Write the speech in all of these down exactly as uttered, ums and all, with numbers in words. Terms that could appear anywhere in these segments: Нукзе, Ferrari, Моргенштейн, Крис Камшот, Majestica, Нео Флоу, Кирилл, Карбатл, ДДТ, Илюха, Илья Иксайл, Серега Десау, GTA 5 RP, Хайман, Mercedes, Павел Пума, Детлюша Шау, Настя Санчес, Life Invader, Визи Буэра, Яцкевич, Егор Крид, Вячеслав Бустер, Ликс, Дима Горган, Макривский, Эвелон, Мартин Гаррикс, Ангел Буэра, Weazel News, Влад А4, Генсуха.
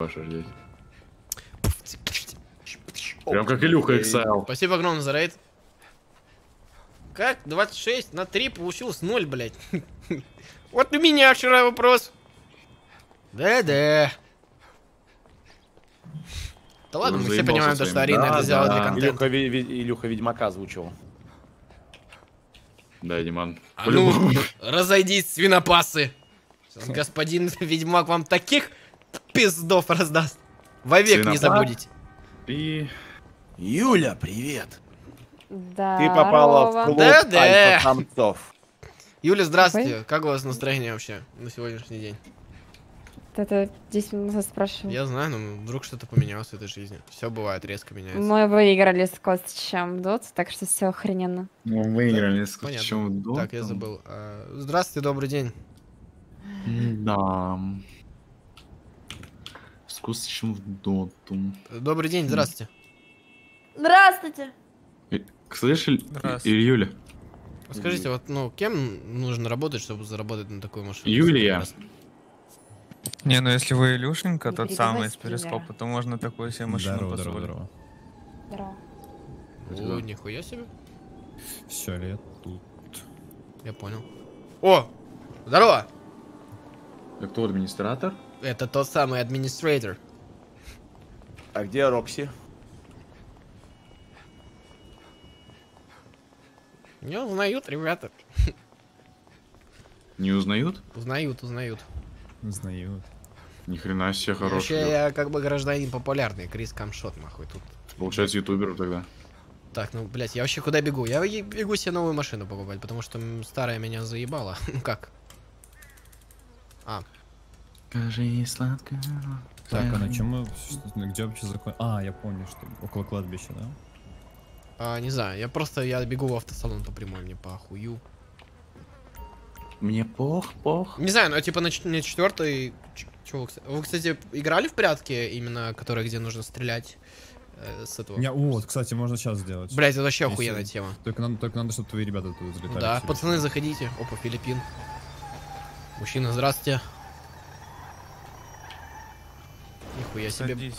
Ваша ждите. Прям как Илюха Exile. Спасибо огромное за рейд. Как двадцать шесть на три получилось ноль, блядь? Вот у меня вчера вопрос. Да-да. Да ладно, мы все понимаем, что Арина это сделала для контента. Илюха Ведьмака звучал. Да, Диман. Ну, разойдись, свинопасы. Господин Ведьмак вам таких пиздов раздаст. Вовек не забудете. И... Юля, привет. Да, ты попала Рова. В клуб да, да. альфа-самцов. Юля, здравствуйте. Ой. Как у вас настроение вообще на сегодняшний день? Это здесь меня спрашивают. Я знаю, но вдруг что-то поменялось в этой жизни. Все бывает, резко меняется. Мы выиграли с Костичем дотс, так что все охрененно. Мы выиграли с Костичем дотс. Так, я забыл. Здравствуйте, добрый день. Да. С Костичем в доту. Добрый день, здравствуйте. Здравствуйте. Слышь, Юля? Скажите, вот, ну, кем нужно работать, чтобы заработать на такую машину? Юлия. Не, ну если вы Илюшенька, тот самый из перископа, то можно такую себе машину позволить. Здорово, здорово. Здорово. О, нихуя себе. Все, лет тут. Я понял. О, здорово. Это кто, администратор? Это тот самый администратор. А где Рокси? Не узнают, ребята. Не узнают? Узнают, узнают. Узнают. Ни хрена себе хороший. Вообще я как бы гражданин популярный, Крис Камшот, нахуй тут. Получается ютубер тогда. Так, ну, блять, я вообще куда бегу? Я бегу себе новую машину покупать, потому что старая меня заебала. Ну как? А. Скажи сладко. Так, а на чем мы? Где вообще закон? А, я помню, что около кладбища, да? А, не знаю, я просто, я бегу в автосалон по прямой, мне похую. Мне пох-пох. Не знаю, но типа на четвертый... Вы, кстати, играли в прятки, именно которые, где нужно стрелять э, с этого? Не, вот, кстати, можно сейчас сделать. Блять, это вообще если... охуенная тема. Только надо, только надо, чтобы твои ребята тут взлетали. Да, все пацаны, все. Заходите. Опа, Филиппин. Мужчина, здравствуйте. Нихуя себе. Садись.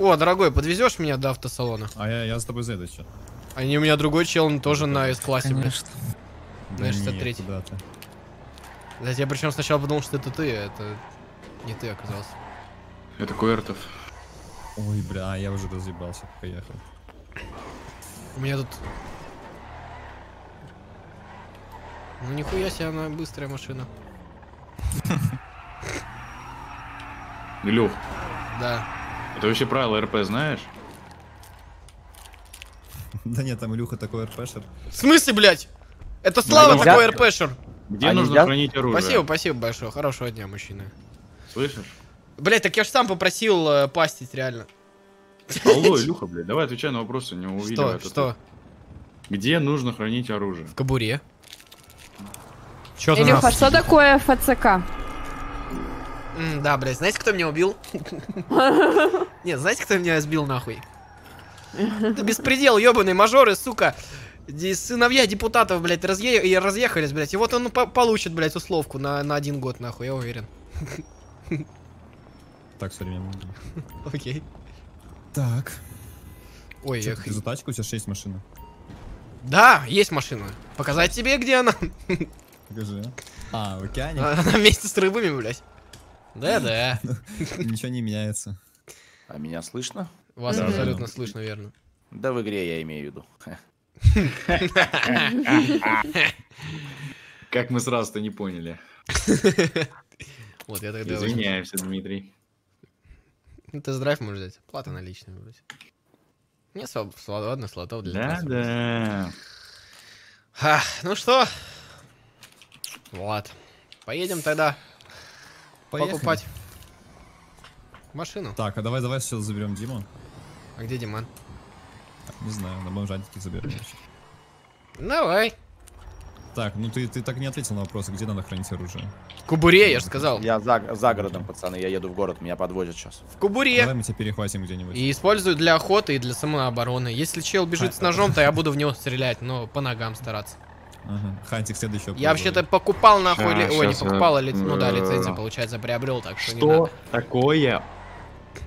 О, дорогой, подвезешь меня до автосалона? А я, я с тобой заеду еще. Они у меня другой чел, он тоже да, на эс-классе, блядь. На шестьдесят третий. Блять, я причем сначала подумал, что это ты, а это не ты оказался. Это Квертов. Ой, бля, я уже разъебался, поехал. У меня тут... Ну нихуя себе, она быстрая машина. Илюх. Да. Ты вообще правила РП знаешь? Да нет, там Илюха такой РПшер. В смысле, блять? Это Слава такой РПшер! Где нужно хранить оружие? Спасибо, спасибо большое. Хорошего дня, мужчина. Слышишь? Блять, так я же сам попросил э, пастить, реально. Алло, Илюха, блядь, давай отвечай на вопросы, не увидел это. Что? Где нужно хранить оружие? В кобуре. Чё Илюха, нас... что такое ФЦК? М, да, блядь, знаете, кто меня убил? Нет, знаете, кто меня сбил нахуй? Это беспредел, ёбаные мажоры, сука. Сыновья депутатов, блядь, разъе... разъехались, блядь. И вот он по получит, блядь, условку на, на один год, нахуй, я уверен. Так, современно. Окей. Так. Ой, я х... за тачку у тебя шесть машин. Да, есть машина. Показать тебе, где она. Покажи. А, в океане. Она вместе с рыбами, блядь. Да-да. Ничего не меняется. А меня слышно? Вас абсолютно слышно, верно. Да в игре я имею в виду. Как мы сразу-то не поняли. Вот я тогда. Извиняемся, Дмитрий. Тест-драйв можешь взять. Плата наличная, блядь. Нет, свободно, слотов для да, да. Ну что? Вот. Поедем тогда. Покупать машину. Так, а давай, давай сейчас заберем Диму. А где Диман? Не знаю, на бомжатике заберем. Давай. Так, ну ты, ты так не ответил на вопрос, где надо хранить оружие. В кубуре, я же сказал. Я за, за городом, пацаны, я еду в город, меня подвозят сейчас. В кубуре. Давай мы тебя перехватим где-нибудь. И использую для охоты и для самообороны. Если чел бежит а, с ножом, то я буду в него стрелять, но по ногам стараться. Угу. Хантик следующего. Я вообще-то покупал нахуй, а, ли... ой, не покупал, я... ли... ну да, лицензию, получается, приобрел, так что, что не надо. Что такое?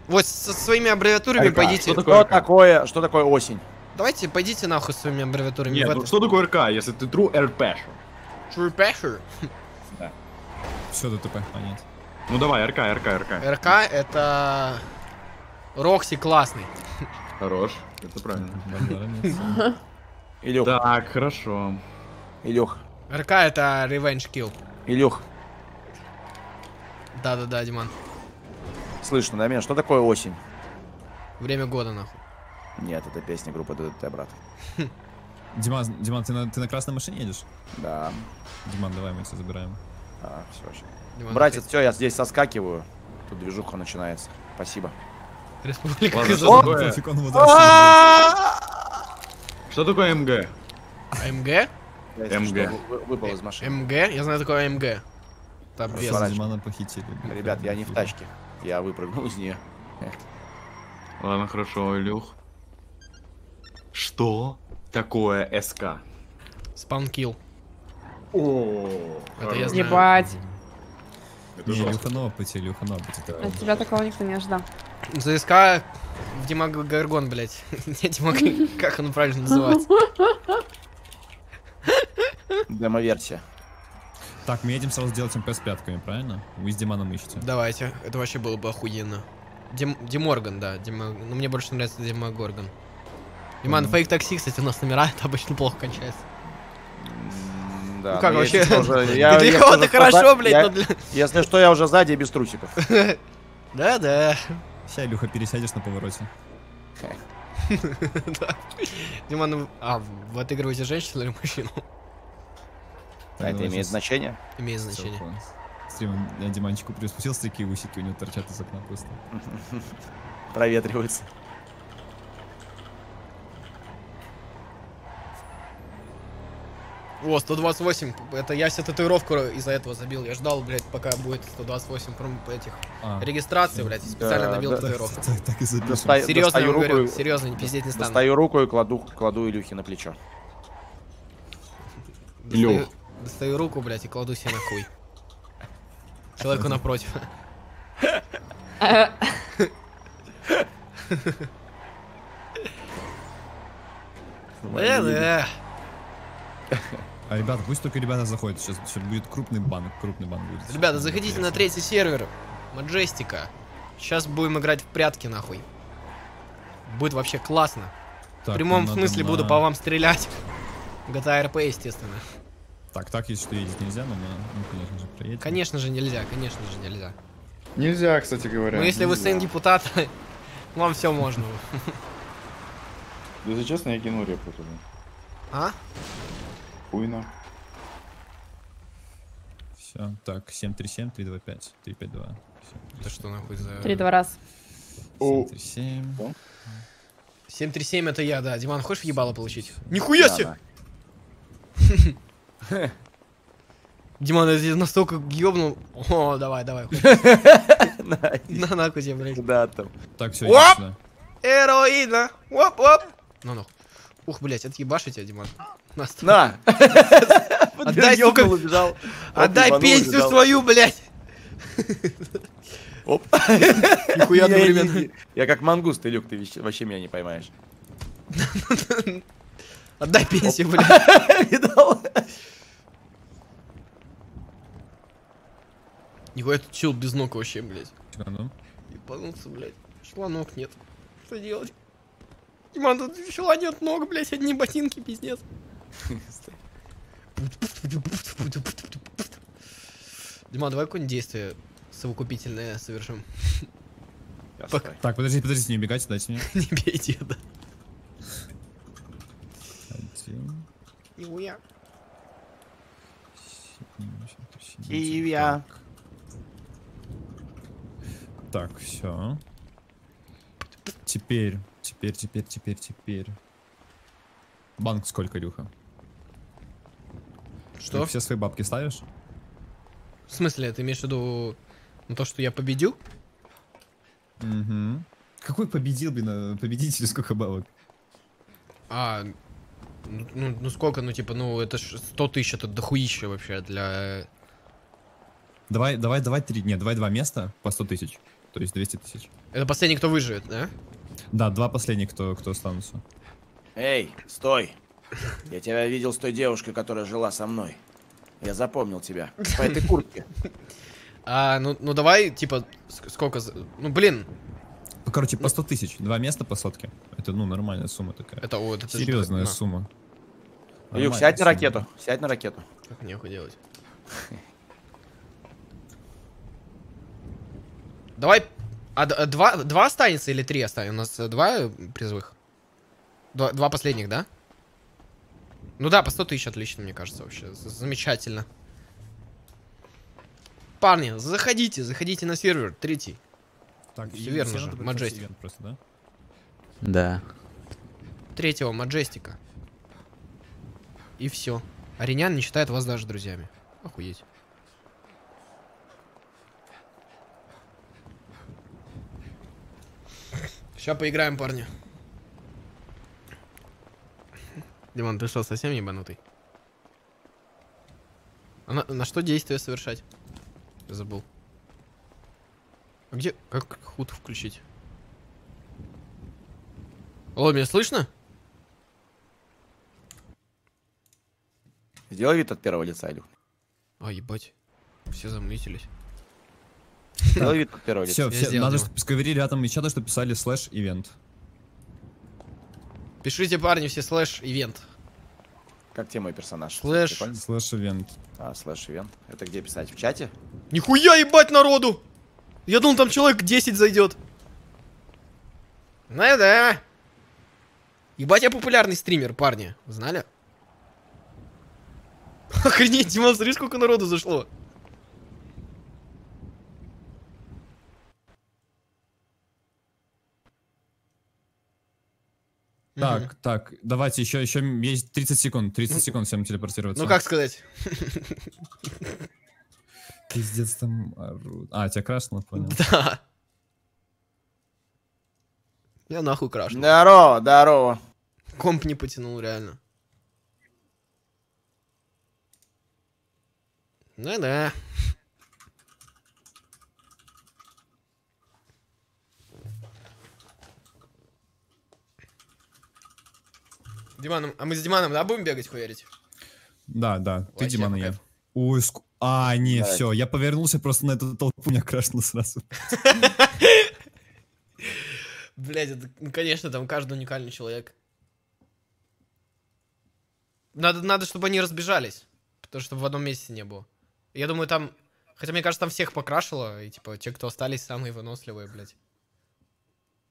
Вот со своими аббревиатурами РК. Пойдите. Что такое, что такое, что такое осень? Давайте пойдите нахуй с своими аббревиатурами. Нет, ну, что такое РК, если ты true эр пи? True эр пи? Да. Все тут ТП, понятно. Ну давай, РК, РК, РК. РК это... Рокси классный. Хорош, это правильно. Илюх. Так, хорошо. Илюх. РК это Revenge Kill. Илюх. Да-да-да, Диман. Слышно, да, меня? Что такое осень? Время года, нахуй. Нет, это песня группы ДДТ, брат. Диман, Диман, ты на, ты на красной машине едешь? Да. Диман, давай мы все забираем. А, все, вообще. Братец, все, я здесь соскакиваю. Тут движуха начинается. Спасибо. Республика. Что такое МГ? МГ? МГ. Выпал из машины. МГ? Я знаю такое МГ. Димана похитили. Ребят, я не в тачке. Я выпрыгнул из нее. Ладно, хорошо, Илюх. Что такое СК? Спанкил. О, это я знаю. Ебать. Илюха на опыте, Илюха на опыте. От тебя такого никто не ожидал. За СК Дима Гаргон, блядь. Не Дима, как он правильно называется? Демоверсия. Так, мы едем сразу делать МП с пятками, правильно? Вы с Диманом ищете. Давайте, это вообще было бы охуенно. Дим... Диморган, да. Дима... Ну, мне больше нравится Дима Горган. Диман, mm-hmm. фейк такси, кстати, у нас номера это обычно плохо кончается. Mm-hmm, да, ну как вообще? Для кого-то хорошо, блядь, но... Если что, я уже сзади и без трусиков. Да-да. Сейчас, Илюха, пересядешь на повороте. Диман, а вы отыгрываете женщину или мужчину? А это имеет значение? Имеет значение. Стрим, я Диманчику приспустился, такие усики у него торчат из окна просто. Проветривается. О, сто двадцать восемь. Это я себе татуировку из-за этого забил. Я ждал, блядь, пока будет сто двадцать восемь пром этих а. регистрации, блядь, и специально набил да, татуировку. Да, так и Достай, серьезно, я говорю, руку, серьезно, не пиздеть не стану. Достаю руку и кладу, кладу Илюхе на плечо. Илюх. Достаю руку, блядь, и кладу себе на хуй. Человеку напротив. А, ребят, пусть только ребята заходят. Сейчас, сейчас будет крупный бан, крупный бан будет. Ребята, заходите на третий сервер Majestica. Сейчас будем играть в прятки, нахуй. Будет вообще классно. Так, в прямом смысле на... буду по вам стрелять. джи ти эй эр пи, естественно. Так, так, если что, едет нельзя, но мы, ну, конечно же, проедем. Конечно же, нельзя, конечно же, нельзя. Нельзя, кстати говоря. Ну, если нельзя. Вы сын депутата, вам все можно. Если честно, я кину репу туда. А? Хуйно. Все, так, семь три семь, три два пять, три пять два. Это что нахуй за... три два раз. семь три семь. семь три семь это я, да. Диман, хочешь ебало получить? Нихуя себе! Диман, я здесь настолько ёбнул. О, давай, давай. На, нахуй тебе, блядь. Да, там. Так, все, оп! Эроина! Оп, оп! Ну, ну. Ух, блядь, отъебаши тебя, Диман. На! Отдай, сука, убежал. Отдай пенсию свою, блядь! Оп! Нихуя одновременно. Я как мангуст, Илюк, ты вообще меня не поймаешь. Отдай пенсию, блядь. Видал? Нихуя тут чел без ног вообще, блядь. Ебанулся, блядь. Чела ног нет. Что делать? Диман, тут чела нет ног, блядь, одни ботинки, пиздец. Диман, давай какое-нибудь действие совокупительное совершим. Так, подожди, подожди, не убегайте, дайте мне. Не бейте, да. Нихуя. Ивья. Так, все. Теперь, теперь, теперь, теперь, теперь. Банк сколько, Илюха? Что? Ты все свои бабки ставишь? В смысле, ты имеешь в виду на то, что я победил? Угу. Какой победил, блин, победитель, сколько бабок? А... Ну, ну, ну сколько, ну типа, ну это ж сто тысяч, это дохуище вообще для... Давай, давай, давай три, нет, давай два места по сто тысяч, то есть двести тысяч. Это последний, кто выживет, да? Да, два последних, кто, кто останутся. Эй, стой! Я тебя видел с той девушкой, которая жила со мной. Я запомнил тебя по этой куртке. А, ну, ну давай, типа, сколько, ну блин. Короче, по сто тысяч, два места по сотке. Это, ну, нормальная сумма такая. Это, о, это серьезная это, сумма. Илюх, сядь на ракету, сядь на ракету. Как нехуй делать. Давай, а, а два, два останется или три останется? У нас два призовых? Два, два последних, да? Ну да, по сто тысяч отлично, мне кажется, вообще. Замечательно. Парни, заходите, заходите на сервер, третий. Так, все верно же, Majestic. Просто, да? Да. Третьего Majestic. И все. Аринян не считает вас даже друзьями. Охуеть. Сейчас поиграем, парни. Диман, ты что, совсем ебанутый? А на, на что действие совершать? Забыл. А где... Как худ включить? Алло, меня слышно? Сделай вид от первого лица, Илюх. А, ебать. Все замылитились. Сделай вид от первого лица. Все, надо, чтобы скавери рядом и чата, что писали слэш-ивент. Пишите, парни, все слэш-ивент. Как тебе мой персонаж? Слэш... Слэш-ивент. А, слэш-ивент. Это где писать? В чате? Нихуя ебать народу! Я думал, там человек десять зайдет. Ну да. Ебать, я популярный стример, парни. Знали? Охренеть, Диман, смотри, сколько народу зашло. Так, угу. Так, давайте еще, еще есть тридцать секунд. тридцать секунд всем телепортироваться. Ну как сказать? Пиздец там... А, тебя крашнуло, понял? Да. Я нахуй крашнул. Здорово, здорово. Комп не потянул, реально. Ну да. Диманом, а мы с Диманом, да, будем бегать хуярить? Да, да, ты Лайк, Диман и я. Ой, ск... А, не, давай. Все, я повернулся просто на эту толпу, меня крашнуло сразу. Блять, ну конечно, там каждый уникальный человек. Надо, надо, чтобы они разбежались, потому что в одном месте не было. Я думаю, там, хотя мне кажется, там всех покрашило, и типа те, кто остались, самые выносливые, блять.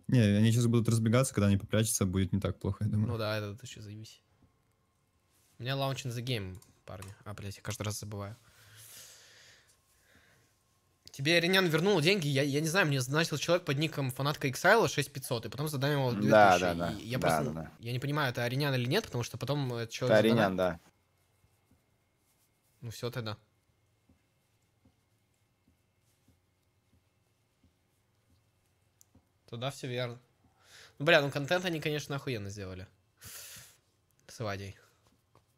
Не, они сейчас будут разбегаться, когда они попрячутся, будет не так плохо, я думаю. Ну да, это еще заебись. У меня launch in the game, парни. А, блядь, я каждый раз забываю. Тебе Ренян вернул деньги, я, я не знаю, мне значил человек под ником фанатка Exile шесть тысяч пятьсот, и потом задаем его две тысячи. Да, да, да. Я да, просто, да, да. Я не понимаю, это Ренян или нет, потому что потом этот человек... Это Ренян, да. Ну все тогда. Туда все верно. Ну, бля, ну контент они, конечно, охуенно сделали. С Вадей.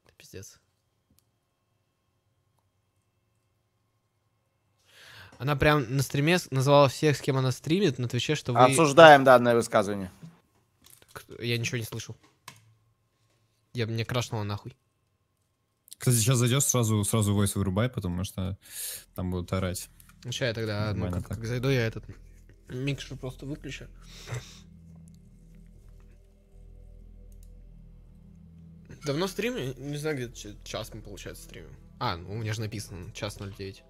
Это пиздец. Она прям на стриме назвала всех, с кем она стримит, на Твиче, что вы... Обсуждаем данное высказывание. Я ничего не слышал. Я мне крашнула нахуй. Кстати, сейчас зайдешь, сразу, сразу войс вырубай, потому что там будут орать. Ну, сейчас я тогда, ну, как, как зайду, я этот... Микшер просто выключу. Давно стримим? Не знаю, где-то час мы, получается, стримим. А, ну у меня же написано, час ноль девять.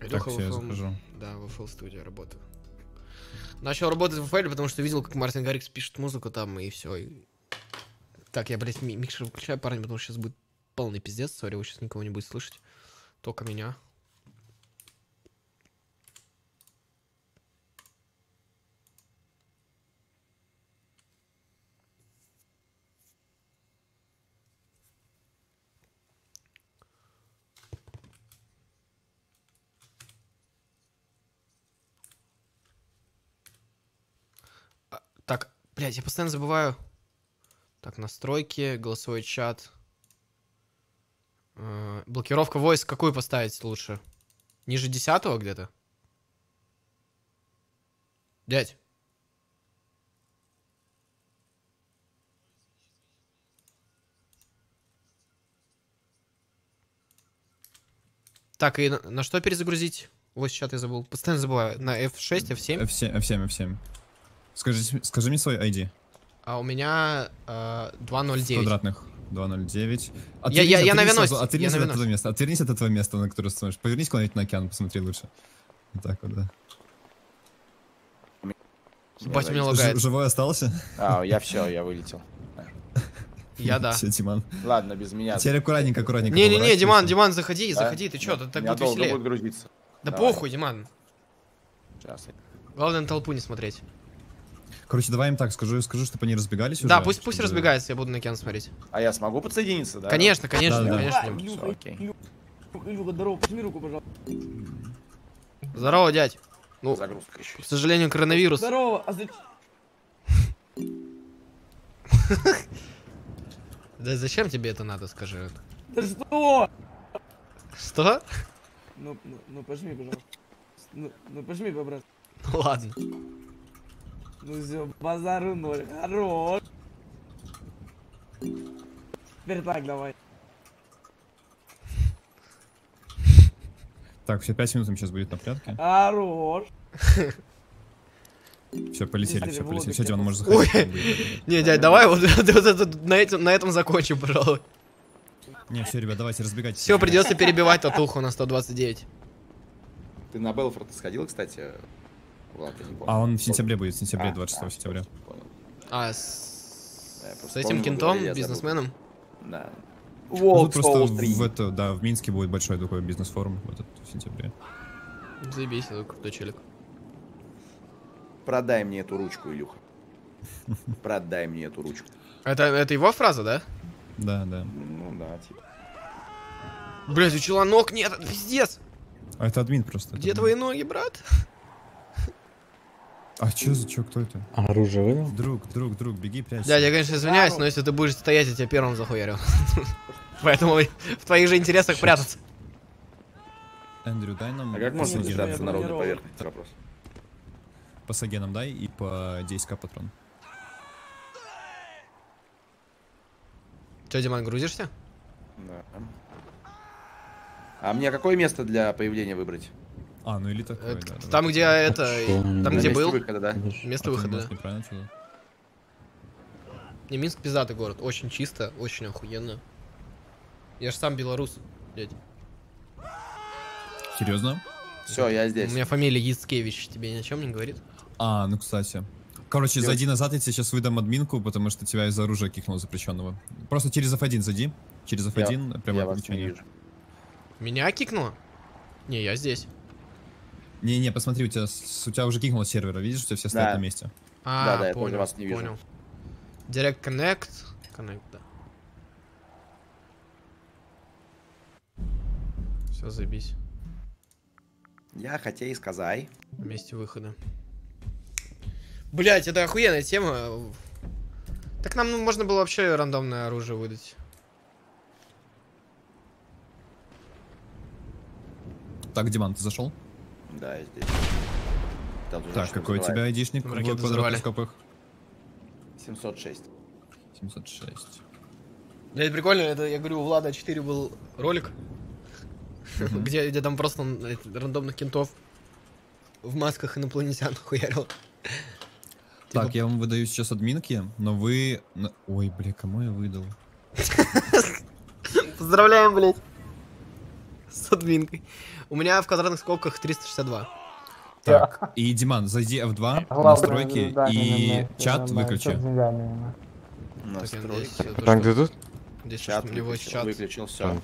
Так, я захожу. Да, в эф эл студии работаю. Начал работать в эф эл, потому что видел, как Мартин Гаррикс пишет музыку там, и все. И... Так, я, блядь, микшер выключаю, парни, потому что сейчас будет полный пиздец. Сори, вы сейчас никого не будете слышать. Только меня. Блядь, я постоянно забываю. Так, настройки, голосовой чат. Э-э, блокировка войс какую поставить лучше? Ниже десятого где-то? Блядь. Так, и на, на что перезагрузить? Вот сейчас я забыл. Постоянно забываю. На эф шесть, эф семь? эф семь, эф семь. Скажи, скажи мне свой ай ди. А у меня э, двести девять. Квадратных. двести девять. Я, я, я на венос. Отвернись я от этого места. Отвернись от этого места, на которое смотришь. Повернись куда-нибудь на океан, посмотри лучше. Вот так вот, да. Ебать, меня лагает. Живой остался? А, я все, я вылетел. Я да. Все, Диман. Ладно, без меня. Теперь аккуратненько, аккуратненько. Не-не-не, Диман, Диман, заходи, да? заходи, ты чё, да. так будет веселее. Будет грузиться. Да давай. Похуй, Диман. Сейчас. Главное на толпу не смотреть. Короче, давай им так, скажу, скажу, чтобы они разбегались уже. Да, пусть, пусть чтобы... разбегаются, я буду на океан смотреть. А я смогу подсоединиться, да? Конечно, конечно, да, да, конечно. Да. Все, окей. Илюха, здорово, пожми руку, пожалуйста. Здорово, дядь. Ну, загрузка еще. К сожалению, коронавирус. Здорово, а зачем? Да зачем тебе это надо, скажи? Да что? Что? Ну, ну, ну пожми, пожалуйста. Ну, ну пожми, брат. Ладно. Ну все, базару ноль. Хорош. Теперь так, давай. Так, все, пять минут сейчас будет на прятке. Хорош. Все, полетели, все, полетели. Все, Диман, можешь заходить. Не, дядь, давай вот на этом закончим, пожалуй. Не, все, ребят, давайте разбегайтесь. Все, придется перебивать татуху на сто двадцать девять. Ты на Белфорд сходил, кстати? А он в сентябре будет, в сентябре, двадцать шестого сентября. А, с этим кентом, бизнесменом? Да. Вот, просто в это, да, в Минске будет большой такой бизнес-форум в этот сентябре. Заебись, это крутой челик. Продай мне эту ручку, Илюха. Продай мне эту ручку. Это, это его фраза, да? Да, да. Ну да, типа. Блять, у чела ног нет, пиздец. А это админ просто. Где админ. Твои ноги, брат? А че за че, кто это? Оружие вывел? Друг, друг, друг, беги, прячься. Дядя, я, конечно, извиняюсь, но если ты будешь стоять, я тебя первым захуярю. Поэтому в твоих же интересах прятаться. Эндрю, дай нам... А как можно держаться на ровной поверхности? Вопрос. По сагенам дай и по десять ка патрон. Че, Диман, грузишься? Да. А мне какое место для появления выбрать? А, ну или такое, это, да, там, да, где да. это... Там, да, где был. Выхода, да? Место а выхода, да. Не, Минск пиздатый город. Очень чисто, очень охуенно. Я же сам белорус, блядь. Серьезно? Все, я здесь. У меня фамилия Яцкевич, тебе ни о чем не говорит? А, ну кстати. Короче, Идет. зайди назад, я тебе сейчас выдам админку, потому что тебя из оружия кикнул запрещенного. Просто через эф один зайди. Через эф один прямое включение. Меня кикнуло? Не, я здесь. Не-не, посмотри, у тебя, у тебя уже кикнуло сервера, видишь, у тебя все стоят да. на месте. А, да, да, я понял, тоже вас не вижу. Понял. Direct Connect. Connect, да. Все, заебись. Я хотел и сказать. Вместе выхода. Блять, это охуенная тема. Так нам ну, можно было вообще рандомное оружие выдать. Так, Диман, ты зашел? Да, я здесь. Там так, какой у тебя айдишник? Ракеты взорвали. семьсот шесть. семьсот шесть. Да, это прикольно, это, я говорю, у Влада четыре был ролик. Где, где там просто рандомных кентов в масках инопланетян хуярил. Так, я вам выдаю сейчас админки, но вы... Ой, бля, кому я выдал? Поздравляем, блядь. С админкой. У меня в квадратных скобках триста шестьдесят два. Так, и, Диман, зайди эф два, настройки, и чат выключи. Настройки. Танк, ты тут? Чат выключил, все.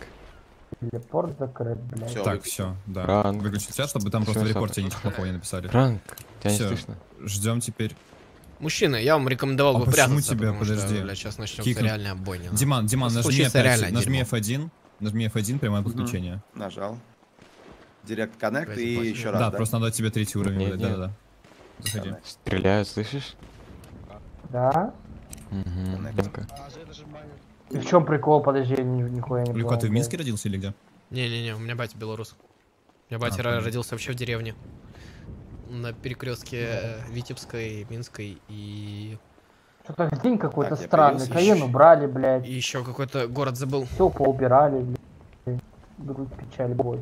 Телепорт закрыт, блядь. Все, так, выключил. Все, да. Ранг. Выключить чат, чтобы там все просто в репорте ничего плохого не написали. Ранг. Тебя все. Не слышно. Ждем теперь. Мужчина, я вам рекомендовал а бы прятаться. Почему тебя, подожди. Что, бля, сейчас начнется реальная бойня. Диман, Диман, нажми, нажми эф один. Нажми эф один, прямое подключение. Угу. Нажал. Direct Connect и пасть. Еще раз, да? Да, просто надо тебе третий уровень. Нет, да, нет. Да, да. Заходи. Стреляю, слышишь? Да? Угу, ну-ка. И в чем прикол? Подожди, я нихуя не понял. Люка, ты в Минске родился или где? Не-не-не, у меня батя белорус. У меня батя а, родился да. вообще в деревне. На перекрестке да. Витебской, Минской и... Что-то день какой-то так, странный. Каен убрали, блядь. И еще какой-то город забыл. Все поубирали, блядь. Грудь, печаль, боль.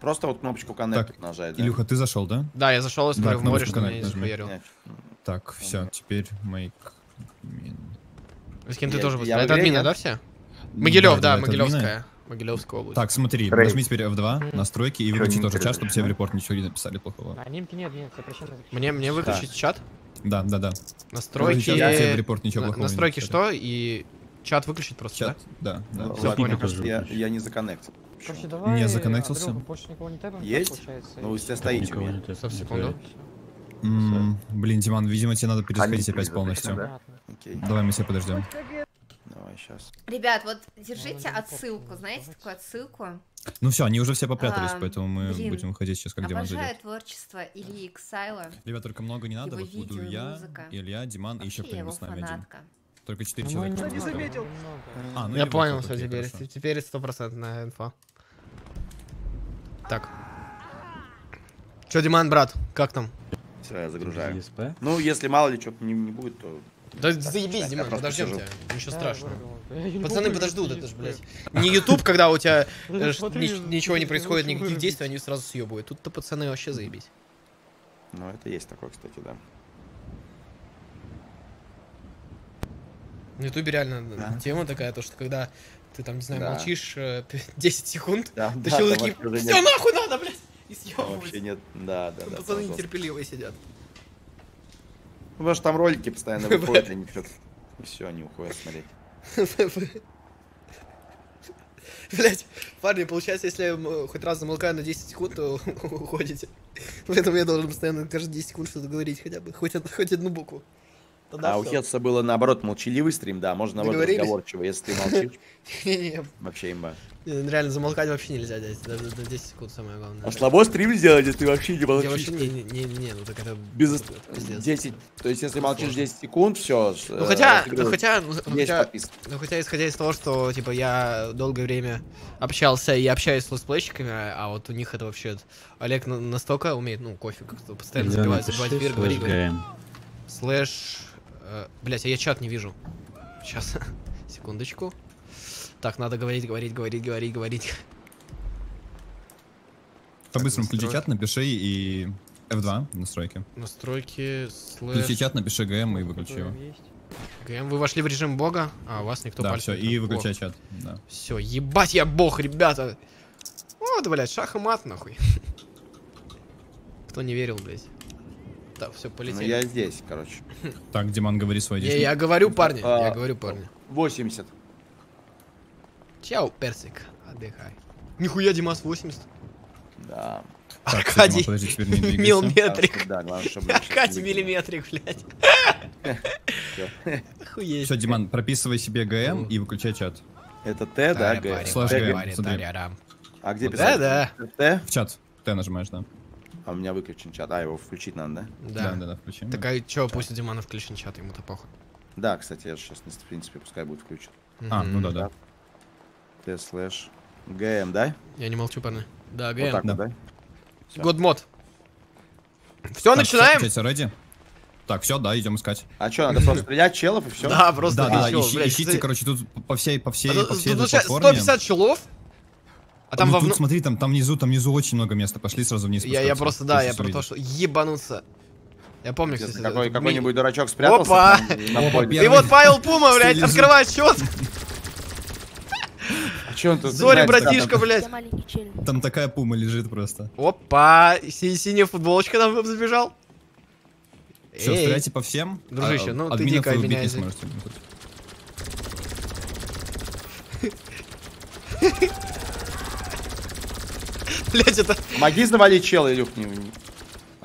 Просто вот кнопочку Connect нажать. Илюха, да? Ты зашел, да? Да, я зашел и смотрю да, в море, что меня не захуярил. Так, все, теперь Майк. С кем ты тоже выставил? Это админы, да, все? Могилев, да, да, да Могилевская. Могилевская область. Так, смотри, Рейд. Нажми теперь эф два, настройки и выключи тоже чат, чтобы все в репорт ничего не написали плохого. А, нимки нет, нет, мне, мне выключить да. чат? Да, да, да. Настройки, я... в репорт ничего плохого. Настройки не что? И чат выключить просто, чат? Да? Да, да. Все, ладно, понял. Покажу, я, я не законнектил. Короче, давай, не законнектился. Андрюха, больше никого не тегнул, есть? Ну вы все стоите у меня. Секунду. М-м, блин, Диман, видимо, тебе надо пересходить опять полностью. Да? Давай мы все подождем. Давай, сейчас. Ребят, вот держите отсылку, знаете такую отсылку? Ну все, они уже все попрятались, а, поэтому мы блин, будем уходить сейчас, как Диман зайдет. Обожаю творчество Ильи Иксайла. Ребят, только много не надо, вот буду я, Илья, Диман и еще кто-нибудь с нами один. Только четыре человека. Не заметил. А, ну я понял все теперь, теперь стопроцентная инфа. Так. Че, Диман, брат, как там? Все, я загружаю. Ну, если мало ли что-то не, не будет, то... Да так, заебись, Диман, подождем тебя, ничего страшного. Пацаны подождут, это же, блядь. Не YouTube, когда у тебя ничего не происходит, никаких действий, они сразу съебывают. Тут-то пацаны вообще заебись. Ну, это есть такое, кстати, да. На ютубе реально тема такая, то что когда ты там, не знаю, молчишь десять секунд, ты человек такие, все нахуй надо, блядь, и съебывать. Вообще нет, да, да, да. Пацаны нетерпеливые сидят. Ну, потому что там ролики постоянно выходят, они что-то... Все, они уходят смотреть. Блять, парни, получается, если я хоть раз замолкаю на десять секунд, то уходите. Поэтому я должен постоянно каждые десять секунд что-то говорить хотя бы, хоть одну букву. А у Хетса было, наоборот, молчаливый стрим, да, можно наоборот разговорчиво, если ты молчишь. Вообще имба. Реально, замолкать вообще нельзя, даже до десяти секунд самое главное. А слабо стрим сделать, если ты вообще не молчишь? Я вообще не, не, не, ну так это... Без... десять, то есть если молчишь десять секунд, все. Ну хотя, ну хотя, ну хотя, исходя из того, что, типа, я долгое время общался и общаюсь с летсплейщиками, а вот у них это вообще... Олег настолько умеет, ну, кофе как-то постоянно забивает, забивает пир, говорит. Слэш... Блять, а я чат не вижу. Сейчас, секундочку. Так, надо говорить, говорить, говорить, говорить, говорить. По-быстрому включи чат, напиши и эф два настройки. Настройки, слэш... Включи чат, напиши джи эм и выключи его. джи эм, вы вошли в режим бога, а у вас никто да, пальцем... Да, все, и выключай О. чат. Да. Все, ебать я бог, ребята! Вот, блять, шах и мат, нахуй. Кто не верил, блять. Да, все, полетели. Ну, я здесь, короче. Так, Диман, говори свой день. Я говорю, парни, я говорю, парни. восемьдесят. Чао, персик, отдыхай. Нихуя, Димас, восемьдесят. Да. Аркадий Миллиметрик. Аркадий Миллиметрик, блядь. Охуеть. Все, Диман, прописывай себе ГМ и выключай чат. Это Т, да, ГМ? Слэш ГМ. А где писать? Да, да. В чат. Т нажимаешь, да. А у меня выключен чат, а его включить надо, да? Да, да, да, да включим. Так а чё, пусть у Димана включен чат, ему-то похуй. Да, кстати, я сейчас, в принципе, пускай будет включен. А, ну да, да. Т слэш ГМ, да? Я не молчу, парни. Да, ГМ. Вот так, да. Годмод. Все, начинаем? Так, все, да, идем искать. А что, надо просто стрелять челов и все? Да, просто ищите, короче, тут по всей, по всей, по всей платформе. сто пятьдесят челов. А там ну, вов... тут, смотри, там, там внизу, там внизу очень много места. Пошли сразу вниз. Я, я просто, да, я про то, что ебануться. Я помню, кстати. Какой, какой-нибудь ми... дурачок спрятался. Опа! И вот Павел Пума, блядь, открывает счет. А че он тут? Сори, братишка, блядь. Там такая Пума лежит просто. Опа! Синяя футболочка нам забежал. Все, стреляйте по всем. Дружище, ну ты дико меня сможете. Блять, это... Помоги завалить чела, Илюх.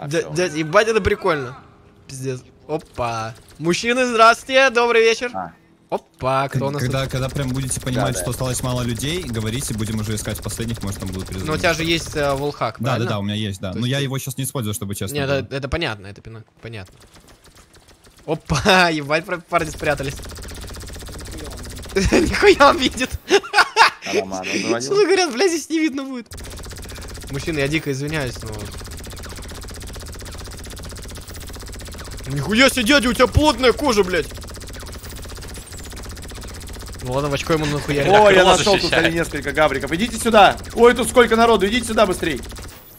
Дядь, ебать, это прикольно. Пиздец. Опа. Мужчины, здравствуйте, добрый вечер. А. Опа, кто у нас когда, тут? Когда прям будете понимать, да, что да. осталось мало людей, говорите, будем уже искать последних, может там будут перезвонить. Но у тебя же есть э, волхак, да, правильно? Да, да, у меня есть, да. То Но я ты... его сейчас не использую, чтобы честно. Нет, это, это понятно, это понятно. Опа, ебать, парни спрятались. Нихуя он видит. Что-то говорят, бля, здесь не видно будет. Мужчина, я дико извиняюсь, но... Нихуя себе, дядя, у тебя плотная кожа, блядь. Ну ладно, в очко ему нахуя. О, я нашел тут несколько гавриков. Идите сюда. Ой, тут сколько народу, идите сюда быстрей.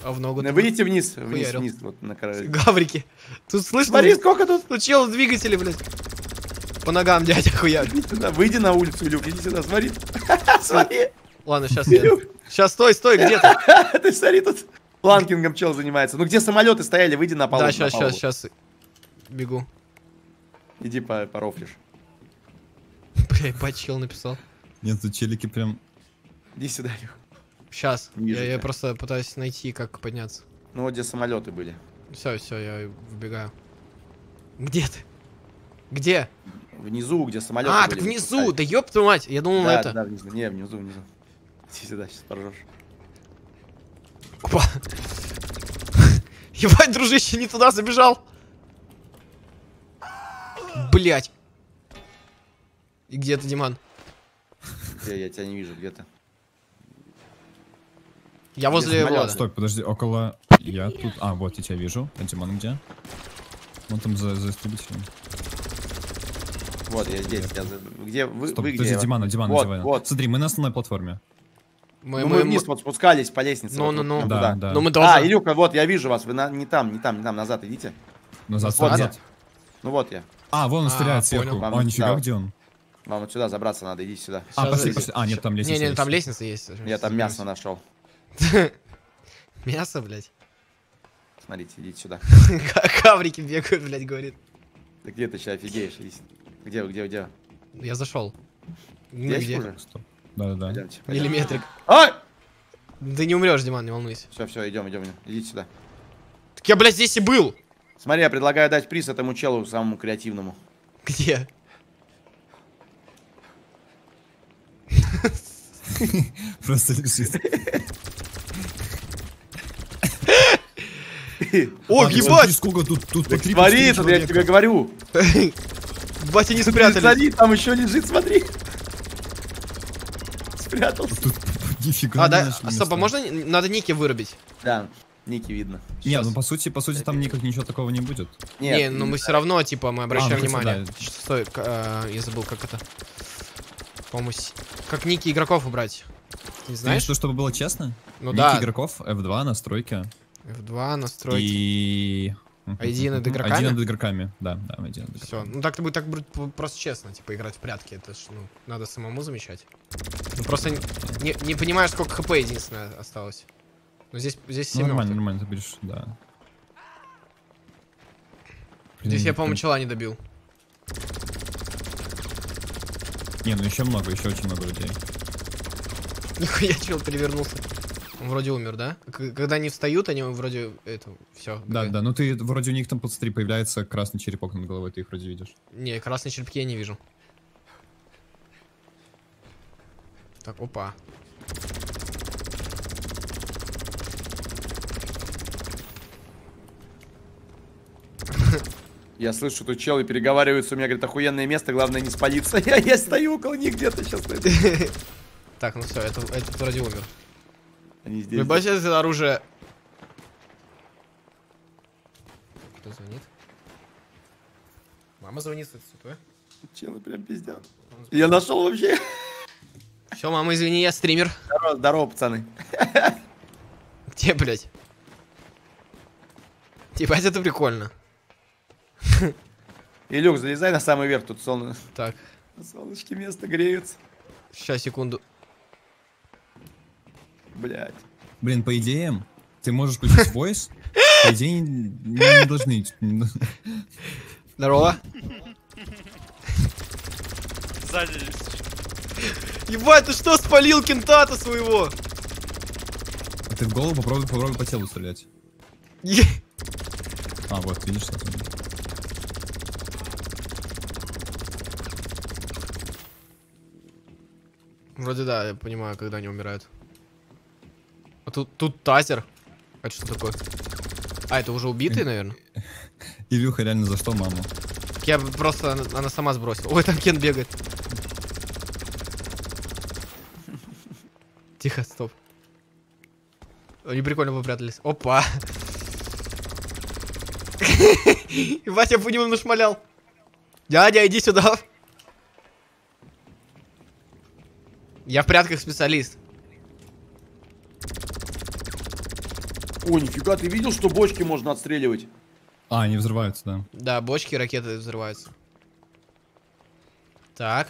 А в ногу. Выйдите вниз, вниз, вниз, вот на краю. Гаврики. Тут слышно. Смотри, сколько тут случилось двигатели, блядь. По ногам, дядя, хуя. Выйди на улицу, Илюк, иди сюда, смотри. Смотри. Ладно, сейчас я. Сейчас, стой, стой, где ты? Ты смотри, тут планкингом чел занимается. Ну где самолеты стояли, выйди на полу. Да, сейчас, сейчас, сейчас. Бегу. Иди порофлишь. Бля, ебать, чел написал. Нет, тут челики прям... Иди сюда, Илюк. Сейчас. Я, я просто пытаюсь найти, как подняться. Ну вот где самолеты были. Все, все, я выбегаю. Где ты? Где? Внизу, где самолеты. А, были, так внизу! Выпускали. Да ёб твою мать! Я думал, да, это. Да, внизу. Не, внизу, внизу. Иди сюда, сейчас поржешь. Опа! Ебать, дружище, не туда забежал! Блять! И где ты, Диман? Я, я тебя не вижу, где-то. Я возле Влада. Стой, подожди, около... Я тут... А, вот, я тебя вижу. А Диман где? Он там за, за истребителем. Вот, я здесь. Я... Где вы? Стоп, вы подожди, где? Димана, Димана, вот, Димана. Вот. Смотри, мы на основной платформе. Мы, ну, мы, мы вниз мы... вот спускались по лестнице. Ну, вот, ну, ну. Вот, да, да. Но мы должны... А, Илюха, вот, я вижу вас. Вы на... не там, не там, не там, назад идите. Назад, вот назад. Я. Ну вот я. А, вон он стреляет а, сверху. Понял. О, нифига, где он? Вам вот сюда забраться надо, идите сюда. А, пошли, пошли. А, нет, там лестница. Не, не, там лестница есть. Я там мясо нашел. Мясо, блядь. Смотрите, идите сюда. Каврики бегают, блядь, говорит. Ты где ты сейчас офигеешь? Где, где, где? Я зашел. Где? Да, да, да. Миллиметрик. Ай! Ты не умрешь, Диман, не волнуйся. Все, все, идем, идем, идите сюда. Так я, блядь, здесь и был. Смотри, я предлагаю дать приз этому челу самому креативному. Где? Просто лежит. О, ебать! Сколько тут, тут смотри, тут я тебе говорю. Батя не спрятались. Смотри, там еще лежит, смотри. Спрятался. А, да, стоп, а можно, надо ники вырубить? Да, ники видно. Не, ну по сути, по сути там никак ничего такого не будет. Не, ну мы все равно, типа, мы обращаем внимание. Стой, я забыл, как это. По-моему, как ники игроков убрать. Не знаешь? Что, чтобы было честно? Ну да. Ники игроков, эф два, настройки. эф два, настройки. И... ай ди над игроками? ай ди над игроками, да, да, ай ди над игроками. Все, ну так-то будет, так будет просто честно, типа, играть в прятки, это ж, ну, надо самому замечать. Ну, просто не, не понимаешь, сколько хп единственное осталось. Ну, здесь, здесь семь. Ну, нормально, нормально, ты будешь, да. Здесь я, по-моему, чела не добил. Не, ну еще много, еще очень много людей. Нихуя, чел перевернулся. Он вроде умер, да? Когда они встают, они вроде это все. Да, да, ну ты вроде у них там, посмотри, появляется красный черепок над головой, ты их вроде видишь. Не, красные черепки я не вижу. Так, опа. Я слышу, тут челы переговариваются, у меня, говорит, охуенное место, главное не спалиться. Я, я стою около них где-то сейчас. Так, ну все, это вроде умер. Они здесь. Любовь, это оружие. Кто звонит? Мама звонит, это святое. Челы прям пиздят. Я нашел вообще. Все, мама, извини, я стример. Здорово, здорово, пацаны. Где, блядь? Ебать, это прикольно. Илюк, залезай на самый верх, тут солнце. Так. На солнышке место греется. Сейчас, секунду. Блять. Блин, по идее, ты можешь включить voice. По идее, не должны. Здорово. Сзади. Ебать, ты что спалил кента-то своего? А ты в голову попробуй, попробуй по телу стрелять. А, вот, видишь, что там. Вроде да, я понимаю, когда они умирают. Тут, тут тазер. А что такое? А, это уже убитый, наверное? Илюха реально за что маму? Я просто... Она сама сбросила. Ой, там Кен бегает. Тихо, стоп. Они прикольно попрятались. Опа. Вася по нему нашмалял. Дядя, иди сюда. Я в прятках специалист. О, нифига, ты видел, что бочки можно отстреливать? А, они взрываются, да. Да, бочки, ракеты взрываются. Так.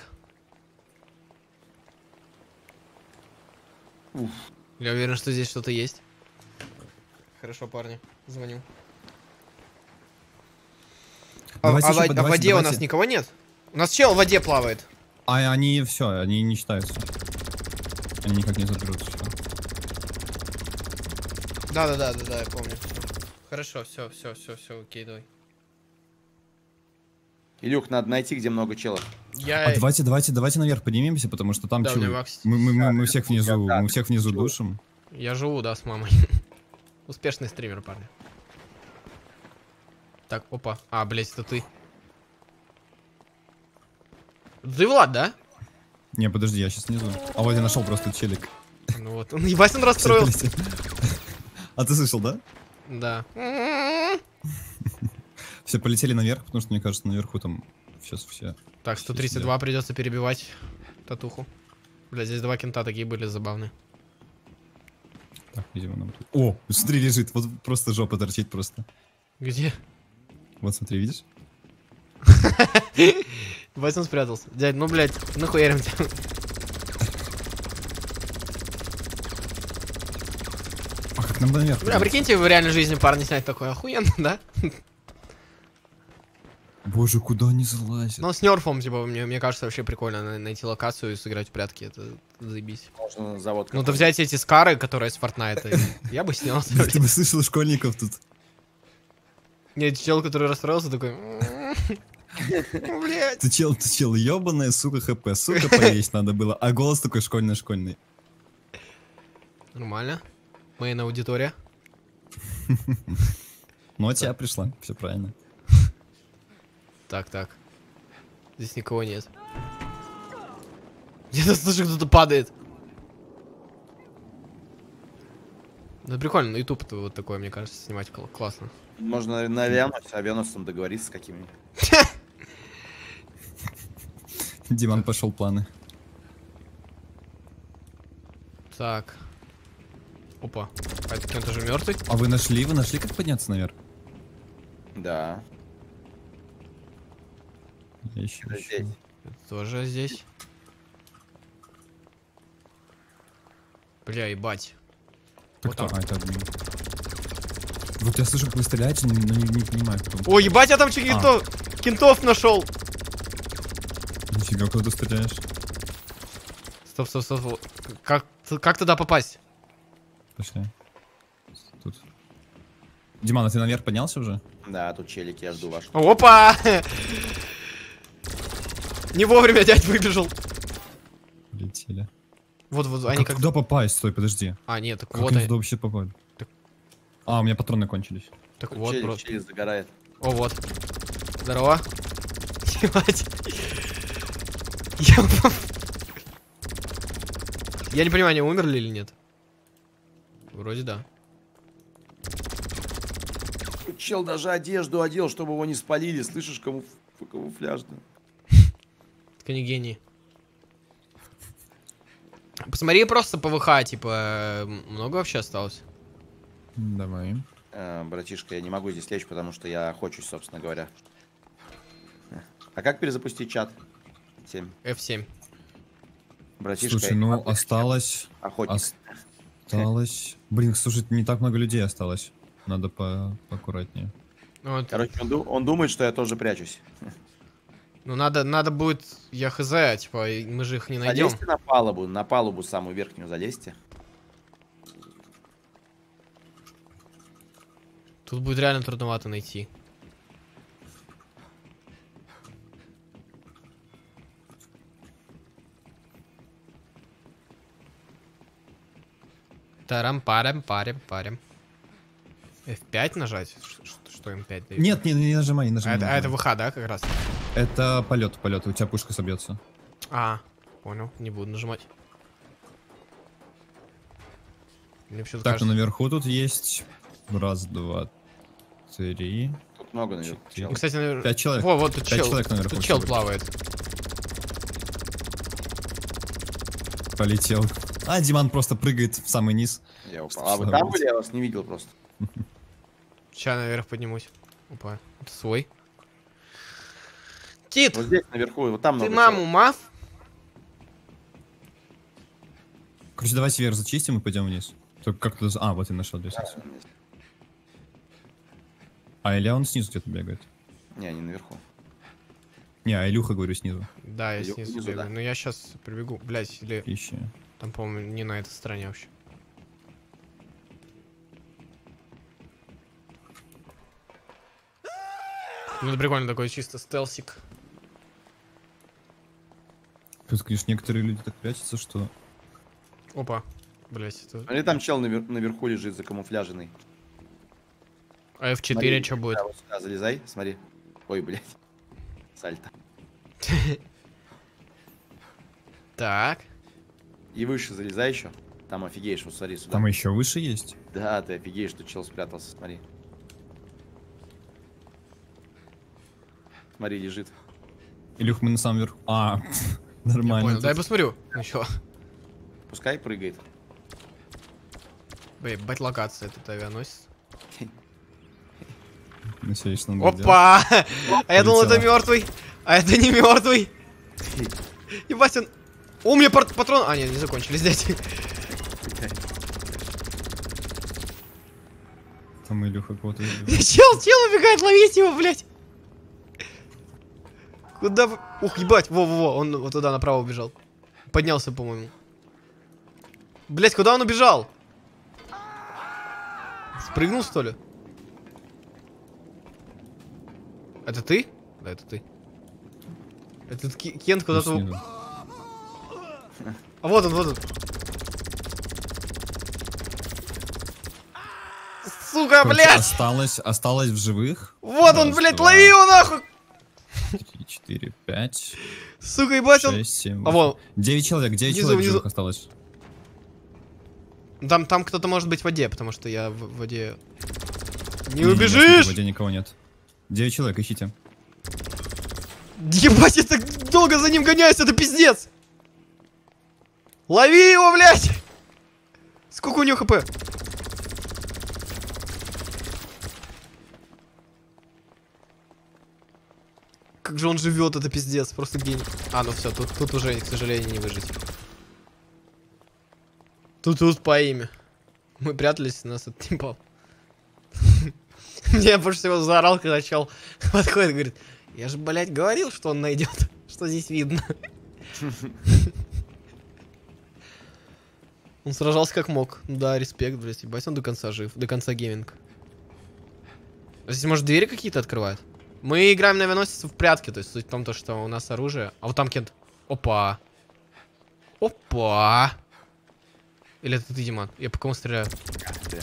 Уф. Я уверен, что здесь что-то есть. Хорошо, парни. Звоню. Давайте а, еще, а, давайте, а в воде давайте. У нас никого нет? У нас чел в воде плавает. А они все, они не считаются. Они никак не заберутся. Да-да-да-да, я помню. Хорошо, все, все, все, все, окей, давай. Илюх, надо найти, где много челов. Я... А давайте, давайте, давайте наверх поднимемся, потому что там да, челы. Мы, мы, мы, мы всех внизу, мы всех внизу душим. Я живу, да, с мамой. Успешный стример, парни. Так, опа. А, блять, это ты. Ты Влад, да? Не, подожди, я сейчас внизу. А вот я нашел просто челик. Ну вот, он, ебать, он расстроился. А ты слышал, да? Да. Все полетели наверх, потому что, мне кажется, наверху там сейчас все... Так, сто тридцать два придется перебивать татуху. Бля, здесь два кента такие были забавные. Так, видимо, нам тут... О, смотри, лежит, вот просто жопа торчит просто. Где? Вот, смотри, видишь? Вась, он спрятался. Дядь, ну, блядь, нахуярим тебя. А как нам наверх? Бля, прикиньте, в реальной жизни парни снять такое охуенно, да? Боже, куда они залазят? Ну, с нерфом, типа, мне, мне кажется, вообще прикольно найти локацию и сыграть в прятки. Это, это заебись. Можно завод. Ну, то взять эти скары, которые с Fortnite. Я бы снял. Ты бы слышал школьников тут. Нет, чел, который расстроился, такой... Ты чел, ты чел, ёбаная, сука, хп. Сука, поесть надо было. А голос такой школьный-школьный. Нормально. Мейн аудитория. Ну, а тебя пришла. Все правильно. Так, так. Здесь никого нет. Я слышу, кто-то падает. Да прикольно, на YouTube вот такое, мне кажется, снимать классно. Можно на авианосце, авианосцем договориться с какими-нибудь. Диман пошел планы. Так. Опа. А это кто-то же мертвый. А вы нашли, вы нашли, как подняться наверх? Да. Я еще, это еще. Здесь. Это тоже здесь. Бля, ебать. Вот кто? А, это... Вот я слышу, как вы стреляете, но не, не понимаю, кто. О, ебать, я там чуть а. кентов нашел. Нифига, куда ты стреляешь? Стоп, стоп, стоп. Как, как туда попасть? Пошли. Тут. Диман, а ты наверх поднялся уже? Да, тут челики, я жду вашу. Опа! Не вовремя дядь выбежал. Летели. Вот, вот, они как... Куда попасть? Стой, подожди. А, нет, так вот они. Куда вообще попали? А, у меня патроны кончились. Так вот, просто. Челик загорает. О, вот. Здорово. Ебать. Я не понимаю, они умерли или нет? Вроде да. Чел даже одежду одел, чтобы его не спалили. Слышишь, камуфляжно. Так они гении. Посмотри просто по ВХ, типа, много вообще осталось? Давай. Э, братишка, я не могу здесь лечь, потому что я охочусь, собственно говоря. А как перезапустить чат? эф семь. Братишка, слушай, ну осталось... Охотник. Осталось... Блин, слушай, не так много людей осталось. Надо по поаккуратнее. Вот. Короче, он, он думает, что я тоже прячусь. Ну надо, надо будет, я хз, типа, мы же их не найдем. Залезьте на палубу, на палубу самую верхнюю залезьте. Тут будет реально трудновато найти. Тарам-парам-парам-парам. эф пять нажать? Что, что эм пять дает? Нет, не, не нажимай, не нажимай. А, не это, нажимай. А это вэ ха, да, как раз? Это полет, полет. У тебя пушка собьется. А, понял. Не буду нажимать. Мне так, кажется... наверху тут есть раз, два, три. Тут много наверху. Четыре. Кстати, навер... пять человек. Во, вот тут пять чел, человек наверху. Тут чел плавает. Полетел. А, Диман просто прыгает в самый низ. Я упал. А вы там были? Я вас не видел просто. Сейчас наверх поднимусь. Опа. Это свой. Кит! Вот здесь наверху, вот там. Ты маму мав? Короче, давайте вверх зачистим и пойдем вниз. Только как-то... А, вот я нашел лестницу. А Илья, он снизу где-то бегает? Не, не наверху. Не, а Илюха, говорю, снизу. Да, я Илю... снизу внизу, бегаю. Да. Но я сейчас прибегу. Блять, или... Ищи. Там, по-моему, не на этой стороне вообще. Ну, это прикольно, такой чисто стелсик. Плюс, конечно, некоторые люди так прячутся, что... Опа, блять. Это... Смотри, там чел навер... наверху лежит, закамуфляженный. А эф четыре что будет? Да, вот сюда, залезай, смотри. Ой, блять. Сальто. Так. И выше залезай еще. Там офигеешь, вот смотри сюда. Там еще выше есть? Да, ты офигеешь, что чел спрятался, смотри. Смотри, лежит. Илюх, мы на самом верху. А, нормально. Дай посмотрю. Еще. Пускай прыгает. Бать, локация этот авианосец. Опа! А я думал, это мертвый. А это не мертвый. Ебать, он... О, у меня патрон... А, нет, не закончились, дядя. Там Илюха кого-то... Чел, чел убегает, ловить его, блядь. Куда... Ух, ебать, во-во-во, он вот туда направо убежал. Поднялся, по-моему. Блять, куда он убежал? Спрыгнул, что ли? Это ты? Да, это ты. Этот Кент куда-то... А вот он, вот он. Сука, блять! Осталось, осталось в живых. Вот он, блять, лови его нахуй! три, четыре, пять. Сука, ебать он. шесть, семь, а вон. девять человек, девять внизу, человек внизу. Осталось. Там, там кто-то может быть в воде, потому что я в воде. Не, не убежишь! Не, не, в воде никого нет. девять человек, ищите. Ебать, я так долго за ним гоняюсь, это пиздец! Лови его, блядь! Сколько у него хп? Как же он живет, это пиздец, просто гений. А, ну все, тут, тут уже, к сожалению, не выжить. Тут-тут по имя. Мы прятались, нас этот не пал. Я больше всего заорал, когда чел подходит и говорит, я же, блядь, говорил, что он найдет, что здесь видно. Он сражался как мог. Да, респект, блядь, ебать, он до конца жив, до конца гейминг. А здесь, может, двери какие-то открывают? Мы играем на авианосец в прятки, то есть суть в том, что у нас оружие. А вот там Кент. Опа. Опа. Или это ты, Диман? Я по кому стреляю? Да.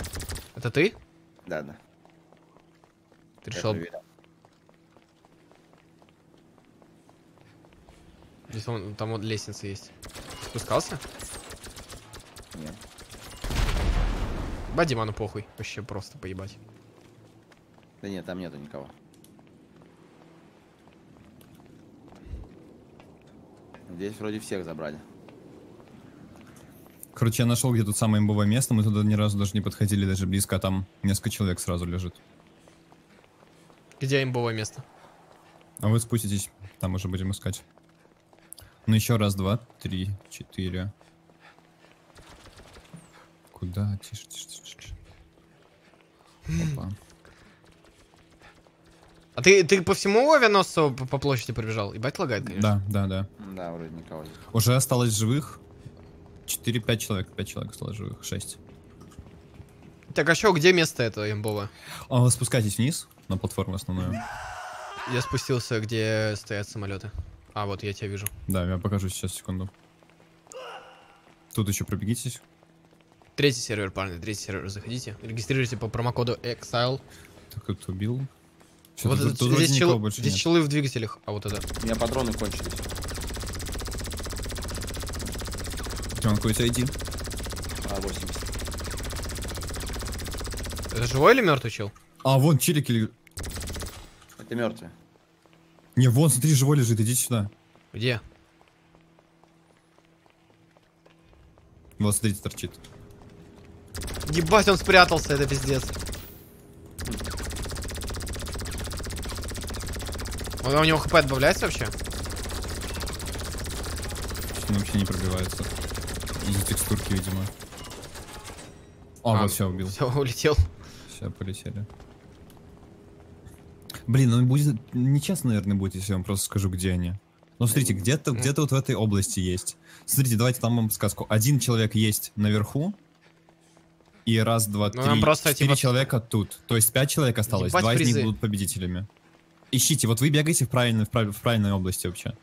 Это ты? Да, да. Ты решил... Здесь вон, там вот лестница есть. Спускался? Нет. Ба, Диману похуй. Вообще просто поебать. Да нет, там нету никого. Здесь вроде всех забрали. Короче, я нашел, где тут самое имбовое место. Мы туда ни разу даже не подходили, даже близко, а там несколько человек сразу лежит. Где имбовое место? А вы спуститесь, там уже будем искать. Ну еще раз, два, три, четыре. Куда? Тише, тише, тише, тише. Опа. А ты, ты по всему авианосцу по площади пробежал? Ебать лагает, конечно. Да, да, да. Да, вроде никого нет. Уже осталось живых четыре-пять человек. пять человек осталось живых. шесть. Так, а что, где место этого имбова? А, спускайтесь вниз, на платформу основную. Я спустился, где стоят самолеты. А, вот я тебя вижу. Да, я покажу сейчас, секунду. Тут еще пробегитесь. Третий сервер, парни, третий сервер, заходите. Регистрируйте по промокоду Exile. Так, кто-то убил. Вот тут, тут здесь челы, здесь челы в двигателях. А вот это. У меня патроны кончились. Что, он какой-то ай ди? А восемьдесят. Это живой или мертвый чел? А, вон чилик или... Это мертвый. Не, вон, смотри, живой лежит, иди сюда. Где? Вот, смотрите, торчит. Ебать, он спрятался, это пиздец. У него хп добавляется вообще? Он вообще не пробивается. Из-за текстурки, видимо. А, а вот, все, убил. Все, улетел. Все, полетели. Блин, он будет... Нечестно, наверное, будет, если я вам просто скажу, где они. Ну, смотрите, где-то где-то вот в этой области есть. Смотрите, давайте там вам подсказку. Один человек есть наверху. И раз, два, три, ну, просто, четыре типа... человека тут. То есть пять человек осталось. Ебать, два призы. Из них будут победителями. Ищите, вот вы бегаете в правильной, в прав... в правильной области вообще.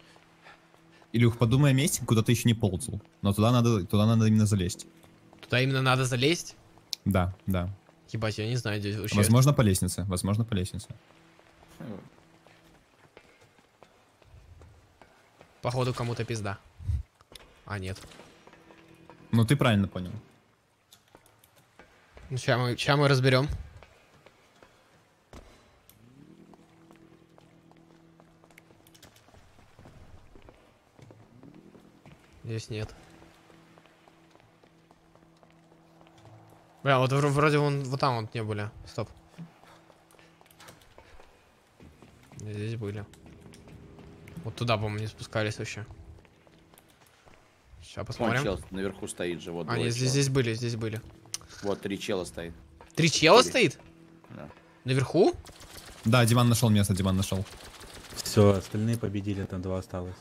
Илюх, подумай о месте, куда ты еще не ползал. Но туда надо, туда надо именно залезть. Туда именно надо залезть? Да, да. Ебать, я не знаю, здесь вообще... Возможно, по лестнице, возможно, по лестнице. Походу, кому-то пизда. А, нет. Ну, ты правильно понял. Ну, сейчас мы, сейчас мы разберем. Здесь нет. Бля, вот вроде вон, вот там вот не были. Стоп. Здесь были. Вот туда, по-моему, не спускались вообще. Сейчас посмотрим. Вон чел наверху стоит же. Вот они здесь, здесь были, здесь были. Вот три чела стоит. Три чела Или... стоит? Да. Наверху? Да, Диман нашел место, Диман нашел. Все, остальные победили, там два осталось.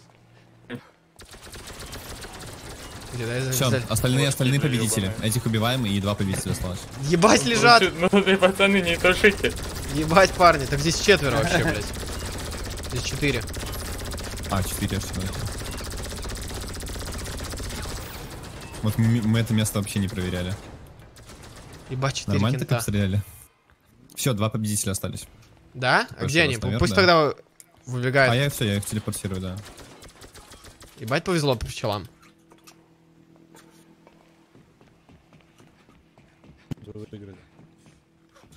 Все, остальные, остальные победители. Этих убиваем и два победителя осталось. Ебать, лежат! Ну ты, пацаны, не тушите. Ебать, парни, так здесь четверо вообще, блядь. Здесь четыре. А, четыре все. Вот мы, мы это место вообще не проверяли. Ебать, четыре. Нормально так обстреляли. Все, два победителя остались. Да? А где они? Наверх, пусть да. Тогда выбегают. А я все, я их телепортирую, да. Ебать, повезло по пчелам.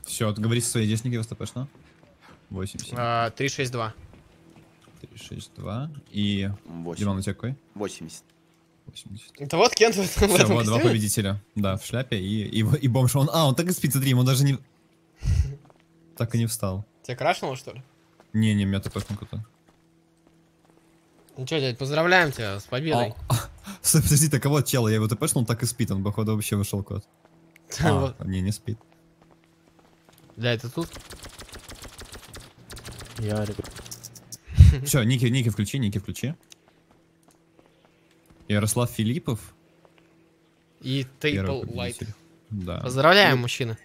Все, говори со своей десники, выступаешь, что? восемь, семь. А, три, шесть, два. три, шесть, два. И... восемь. Диман, у тебя какой? восемьдесят. восемьдесят. Это вот Кент в этом Все, вот два победителя. Да, в шляпе и, и, и бомж. Он, а, он так и спит, смотри, ему даже не... Так и не встал. Тебя крашнуло, что ли? Не, не, меня такой кто-то. Ну что, дядь, поздравляем тебя с победой. Стой, подожди, так вот чела, я его тпшнул, он так и спит, он, походу, вообще вышел кот. А, не, не спит. Да, это тут? Я, ребят. Все, ники, ники включи, ники включи. Ярослав Филипов. И Тейпл Лайт. Да. Поздравляем, мужчины.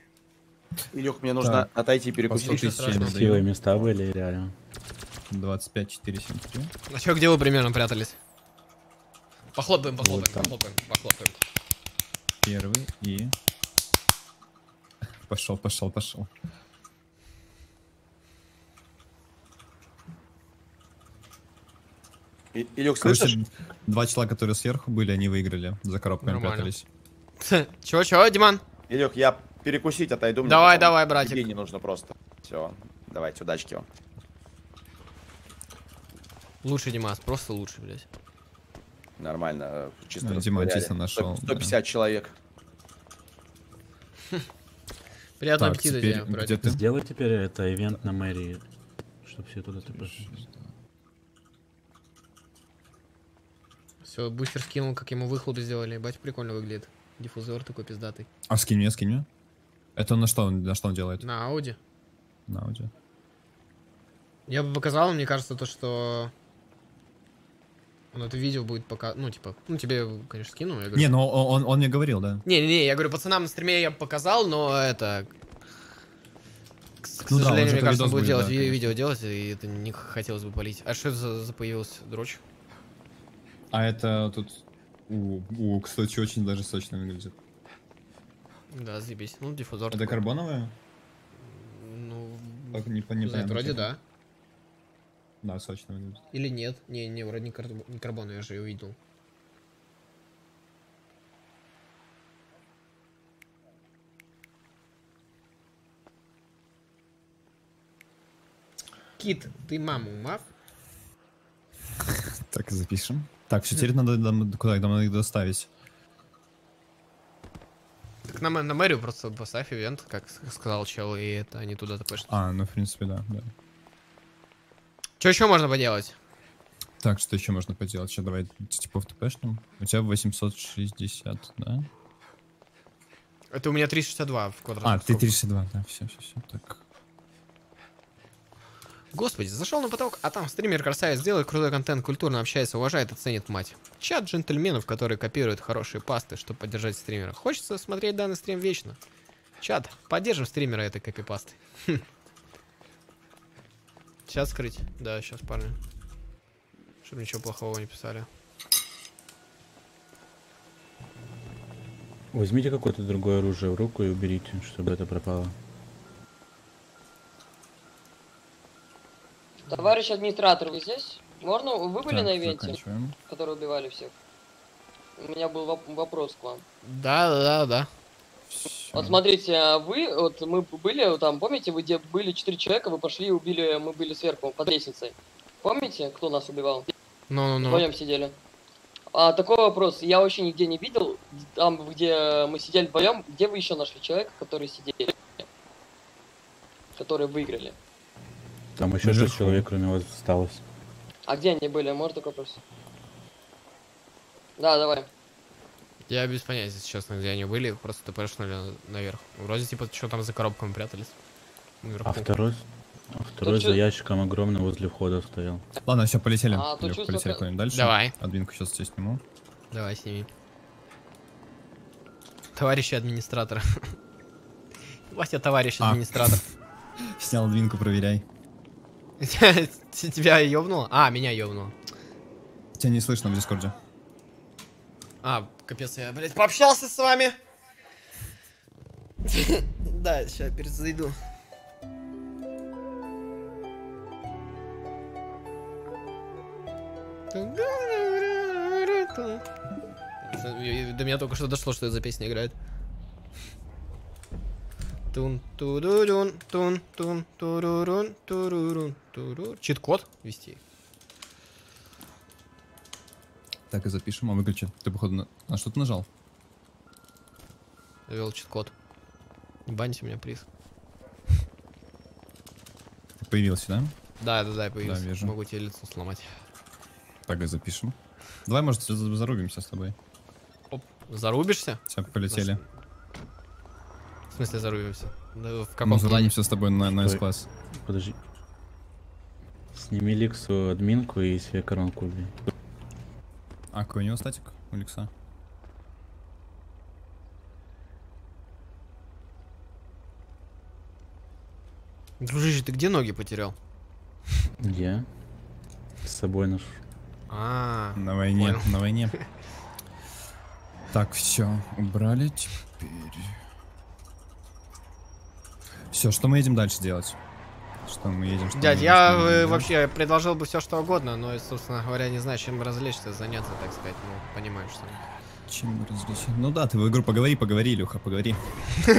Илюх, мне нужно отойти перекусить. Красивые места были, реально. двадцать пять, четыре, семь, три. А что, где вы примерно прятались? Похлопаем, похлопаем, похлопаем, похлопаем. Первый и... Пошел, пошел, пошел. И, Илюк, слышишь? Два чела, которые сверху были, они выиграли. За коробками прятались. Чего, чего, Диман? Илюк, я перекусить отойду. Давай, давай, братик. Тебе не нужно просто. Все, давайте, удачки вам. Лучше, Димас, просто лучше, блядь. Нормально, чисто. Дима чисто нашел. сто пятьдесят человек. Приятного аппетита, я братик. Сделай теперь это ивент на мэрии, чтобы все туда пришли. Все, Бустер скинул, как ему выходы сделали. Бать, прикольно выглядит. Диффузор такой пиздатый. А скинь мне, скинь мне. Это на что, на что он делает? На Ауди. На Ауди. Я бы показал, мне кажется, то, что... Он это видео будет пока... Ну, типа... Ну, тебе, конечно, скину. Я говорю... Не, ну, он, он мне говорил, да. Не-не-не, я говорю, пацанам на стриме я показал, но это... К, к ну, сожалению, да, мне кажется, он будет делать, да, видео делать, и это не хотелось бы палить. А что за, за появилась дрочь? А это тут, у, у, кстати, очень даже сочно выглядит. Да, заебись. Ну, диффузор. Это карбоновая? Ну, Только не понимаю. Вроде да. Да, сочно. Или нет? Не, не, вроде не, кар... не карбону, я же ее увидел. Кит, ты маму мав? Так и запишем. Так, все, теперь надо куда нам их доставить. Так на, на мэрию просто поставь ивент, как сказал чел, и это они туда-то пошли. А, ну в принципе, да, да. Что еще можно поделать? Так, что еще можно поделать? Сейчас давай типа в ТПшном. У тебя восемьсот шестьдесят, да? Это у меня триста шестьдесят два в квадратном. А, ты триста шестьдесят два, да, все, все, все, так. Господи, зашел на потолок, а там стример-красавец делает крутой контент, культурно общается, уважает и ценит мать. Чат джентльменов, которые копируют хорошие пасты, чтобы поддержать стримера. Хочется смотреть данный стрим вечно. Чат, поддержим стримера этой копипасты. Сейчас скрыть. Да, сейчас, парни. Чтобы ничего плохого не писали. Возьмите какое-то другое оружие в руку и уберите, чтобы это пропало. Товарищ администратор, вы здесь? Можно? Вы были так, на ивенте, которые убивали всех? У меня был воп вопрос к вам. Да, да, да. Вот смотрите, вы, вот мы были, там, помните, вы где были четыре человека, вы пошли и убили, мы были сверху, под лестницей. Помните, кто нас убивал? Ну, ну, ну. сидели. А, такой вопрос, я вообще нигде не видел, там, где мы сидели вдвоем, где вы еще нашли человека, который сидели? Которые выиграли? Там еще шесть человек, кроме вас, осталось. А где они были? Может, такой вопрос? Да, давай. Я без понятия, честно, где они были, просто тпшнули наверх. Вроде типа что там за коробками прятались. Наверху. А второй, а второй за чу... ящиком огромным возле входа стоял. Ладно, все, полетели. А, Илюх, чувство... полетели куда-нибудь дальше. Давай. Админку сейчас здесь сниму. Давай, сними. Товарищи администратора. Вася, товарищ администратор. Снял админку, проверяй. Тебя ёбнуло? А, меня ёбнуло. Тебя не слышно в дискорде. А, капец, я, блядь, пообщался с вами. Да, сейчас перезайду. До меня только что дошло, что это за песня играет. Тун турун тун тун турун турун турун. Чит-код вести. Так и запишем, а выключи. Ты походу на, на что-то нажал? Ввел чит-код. Баньте меня, приз. Ты появился, да? Да, да, да, я появился. Да, вижу. Могу тебе лицо сломать. Так и запишем. Давай, может, зарубимся с тобой. Оп, зарубишься? Все, полетели. В смысле зарубимся? Да, в каком плане? Зарубимся с тобой на, на эс-класс. Подожди. Сними Ликсу админку и себе коронку убей. А какой у него статик? У Лекса? Дружище, ты где ноги потерял? Я с собой ношу. А, -а, -а на войне, понял. На войне. Так, все, убрали теперь. Все, что мы едем дальше делать? Что мы едем? Что Дядь, мы едем, я что мы едем. Вообще предложил бы все что угодно, но, собственно говоря, не знаю, чем развлечься, заняться, так сказать, ну, понимаешь, что... Чем развлечься? Ну да, ты в игру поговори, поговори, Илюха, поговори. И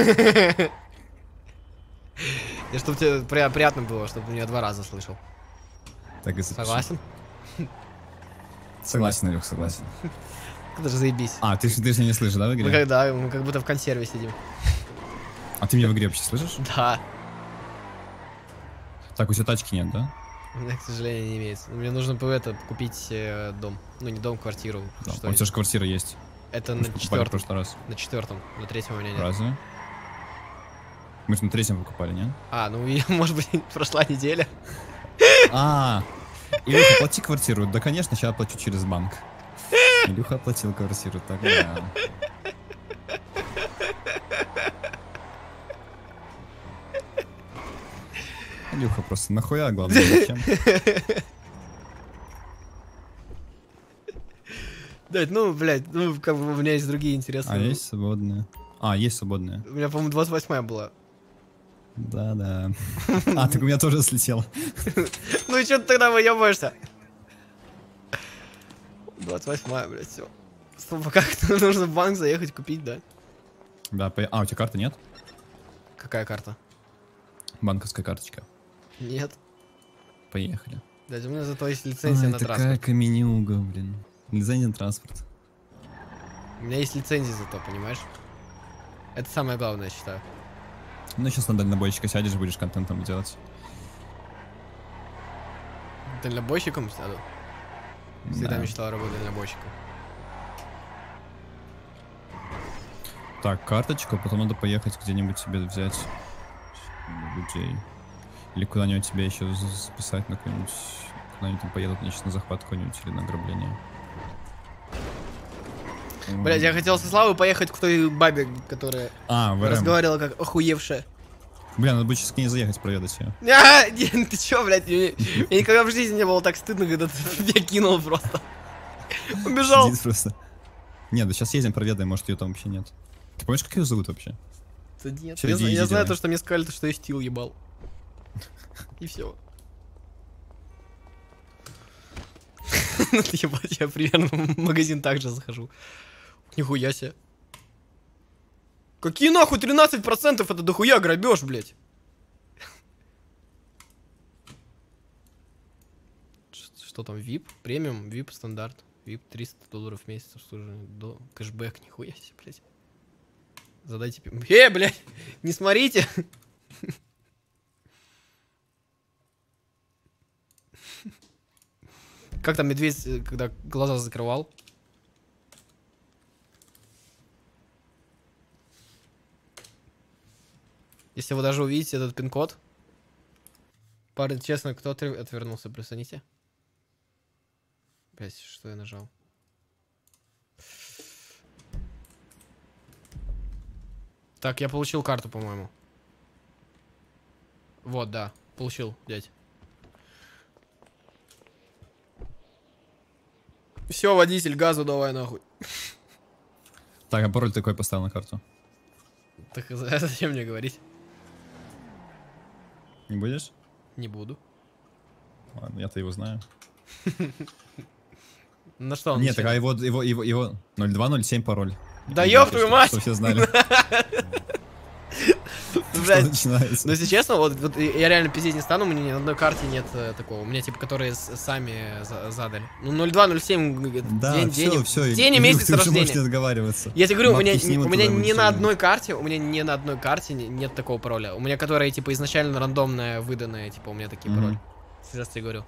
чтобы тебе приятно было, чтобы ты меня два раза слышал. Так и согласен? Согласен, Илюх, согласен. Когда же заебись. А, ты же не слышишь, да, в игре? Да, мы как будто в консерве сидим. А ты меня в игре вообще слышишь? Да. Так, у тебя тачки нет, да? У меня, к сожалению, не имеется. Мне нужно по это купить э, дом. Ну, не дом, квартиру. Да, что у тебя же квартира есть. Это мы на четвертом. Раз. На четвертом. На третьем у меня нет. Разве? Мы же на третьем покупали, нет? А, ну, я, может быть, прошла неделя. А, Илюха, плати квартиру. Да, конечно, сейчас плачу через банк. Илюха оплатил квартиру, так да. Илюха просто нахуя, главное, зачем? Дядь, ну, блядь, ну, как бы у меня есть другие интересные. А, есть свободные? А, есть свободные. У меня, по-моему, двадцать восьмая была. Да-да. А, так у меня тоже слетел. Ну и что ты тогда выебаешься? двадцать восьмая, блядь, все. Стоп, как-то нужно в банк заехать купить, да? Да, по... а, у тебя карты нет? Какая карта? Банковская карточка. Нет. Поехали. Да, у меня зато есть лицензия а, на транспорт. Такая каменюга, блин. Лицензия на транспорт. У меня есть лицензия зато, понимаешь? Это самое главное, я считаю. Ну, сейчас на дальнобойщика сядешь, будешь контентом делать. Дальнобойщиком сяду? Всегда да. мечтал работать дальнобойщиком. Так, карточка, потом надо поехать где-нибудь себе взять людей. Или куда-нибудь тебя еще записать на какую-нибудь... Куда-нибудь там поедут, значит, на захват какой-нибудь или на ограбление. Блять, я хотел со Славой поехать к той бабе, которая а, разговаривала как охуевшая. Бля, надо будет сейчас к ней заехать, проведать ее. А, нет, ты чё, блядь, мне, мне никогда в жизни не было так стыдно, когда ты меня кинул просто. Убежал. Просто. Нет, да сейчас ездим, проведаем, может ее там вообще нет. Ты помнишь, как ее зовут вообще? Да нет, Че, я, иди, я иди, знаю иди, то, что мне сказали, что я стил ебал. И все. Ебать, я примерно в магазин также захожу. Нихуя себе. Какие нахуй тринадцать процентов, это дохуя грабеж, блядь. Что там, вип? Премиум, вип, стандарт. Вип триста долларов в месяц обслуживание до кэшбэк, нихуя себе, блядь. Задайте... Э, блядь, не смотрите. Как там медведь, когда глаза закрывал? Если вы даже увидите этот пин-код. Парень, честно, кто отвернулся, присоедините. Блять, что я нажал? Так, я получил карту, по-моему. Вот, да, получил, дядь. Все, водитель, газу давай нахуй. Так, а пароль такой поставил на карту. Так зачем мне говорить? Не будешь? Не буду. Ладно, я-то его знаю. На что он? Нет, так а его его его его ноль два ноль семь пароль. Да ёб твою мать! Что все знали. Ну если честно, вот я реально пиздеть не стану, у меня ни одной карте нет такого. У меня типа, которые сами задали. Ну ноль два ноль семь, день, день, день и месяц рождения. Я тебе говорю, у меня ни на одной карте, у меня ни на одной карте нет такого пароля. У меня которые типа изначально рандомные выданные, типа у меня такие пароли. Сейчас тебе говорю.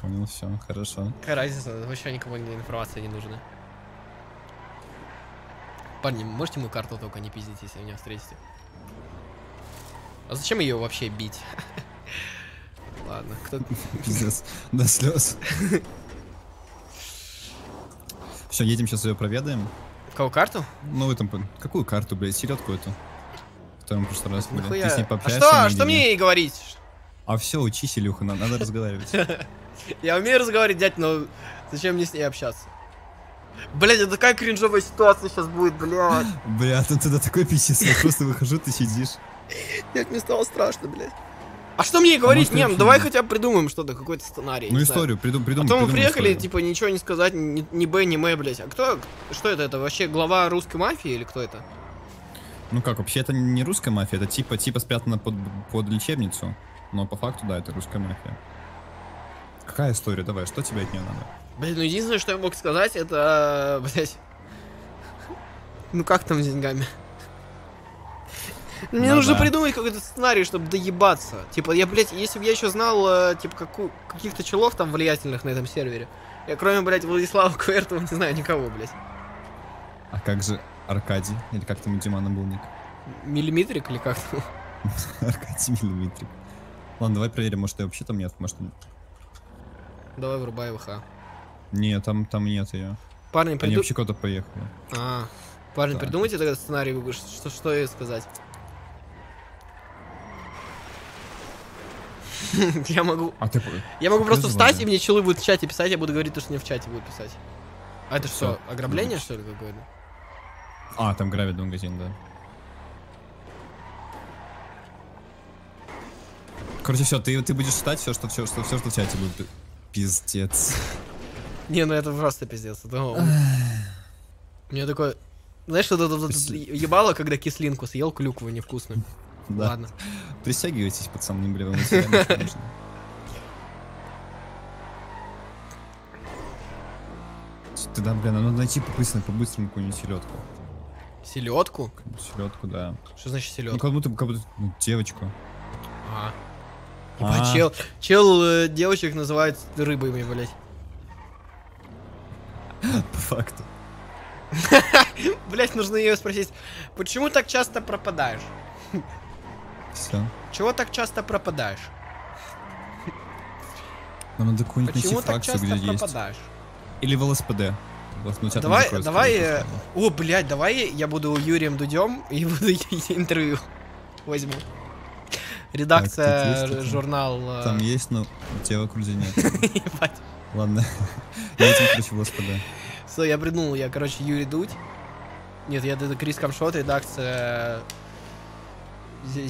Понял, все, хорошо. Какая разница, вообще никому информация не нужна. Парни, можете мою карту только не пиздить, если меня встретите? А зачем ее вообще бить? Ладно, кто... Пиздец, до слез. Все, едем, сейчас ее проведаем. Кого карту? Ну, там... Какую карту, блядь? Середку эту. Которую мы в прошлый раз были. Ты с ней пообщаешься. А что мне ей говорить? А все, учись, Илюха, надо разговаривать. Я умею разговаривать, дядь, но зачем мне с ней общаться? Блять, это такая кринжовая ситуация сейчас будет, блядь. Бля, ты тогда такой писец, я просто выхожу, ты сидишь. Как мне стало страшно, блядь. А что мне говорить? Не, давай хотя бы придумаем что-то, какой-то сценарий. Ну историю, придумаем. А то мы приехали, типа, ничего не сказать, ни Б, ни М, блядь. А кто, что это, это вообще глава русской мафии или кто это? Ну как, вообще это не русская мафия, это типа, типа спрятано под лечебницу. Но по факту, да, это русская мафия. Какая история? Давай, что тебе от нее надо? Блин, ну единственное, что я мог сказать, это... Блять. Ну как там с деньгами? Мне нужно придумать какой-то сценарий, чтобы доебаться. Типа, я, блять, если бы я еще знал, типа, каких-то челов там влиятельных на этом сервере. Я кроме, блять, Владислава Квертова не знаю никого, блять. А как же Аркадий? Или как там у Димана был ник? Миллиметрик или как там? Аркадий Миллиметрик. Ладно, давай проверим, может, ее вообще там нет, может, нет. Давай врубай ВХ. Не, там, там нет ее. Парни, придумайте. Они вообще куда-то поехали. А, парни, да. Придумайте тогда сценарий, что, что ей сказать. Я могу... А ты... Я могу ты просто встать, забавляю. И мне челы будут в чате писать, я буду говорить то, что мне в чате будут писать. А это все, что, ограбление, что ли, какое-то? А, там грабят магазин, да. Короче, все, ты, ты будешь читать все, что, все, что, все, что в чате будет. Пиздец. Не, ну это просто пиздец. Мне такое... Знаешь, что ебало, когда кислинку съел, клюкву невкусную. Да. Ладно. Присягивайтесь под самым блевым. Ты да, блин, надо найти по-быстренькому какую-нибудь селедку. Селедку? Селедку, да. Что значит селедку? Ну, как будто, как будто ну, девочку. А. А, -а, а. Чел, чел э, девочек называют рыбами, блять. По факту. Блять, нужно ее спросить, почему так часто пропадаешь? Все. Чего так часто пропадаешь? Нам надо какую-нибудь найти фракцию, где есть. Или в ЛСПД. Давай, давай. О, блядь, давай я буду Юрием Дудем и буду интервью возьму. Редакция, журнал. Там есть, но у тебя в окружении нет. Ладно. Я этим включу в ЛСПД. Все, я придумал, я, короче, Юрий Дудь. Нет, я это Крис Камшот, редакция.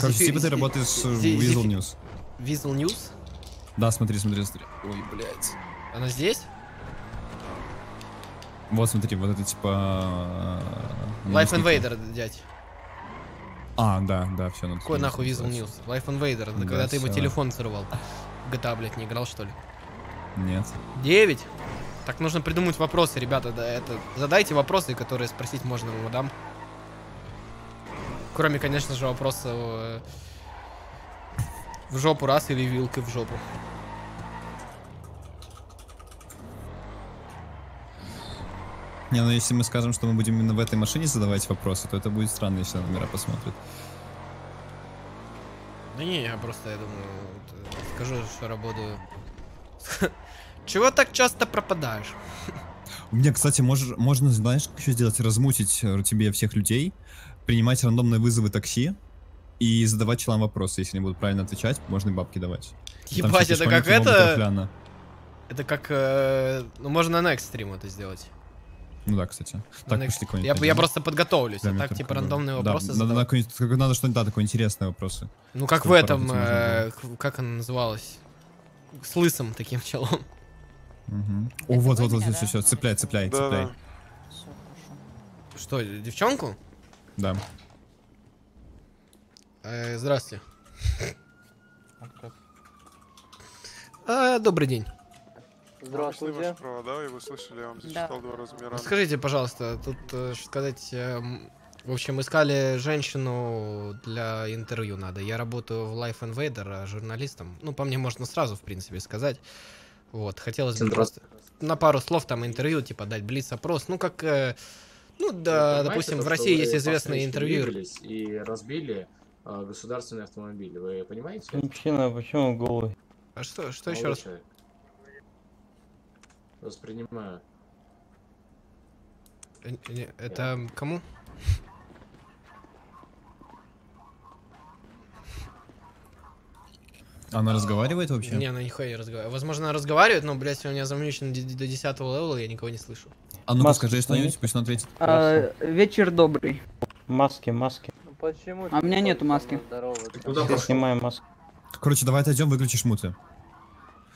Короче, типа ты работаешь с Weazel News. Weazel News? Да, смотри, смотри, смотри. Ой, блядь. Она здесь? Вот смотри, вот это типа... Life Invader, дядь. А, да, да, все. Ну, какой нахуй Weazel News? Life Invader, да, когда ты ему телефон сорвал. джи ти эй, блядь, не играл, что ли? Нет. девять? Так нужно придумать вопросы, ребята, да, это... Задайте вопросы, которые спросить можно у мадам. Кроме, конечно же, вопроса в... в жопу раз или вилкой в жопу. Не, ну если мы скажем, что мы будем именно в этой машине задавать вопросы, то это будет странно, если номера посмотрят. Да не, я просто, я думаю, вот, скажу, что работаю. Чего так часто пропадаешь? У меня, кстати, мож, можно, знаешь, как еще сделать? Размутить тебе всех людей, принимать рандомные вызовы такси и задавать челам вопросы. Если они будут правильно отвечать, можно и бабки давать. Ебать, это как это... Это как... Э, ну, можно на экстрим это сделать. Ну да, кстати. Так, я, я просто подготовлюсь, да, а так типа рандомные вопросы. Да, надо, надо, надо что-нибудь, да, такое интересное вопросы. Ну как в этом, э, как она называлась? С лысым таким челом. Угу. О, вот, вот, вот, да? все, все, цепляй, цепляй, да. цепляй. Что, девчонку? Да. Э, здравствуйте. А, добрый день. Здравствуйте. Ваши провода, и вы слышали, я вам зачитал да. два размера. Скажите, пожалуйста, тут, э, сказать, э, в общем, искали женщину для интервью надо. Я работаю в Life Invader журналистом. Ну, по мне можно сразу, в принципе, сказать. Вот, хотелось бы просто на пару слов там интервью, типа, дать блиц-опрос. Ну, как, э, ну, да, допустим, в России есть известные интервью. И разбили э, государственные автомобили, вы понимаете? Мужчина, почему голый? А что, что еще раз? Воспринимаю. Это yeah. кому? Она разговаривает вообще? Не, она нихуя не разговаривает. Возможно, она разговаривает, но, блядь, у меня замучен до десятого левела, я никого не слышу. А ну скажи что-нибудь, пусть она ответит. А, вечер добрый. Маски, маски. Ну, почему? А у меня нету маски. Я снимаю маску. Короче, давай отойдем, выключишь муты.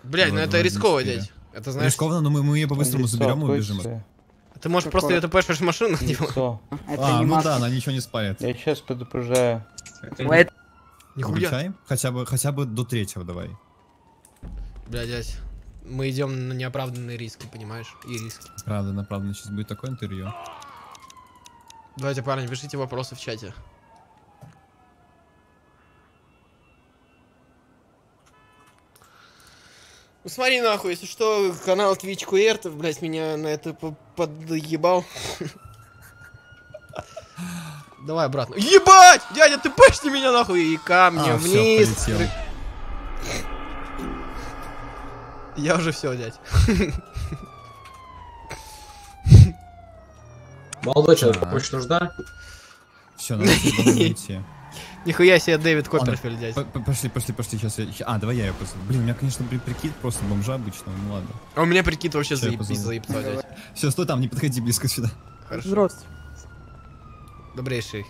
Блядь, ну это рисково, дядь. Это знаешь... Рискованно, но мы, мы ее по-быстрому заберем и убежим. Ты можешь Какое? просто ТПшишь машину на него. А, ну да, она ничего не спалит. Я сейчас предупреждаю. Нихуя. Хотя бы, хотя бы до третьего давай. Бля, дядь, мы идем на неоправданные риски, понимаешь? И риски. Правда, направленно сейчас будет такое интервью. Давайте, парни, пишите вопросы в чате. Ну смотри нахуй, если что, канал Twitch Куэртов, блядь, меня на это подъебал. Давай обратно. Ебать! Дядя, ты пашни меня нахуй! И камня вниз! Я уже все, дядь. Молодой человек, помощь нужна? Все, надо идти. Нихуя себе Дэвид Копперфилд, дядь. Пошли, пошли, пошли, сейчас я... А, давай я ее просто... Блин, у меня, конечно, прикид просто бомжа обычного, ну ладно. А у меня прикид вообще заебцо, дядь. Все, стой там, не подходи близко сюда. Хорошо. Здравствуйте. Добрейший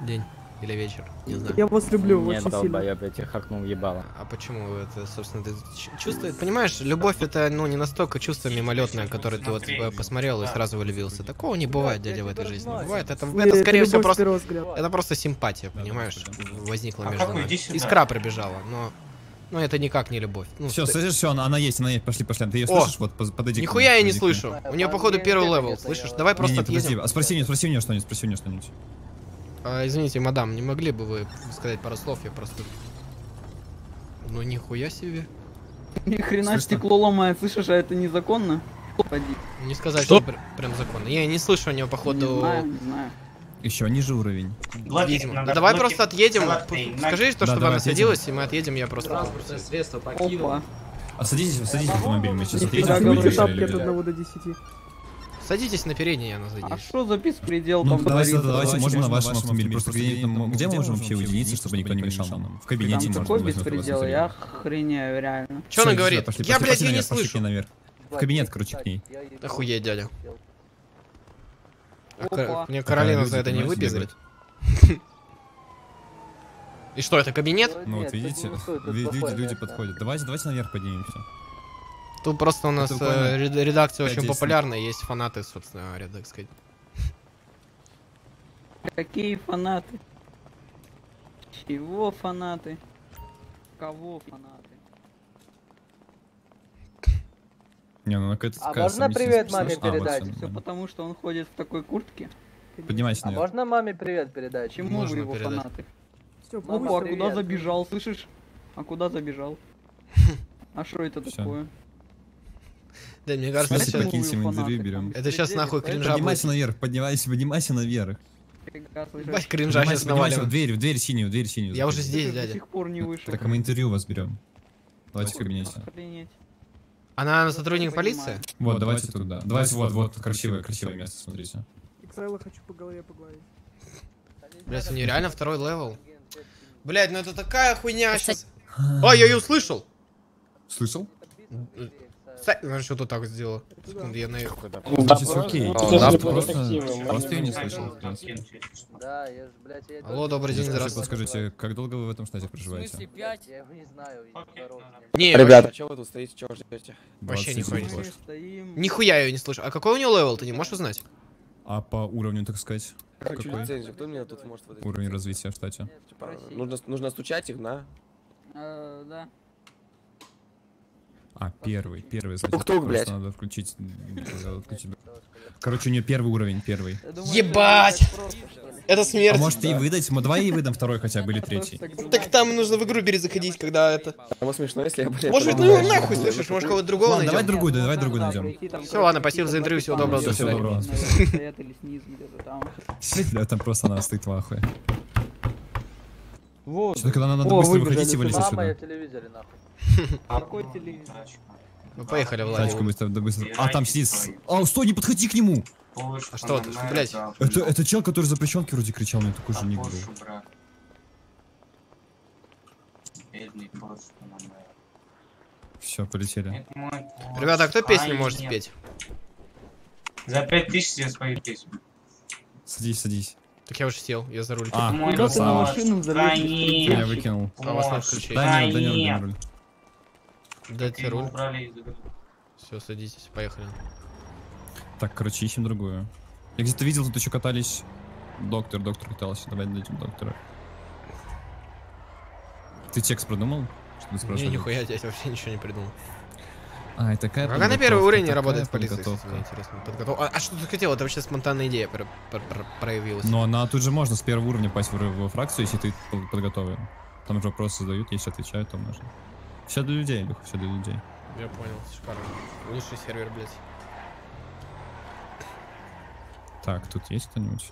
день. Или вечер? Не знаю. Я вас люблю, нет, очень долба, сильно. Я, блядь, я хакнул ебало. А почему это, собственно, ты чувствуешь? Понимаешь, любовь это, ну, не настолько чувство мимолетное, которое ты вот посмотрел и сразу влюбился. Такого не бывает, дядя, в этой жизни. Бывает, это, это скорее всего, просто, это просто симпатия, понимаешь, возникла между нами. Искра пробежала, но... Ну, это никак не любовь. Ну, все, ты... слышишь, все, она, она есть, она есть, пошли, пошли. Ты ее О! слышишь? Вот, подойди. Нихуя я не слышу. У нее, походу, первый левел, слышишь? Давай не, просто отъедем. А спроси, спроси у нее что-нибудь, спроси у нее что-нибудь. А, извините, мадам, не могли бы вы сказать пару слов? Я просто... Ну, нихуя себе. Ни хрена стекло ломает, слышишь, а это незаконно? Не сказать, что прям законно. Я не слышу у нее, походу... Не знаю, не знаю. Еще ниже уровень. Блоким, да, давай блоким. Просто отъедем. Блоким. Скажи, что да, чтобы она садилась, и мы отъедем, я просто... Транспортное средство покинуло. А садитесь, садитесь в автомобиль, мы сейчас отъедем. Да, говорю, шапки от одного до десяти. Садитесь на передний, я назову. А что за беспредел там? Ну, давайте, давайте, давайте, можно на вашем автомобиле. Просто где, там, где мы можем вообще уединиться, чтобы никто не мешал нам? В кабинете можно. Какой беспредел, я охреняю, реально. Че она говорит? Я, блядь, ее не слышу. В кабинет, короче, к ней. Охуеть, дядя. А мне Каролина за это не выпиздит. И что, это кабинет? Ну вот видите, люди подходят. Давайте, давайте наверх поднимемся. Тут просто у нас редакция очень популярная, есть фанаты, собственно, так сказать. Какие фанаты? Чего фанаты? Кого фанаты? Не, ну, а можно привет маме передать? А, все потому, что он ходит в такой куртке. Поднимайся наверх. А можно маме привет передать? Чему можно его передать? Фанаты? Все, мама, а привет. Куда забежал, слышишь? А куда забежал? А что это все такое? Да, мне кажется, сейчас... Это сейчас нахуй кринжа. Поднимайся наверх, поднимайся, поднимайся наверх. Бать, кринжа сейчас наваливаем. Дверь, в дверь синюю, в дверь синюю. Я уже здесь, дядя. До сих пор не вышел. Так, мы интервью вас берем. Давайте в кабинете. Она сотрудник полиции? Вот, давайте туда. Давайте, вот, вот, красивое, красивое место, смотрите. Exile хочу по голове погладить. Блять, у нее реально второй левел. Блять, ну это такая хуйня сейчас. А, я ее услышал. Слышал? Ну что ты так сделал? Секунду, я наверх. Просто я не слышал, в принципе. Алло, добрый день, здравствуйте. Подскажите, как долго вы в этом штате проживаете? Не, ребята, чего вы тут стоите, чего ждете? Вообще нихуя не слышу. Нихуя ее не слышу. А какой у нее левел, ты не можешь узнать? А по уровню, так сказать? Какой? Уровень развития в штате. Нужно стучать их, да? Да. А, первый, первый, значит, тук-тук, блядь. Надо включить, включить. Короче, у нее первый уровень, первый. Ебать! Это смерть. А может и выдать? Мы два и выдам, второй хотя бы, или третий. Так там нужно в игру перезаходить, когда это... Там смешно, если я, блядь... Может быть, ну его нахуй, слышишь, может кого-то другого найдем. Давай другую, давай другую найдем. Все, ладно, спасибо за интервью, всего доброго, до свидания. Действительно, там просто она стоит в ахуе. Вот. Что-то когда надо быстро выходить и вылезать сюда. А какой телевизор? Ну поехали, Владимир. А там сидит. А, стой, не подходи к нему! А что ты, блядь? Это, это чел, который запрещенки вроде кричал, мне такой же не был. Все, полетели. Ребята, а кто песни может спеть? За пять тысяч я спою песню. Садись, садись. Так я уже сел, я за руль. А, куда ты на машину залезешь? Я выкинул. А вас надо включить. Да нет, да нет, руль. Дайте руль. Все, садитесь, поехали. Так, короче, ищем другую. Я где-то видел, тут еще катались. Доктор, доктор катался. Давай найдем доктора. Ты текст продумал? Что ты не, нихуя, я вообще ничего не придумал. А, это какая-то. Пока на первый уровень работает полиция. А, а что ты хотел? Это вообще спонтанная идея про про про проявилась. Но она тут же можно с первого уровня пасть в, в фракцию, если ты подготовил. Там же вопросы задают, если отвечают, то можно. Все для людей, Илюха, все для людей. Я понял, шикарно. Лучший сервер, блядь. Так, тут есть кто-нибудь?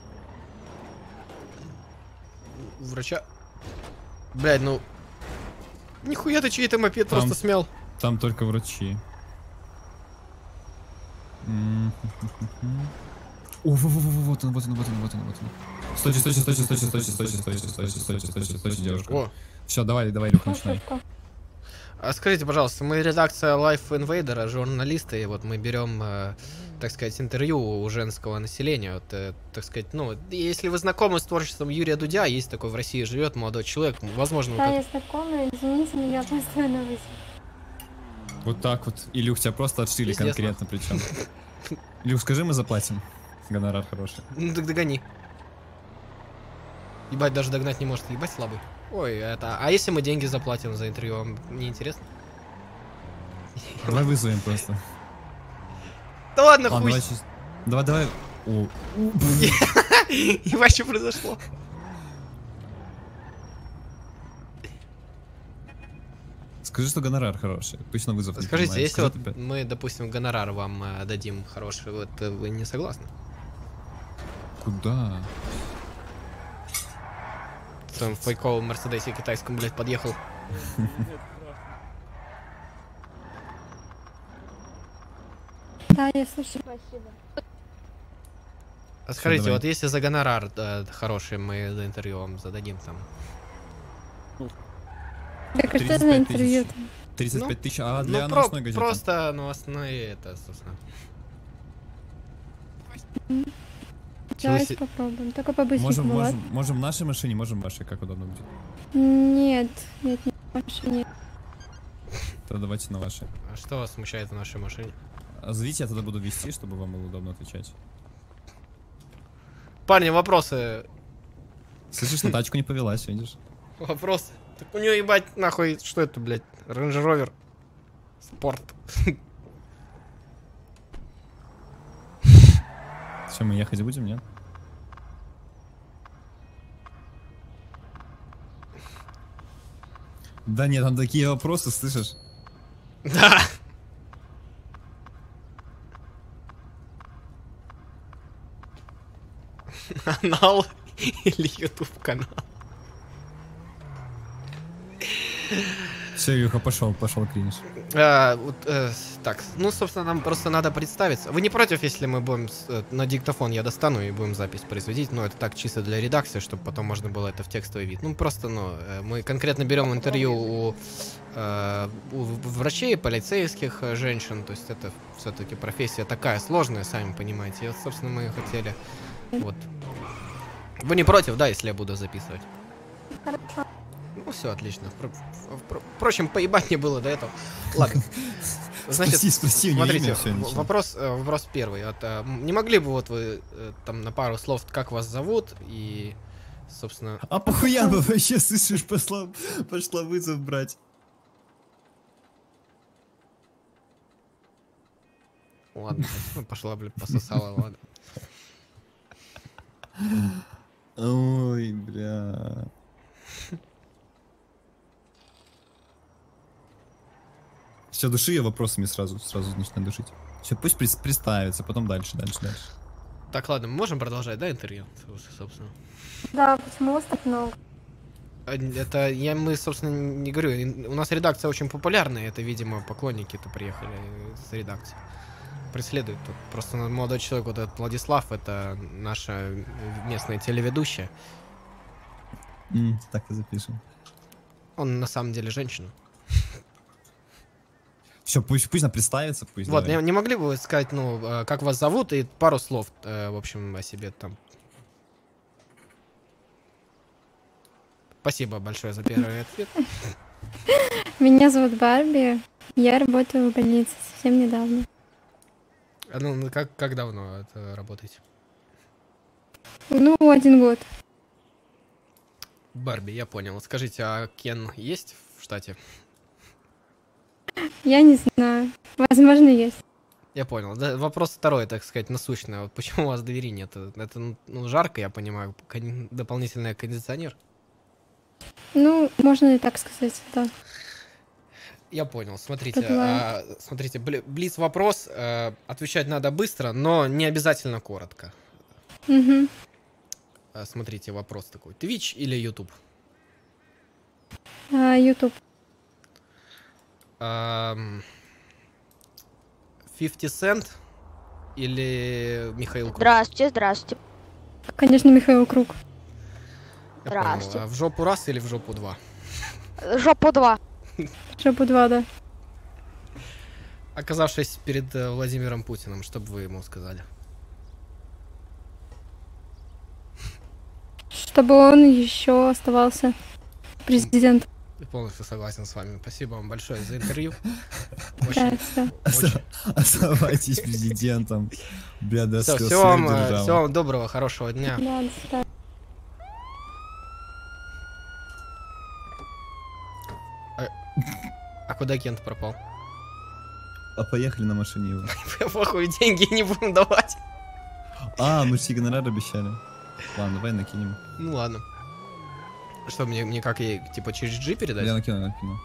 Врача. Блядь, ну. Нихуя ты чей-то мопед там... просто смял. Там только врачи. О, вот он, вот он, вот он, вот он, вот он. Стойте, стойте, стойте, стойте, стойте, стойте, стойте, стойте, стойте, стойте, стойте, девушка. Все, давай, давай, Илюха, начинай. А скажите, пожалуйста, мы редакция Life Invader, журналисты, и вот мы берем, так сказать, интервью у женского населения. Вот, так сказать, ну, если вы знакомы с творчеством Юрия Дудя, есть такой в России живет молодой человек, возможно... Да, я знакомая, извините, но я просто новость. Вот так вот. Илюх, тебя просто отшили конкретно причем. Илюх, скажи, мы заплатим. Гонорар хороший. Ну так догони. Ебать, даже догнать не может. Ебать, слабый. Ой, это... А если мы деньги заплатим за интервью, вам не интересно? Давай вызовем просто. Да ладно, хуй. Давай, давай. Ебать, что произошло? Скажи, что гонорар хороший. Пусть на вызов. Скажите, если вот мы, допустим, гонорар вам э, дадим хороший, вот вы не согласны? Куда? Там в фейковом Мерседесе китайском, блядь, подъехал. Да, я слышу. Спасибо. Скажите, вот если за гонорар хороший мы за интервью вам зададим там. Так, а что за интервью? тридцать пять тысяч, а для новостной газеты? Просто новостные, это, собственно. Давайте попробуем, только побыстрее. Можем в нашей машине, можем в вашей, как удобно будет. Нет, нет, не в машине. Тогда давайте на вашей. А что вас смущает в нашей машине? Зовите, я тогда буду вести, чтобы вам было удобно отвечать. Парни, вопросы. Слышишь, на тачку не повелась, видишь? Вопросы. Так у нее, ебать, нахуй, что это, блядь? Range Rover. Спорт. Все, мы ехать будем, нет? Да нет, там такие вопросы, слышишь? Да. Канал или YouTube канал? Все, Юха, пошел, пошел, кринж. А, вот, э, так, ну, собственно, нам просто надо представиться. Вы не против, если мы будем с, э, на диктофон я достану и будем запись производить? Но ну, это так чисто для редакции, чтобы потом можно было это в текстовый вид. Ну, просто, ну, э, мы конкретно берем интервью у, э, у врачей, полицейских, э, женщин. То есть это все-таки профессия такая сложная, сами понимаете. И вот, собственно, мы хотели... Вот. Вы не против, да, если я буду записывать? Хорошо. Ну все, отлично. Впрочем, поебать не было до этого. Ладно. Значит, спроси, спроси, смотрите, вопрос, вопрос первый. Вот, а, не могли бы вот вы там на пару слов, как вас зовут и, собственно... А похуя бы вообще, слышишь, пошла, пошла вызов брать. Ладно, пошла, блядь, пососала, ладно. Ой, бля... Все, души ее вопросами сразу, сразу начинаю душить. Все, пусть представится, потом дальше, дальше, дальше. Так, ладно, мы можем продолжать, да, интервью, собственно? Да, почему вас так много? Это, я, мы, собственно, не говорю, у нас редакция очень популярная, это, видимо, поклонники-то приехали с редакции. Преследует тут. Просто молодой человек, вот этот Владислав, это наша местная телеведущая. Mm, так и запишем. Он на самом деле женщина. Все, пусть, пусть она представится, пусть. Вот, не, не могли бы вы сказать, ну, как вас зовут и пару слов, в общем, о себе там. Спасибо большое за первый ответ. Меня зовут Барби, я работаю в больнице совсем недавно. А ну, как, как давно это работаете? Ну, один год. Барби, я понял. Скажите, а Кен есть в штате? Я не знаю. Возможно, есть. Я понял. Да, вопрос второй, так сказать, насущный. Вот почему у вас двери нет? Это, ну, жарко, я понимаю. Кон- дополнительный кондиционер. Ну, можно и так сказать, да. Я понял. Смотрите, а, смотрите, блиц вопрос. А, отвечать надо быстро, но не обязательно коротко. Угу. А, смотрите, вопрос такой. Twitch или YouTube? А, YouTube. пятьдесят Cent или Михаил Круг? Здравствуйте, здравствуйте. Конечно, Михаил Круг. Я здравствуйте. А в жопу раз или в жопу два? Жопу два. Жопу два, да. оказавшись перед Владимиром Путиным, что бы вы ему сказали? Чтобы он еще оставался президентом. Полностью согласен с вами. Спасибо вам большое за интервью. Очень, очень... Оставайтесь президентом. Бля, до встречи. Всего вам доброго, хорошего дня. Да, а... а куда Кент пропал? А поехали на машине. Похуй, деньги не будем давать. А, мы все гонорары обещали. Ладно, давай накинем. Ну ладно. Что, мне, мне как ей, типа, через джи передать? Я накину, накину.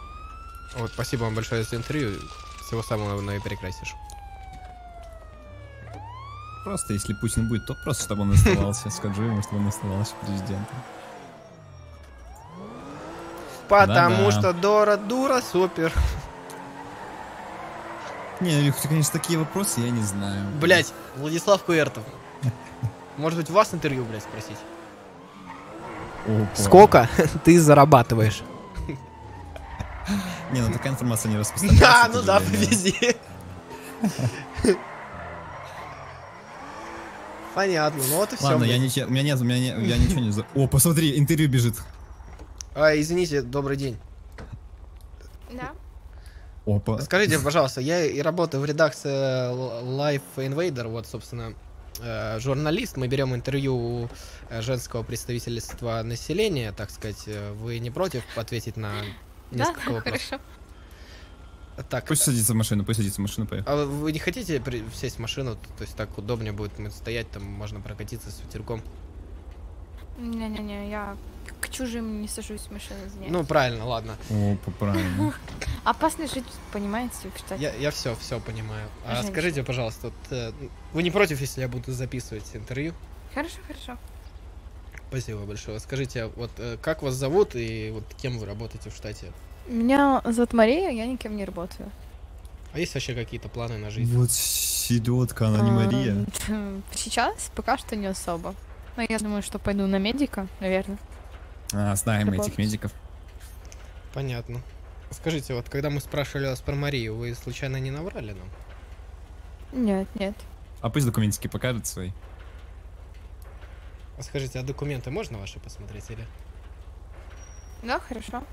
Вот, спасибо вам большое за интервью. Всего самого, но и перекрасишь. Просто, если Путин будет, то просто, чтобы он оставался. Скажу ему, чтобы он оставался президентом. Потому что Дора дура супер. Не, Илюха, конечно, такие вопросы я не знаю. Блять, Владислав Квертов. Может быть, у вас интервью, блядь, спросить? Сколько ты зарабатываешь? Не, ну такая информация не распространяется. Да, ну да, повези. Понятно, ну вот и все. Ладно, я ничего, у меня нет, у меня я ничего не за. О, посмотри, интервью бежит. А, извините, добрый день. Да. Опа. Скажите, пожалуйста, я и работаю в редакции Life Invader, вот, собственно. Журналист, мы берем интервью у женского представительства населения, так сказать. Вы не против ответить на несколько да, вопросов? Хорошо. Так, пусть садится в машину, пусть садится в машину, поехали. А вы не хотите сесть в машину? То есть так удобнее будет стоять, там можно прокатиться с ветерком. Не-не-не, я к чужим не сажусь в машину. Нет. Ну правильно, ладно. Опа, правильно. Опасно жить, понимаете, в штате. Я, я все, все понимаю. А скажите, пожалуйста, вот, вы не против, если я буду записывать интервью? Хорошо, хорошо. Спасибо большое. Скажите, вот как вас зовут и вот кем вы работаете в штате? Меня зовут Мария, я никем не работаю. А есть вообще какие-то планы на жизнь? Вот седотка, она не Мария. Сейчас пока что не особо. Но я думаю, что пойду на медика, наверное. А, знаем этих медиков. Понятно. Скажите, вот когда мы спрашивали вас про Марию, вы случайно не наврали нам? Нет, нет. А пусть документики покажут свои. А скажите, а документы можно ваши посмотреть или? Да, хорошо.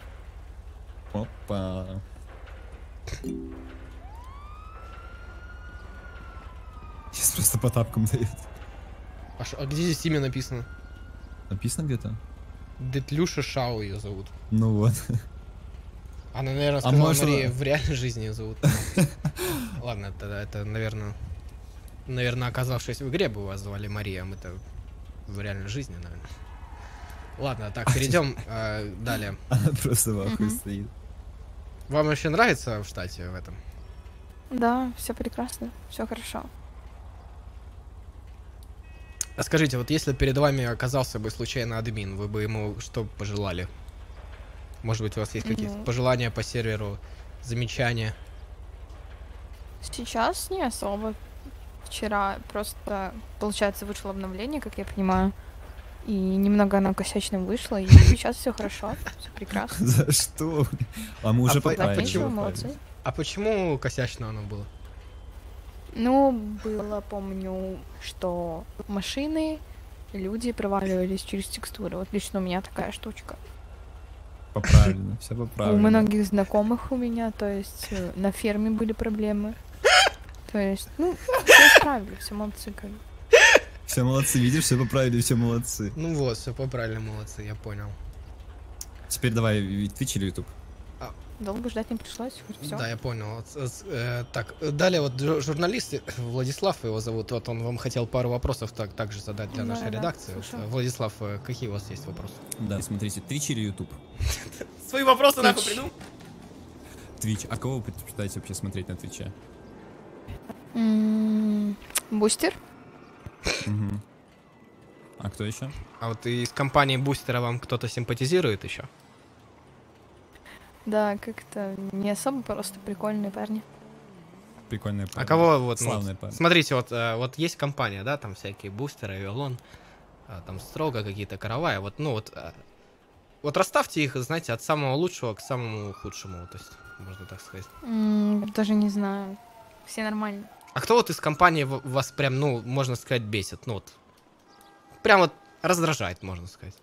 Опа. Сейчас просто по тапкам дает. А, а где здесь имя написано? Написано где-то? Детлюша Шау ее зовут. Ну вот. Она, наверное, сказала, а может... Мария в реальной жизни ее зовут. Ладно, тогда это, наверное, наверное, оказавшись в игре, бы вас звали Мария, мы-то в реальной жизни, наверное. Ладно, так, перейдем э, далее. Она просто в ахуе стоит. Вам вообще нравится в штате в этом? Да, все прекрасно, все хорошо. А скажите, вот если перед вами оказался бы случайно админ, вы бы ему что пожелали? Может быть, у вас есть какие-то mm-hmm. пожелания по серверу, замечания? Сейчас не особо. Вчера просто, получается, вышло обновление, как я понимаю. И немного оно косячно вышло, и сейчас все хорошо, все прекрасно. За что? А мы уже попали. А почему косячно оно было? Ну, было, помню, что машины, люди проваливались через текстуры. Вот лично у меня такая штучка. Поправильно, все поправильно. У многих знакомых у меня, то есть на ферме были проблемы. То есть, ну, все справили, все молодцы. Все молодцы, видишь, все поправили, все молодцы. Ну вот, все поправили, молодцы, я понял. Теперь давай Twitch или YouTube. Долго ждать не пришлось, все. Да, я понял. Так, далее вот журналист Владислав его зовут, вот он вам хотел пару вопросов так, также задать для да, нашей да, редакции. Слушаю. Владислав, какие у вас есть вопросы? Да, смотрите, Twitch или YouTube? Свои вопросы нахуй придумал? Twitch, а кого вы предпочитаете вообще смотреть на Twitch? Бустер. А кто еще? А вот из компании Бустера вам кто-то симпатизирует еще? Да, как-то не особо, просто прикольные парни. Прикольные парни. А кого вот, славные ну, парни. Смотрите, вот, вот есть компания, да, там всякие Бустеры, Эвелон, там Строго какие-то, Каравая, вот, ну вот, вот расставьте их, знаете, от самого лучшего к самому худшему, то есть, можно так сказать. Mm, даже не знаю. все нормально. А кто вот из компании вас прям, ну, можно сказать, бесит? Ну вот, прям вот раздражает, можно сказать.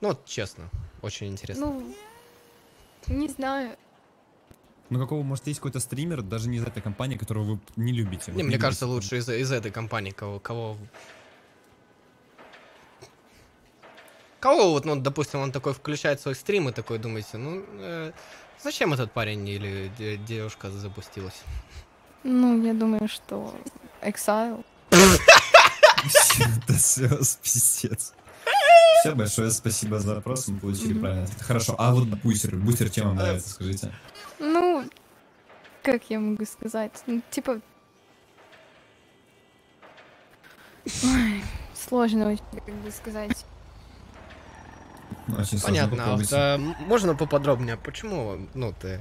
Ну вот, честно, очень интересно. Ну, не знаю. Ну, какого, может, есть какой-то стример, даже не из этой компании, которого вы не любите? Не, вот, мне не кажется, любите. Лучше из, из этой компании, кого... Кого, кого вот, ну, допустим, он такой включает свой стрим и такой думаете, ну, э, зачем этот парень или де девушка запустилась? Ну, я думаю, что Exile. Это все, пиздец. Все, большое спасибо за вопрос, мы получили правильно. Хорошо, а вот Бустер, Бустер чем вам нравится, скажите? Ну, как я могу сказать, ну, типа, ой, сложно очень, как бы сказать. Очень понятно, вот, а, можно поподробнее, почему, ну, ты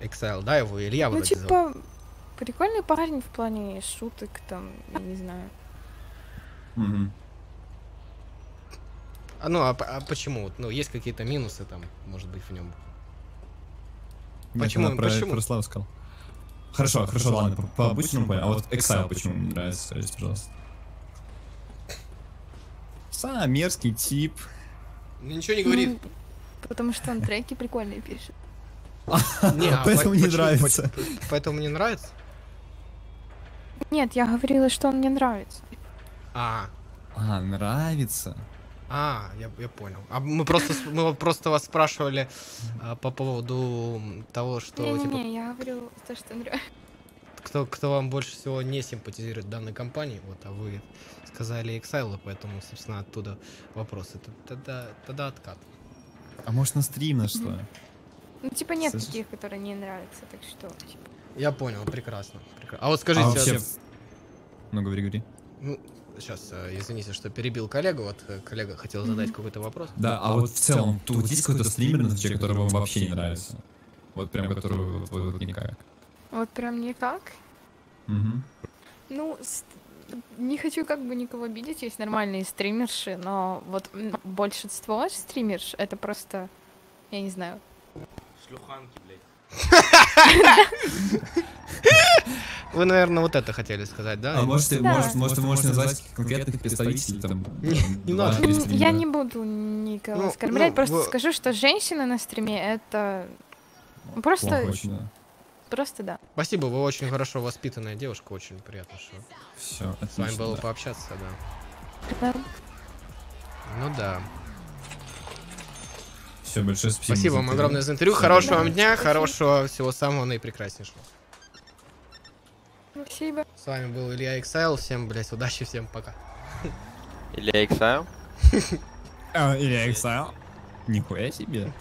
Exile, да, его Илья ну, вроде типа, зовут? Прикольный парень в плане шуток, там, я не знаю. Mm-hmm. А ну, а, а почему, ну, есть какие-то минусы там, может быть, в нем? Нет, почему? Про, почему? Ярослав сказал. Хорошо, хорошо, ладно, по-обычному понял. А вот Exile почему мне нравится, скажите, пожалуйста. Сам мерзкий тип. Ничего не говорит. Ну, потому что он треки прикольные пишет. Поэтому не нравится. Поэтому не нравится? Нет, я говорила, что он мне нравится. А. А, нравится. А, я, я понял. А мы просто мы просто вас спрашивали а, по поводу того, что. Не, типа, не, не, я говорю то, что нравится. Кто, кто вам больше всего не симпатизирует данной компании, вот, а вы сказали Exile, поэтому, собственно, оттуда вопросы. Тогда, тогда откат. А может на стрим на что? Ну типа нет Слышишь? Таких, которые не нравятся, так что. Типа. Я понял, прекрасно. Прекра... А вот скажите. А вообще... от... Ну говори, говори. Ну, сейчас, извините, что перебил коллегу, вот коллега хотел задать mm-hmm. какой-то вопрос. Да, а, а вот в целом, тут есть какой-то стример, на человек, которого вам вообще не нравится? Вот прям, которого вот, вот, вот никак. Вот прям никак? Mm-hmm. Ну, не хочу как бы никого обидеть, есть нормальные стримерши, но вот большинство стримерш это просто, я не знаю. Шлюханки, блядь. Вы, наверное, вот это хотели сказать, да? А может, ты можешь назвать конкретных представителей там? Я не буду никого оскорблять, просто скажу, что женщина на стриме это просто... Просто да. Спасибо, вы очень хорошо воспитанная девушка, очень приятно, что Все, с вами было пообщаться, да. Ну да. Все, большое спасибо. Спасибо вам огромное за интервью, хорошего вам дня, хорошего всего самого наипрекраснейшего. Спасибо. С вами был Илья Exile. Всем, блять, удачи, всем пока. Илья Exile. Илья Exile. Нихуя себе.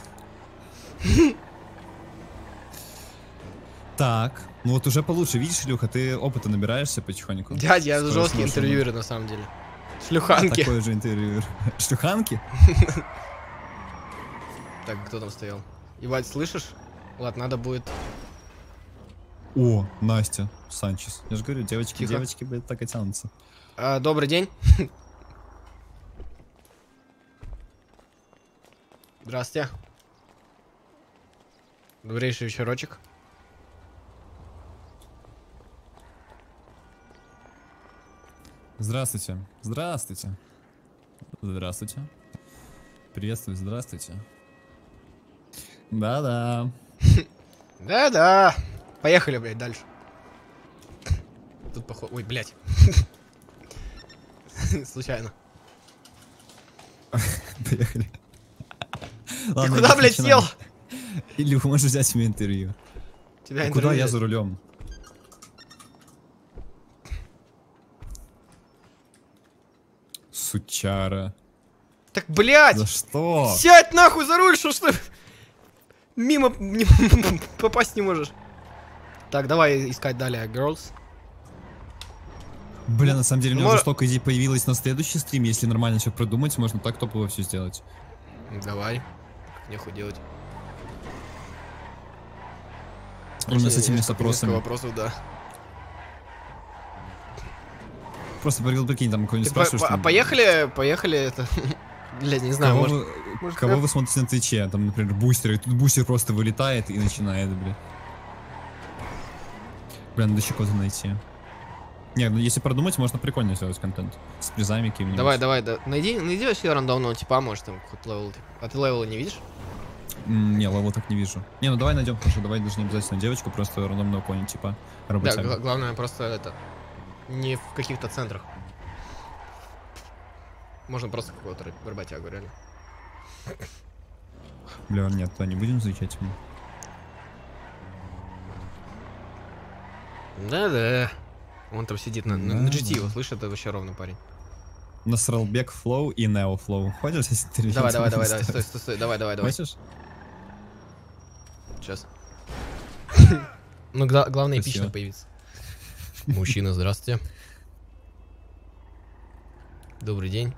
Так, ну вот уже получше, видишь, Илюха, ты опыта набираешься потихоньку. Дядя, я жесткий интервьюер на самом деле. Шлюханки. Такой же интервьюер. Шлюханки? Так, кто там стоял? Ебать, слышишь? Ладно, надо будет... О, Настя Санчес. Я же говорю, девочки, Тихо. девочки, блядь, так и тянутся. А, добрый день. Здравствуйте. Добрейший вечерочек. Здравствуйте. Здравствуйте. Здравствуйте. Приветствую, здравствуйте. Да-да. Да-да. Поехали, блядь, дальше. Тут похоже... Ой, блядь. Случайно. Поехали. Ты куда, блядь, сел? Илюх, можешь взять у меня интервью? Тебя интервью? Куда я за рулем? Сучара. Так, блядь! За что? Сядь нахуй за руль, что ж ты... Мимо попасть не можешь. Так, давай искать далее, girls. Бля, на самом деле, у меня Мож... уже столько идей появилось на следующий стрим. Если нормально все продумать, можно так топово все сделать. Давай. Нехуй делать. Именно с этими вопросами. Вопросов, да. Просто говорил, прикинь, там кого-нибудь спрашиваешь. По поехали, поехали это... Бля, не знаю, кого, может, вы, может, кого я... вы смотрите на Твиче? Там, например, Бустер, и тут Бустер просто вылетает и начинает, бля. Блин, надо еще кого-то найти. Не, ну если продумать, можно прикольно сделать контент. С призами какими-нибудь. Давай, давай, да. Найди, найди вообще рандомного типа, может там какой-то левел. А ты левела не видишь? Mm, не, левел так не вижу. Не, ну давай найдем, потому что давай даже не обязательно девочку, просто рандомного коня типа работяга. Да, главное просто это, не в каких-то центрах. Можно просто какого-то работягу, реально. Бля, нет, то не будем изучать ему. Да-да. Он там сидит на, на, на джи ти, его слышит, это вообще ровно парень. Насралбек Флоу и Нео Флоу. Хочешь, если ты Давай, давай, давай, давай, стой, стой, стой, давай, давай, давай. Хочешь? Сейчас. Ну, гла главное эпично появиться. Мужчина, здравствуйте. Добрый день.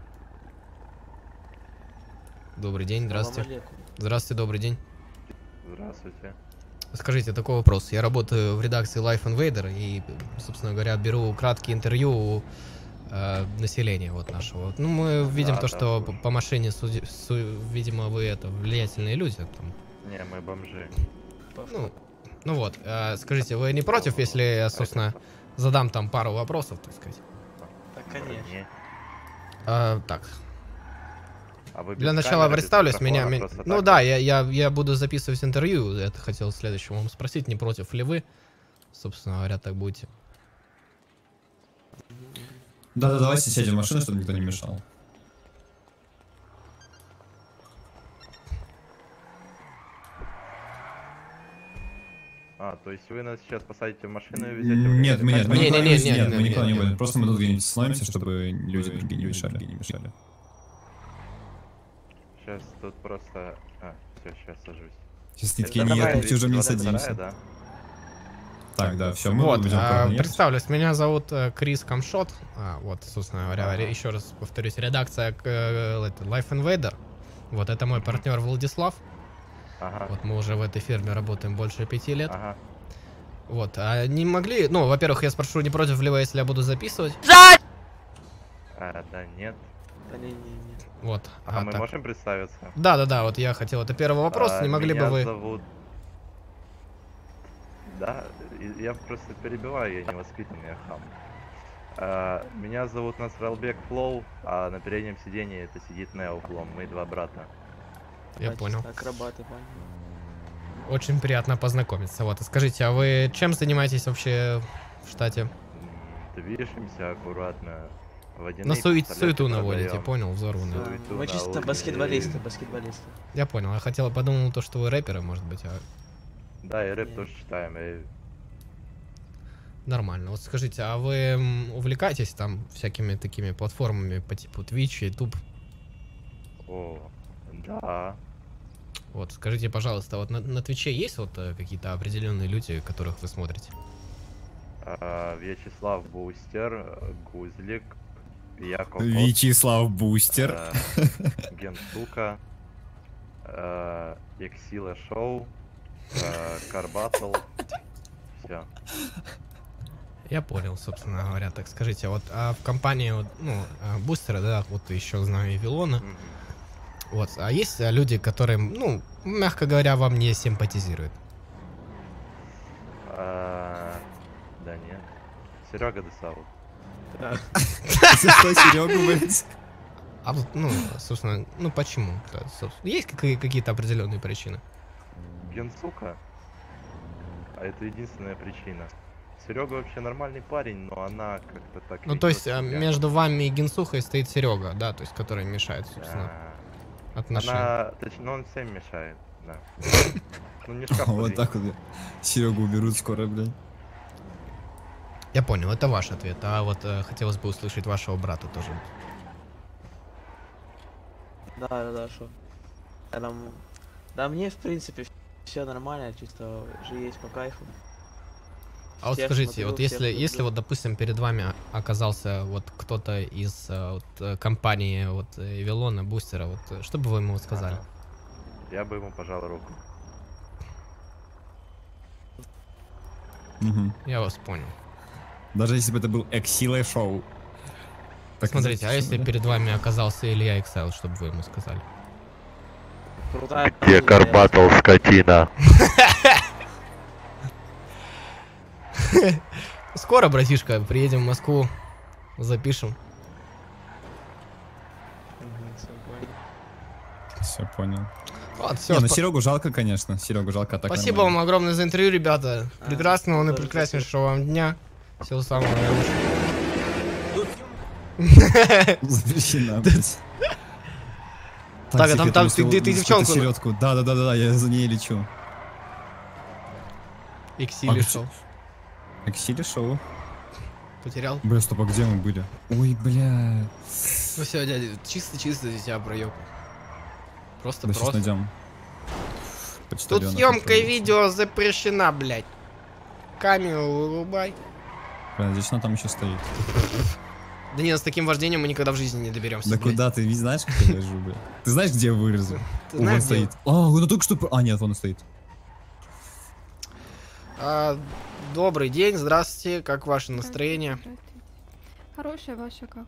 Добрый день, здравствуйте. Здравствуйте, добрый день. Здравствуйте. Скажите, такой вопрос. Я работаю в редакции Life Invader и, собственно говоря, беру краткие интервью у э, населения вот нашего. Ну, мы видим да, то, да, что по, по машине, суди, су, видимо, вы это влиятельные люди. Там. Не, мы бомжи. Ну, ну вот, э, скажите, вы не против, если я, собственно, задам там пару вопросов, так сказать? Да, конечно. А, так. А для начала представлюсь, меня... меня... Ну да, я, я, я буду записывать интервью, это хотел следующему вам спросить, не против ли вы, собственно говоря, так будете. Да-да, давайте сядем в машину, чтобы никто не мешал. А, то есть вы нас сейчас посадите в машину и везете? Нет, мы нет, мы не, не, не, не, нет, мы никуда не будем, просто мы тут где-нибудь становимся, чтобы люди другие не мешали. Сейчас тут просто... А, все, сейчас сажусь. Сейчас нитки не отпусти, уже мне садимся. Да. Так, да, все, мы вот, будем а, представлюсь, меня зовут Крис Камшот. А, вот, собственно говоря, ага. еще раз повторюсь, редакция Life Invader. Вот, это мой партнер Владислав. Ага. Вот, мы уже в этой фирме работаем больше пяти лет. Ага. Вот, а не могли... Ну, во-первых, я спрошу, не против ли вы, если я буду записывать? Да! А, да, нет. Да, не, не, не. Вот. А, а мы так. можем представиться? Да, да, да, вот я хотел. Это первый вопрос, а, не могли бы вы... Зовут... Да, я просто перебиваю, я не воспитанный, я хам. А, меня зовут Насралбек Флоу, а на переднем сиденье это сидит Нео Флоу, мы два брата. Я Значит, понял. Акробаты, понял. Очень приятно познакомиться. Вот, скажите, а вы чем занимаетесь вообще в штате? Движемся аккуратно. На сует, суету наводите, понял, взорванную. Да, мы чисто баскетболисты, баскетболисты. Я понял, я хотел, подумал то, что вы рэперы, может быть, а... Да, и рэп Нет. тоже читаем, и... Нормально, вот скажите, а вы увлекаетесь там всякими такими платформами по типу Twitch, YouTube? О, да. Вот, скажите, пожалуйста, вот на, на Twitch есть вот какие-то определенные люди, которых вы смотрите? А, Вячеслав Бустер, Гузлик. Вячеслав Бустер, э, Генсуха, э, Exile Шоу, э, Карбатл, все. Я понял, собственно говоря. Так скажите, вот а в компании ну, Бустера, да, вот еще знаю Эвелона. Mm-hmm. Вот, а есть люди, которые, ну, мягко говоря, вам не симпатизируют? А, да нет. Серега Десау. Если что, Серегу, блядь. А, ну, собственно, ну почему? Есть какие-то определенные причины? Генсуха? А это единственная причина. Серега вообще нормальный парень, но она как-то так... Ну, то есть между вами и Генсухой стоит Серега, да, то есть, который мешает, собственно, отношения. Точно, он всем мешает, да. Вот так вот. Серегу уберут скоро, блядь. Я понял, это ваш ответ, а вот э, хотелось бы услышать вашего брата тоже. Да, да, да, шо. Я там... Да мне, в принципе, все нормально, чисто же есть по кайфу. А вот всех скажите, смотрю, вот если, если, если вот, допустим, перед вами оказался вот кто-то из вот, компании вот Эвелона, Бустера, вот что бы вы ему сказали? А, я бы ему пожал руку. Угу. Я вас понял. Даже если бы это был Exile Шоу. Так смотрите, а если перед вами оказался Илья Exile, что бы вы ему сказали? Где Карбатл, скотина? Скоро, братишка, приедем в Москву, запишем. Все понял. Вот, все. Не, ну Серегу жалко, конечно. Серегу жалко. Так спасибо нормально. Вам огромное за интервью, ребята. Прекрасного а, и прекраснейшего вам дня. Всего самого наилучшего. Так, а там, там, ты, ты, ты девчонку... Середку. Да, да, да, да, я за ней лечу. Exile шоу. Exile шоу. Потерял? Бля, стоп, а где мы были? Ой, бля. Ну все, дядя, чисто-чисто здесь я проеб. Просто, да, просто. Найдем. Тут съемка видео запрещена, блядь. Камеру вырубай. Бля, надеюсь, она там еще стоит. Да нет, с таким вождением мы никогда в жизни не доберемся. Да блядь. Куда ты? Не знаешь, как я вожу, бля. Ты знаешь, где я вырезал? Он стоит. А, он только что... А, нет, он стоит. А, добрый день, здравствуйте. Как ваше настроение? Хорошее ваше как?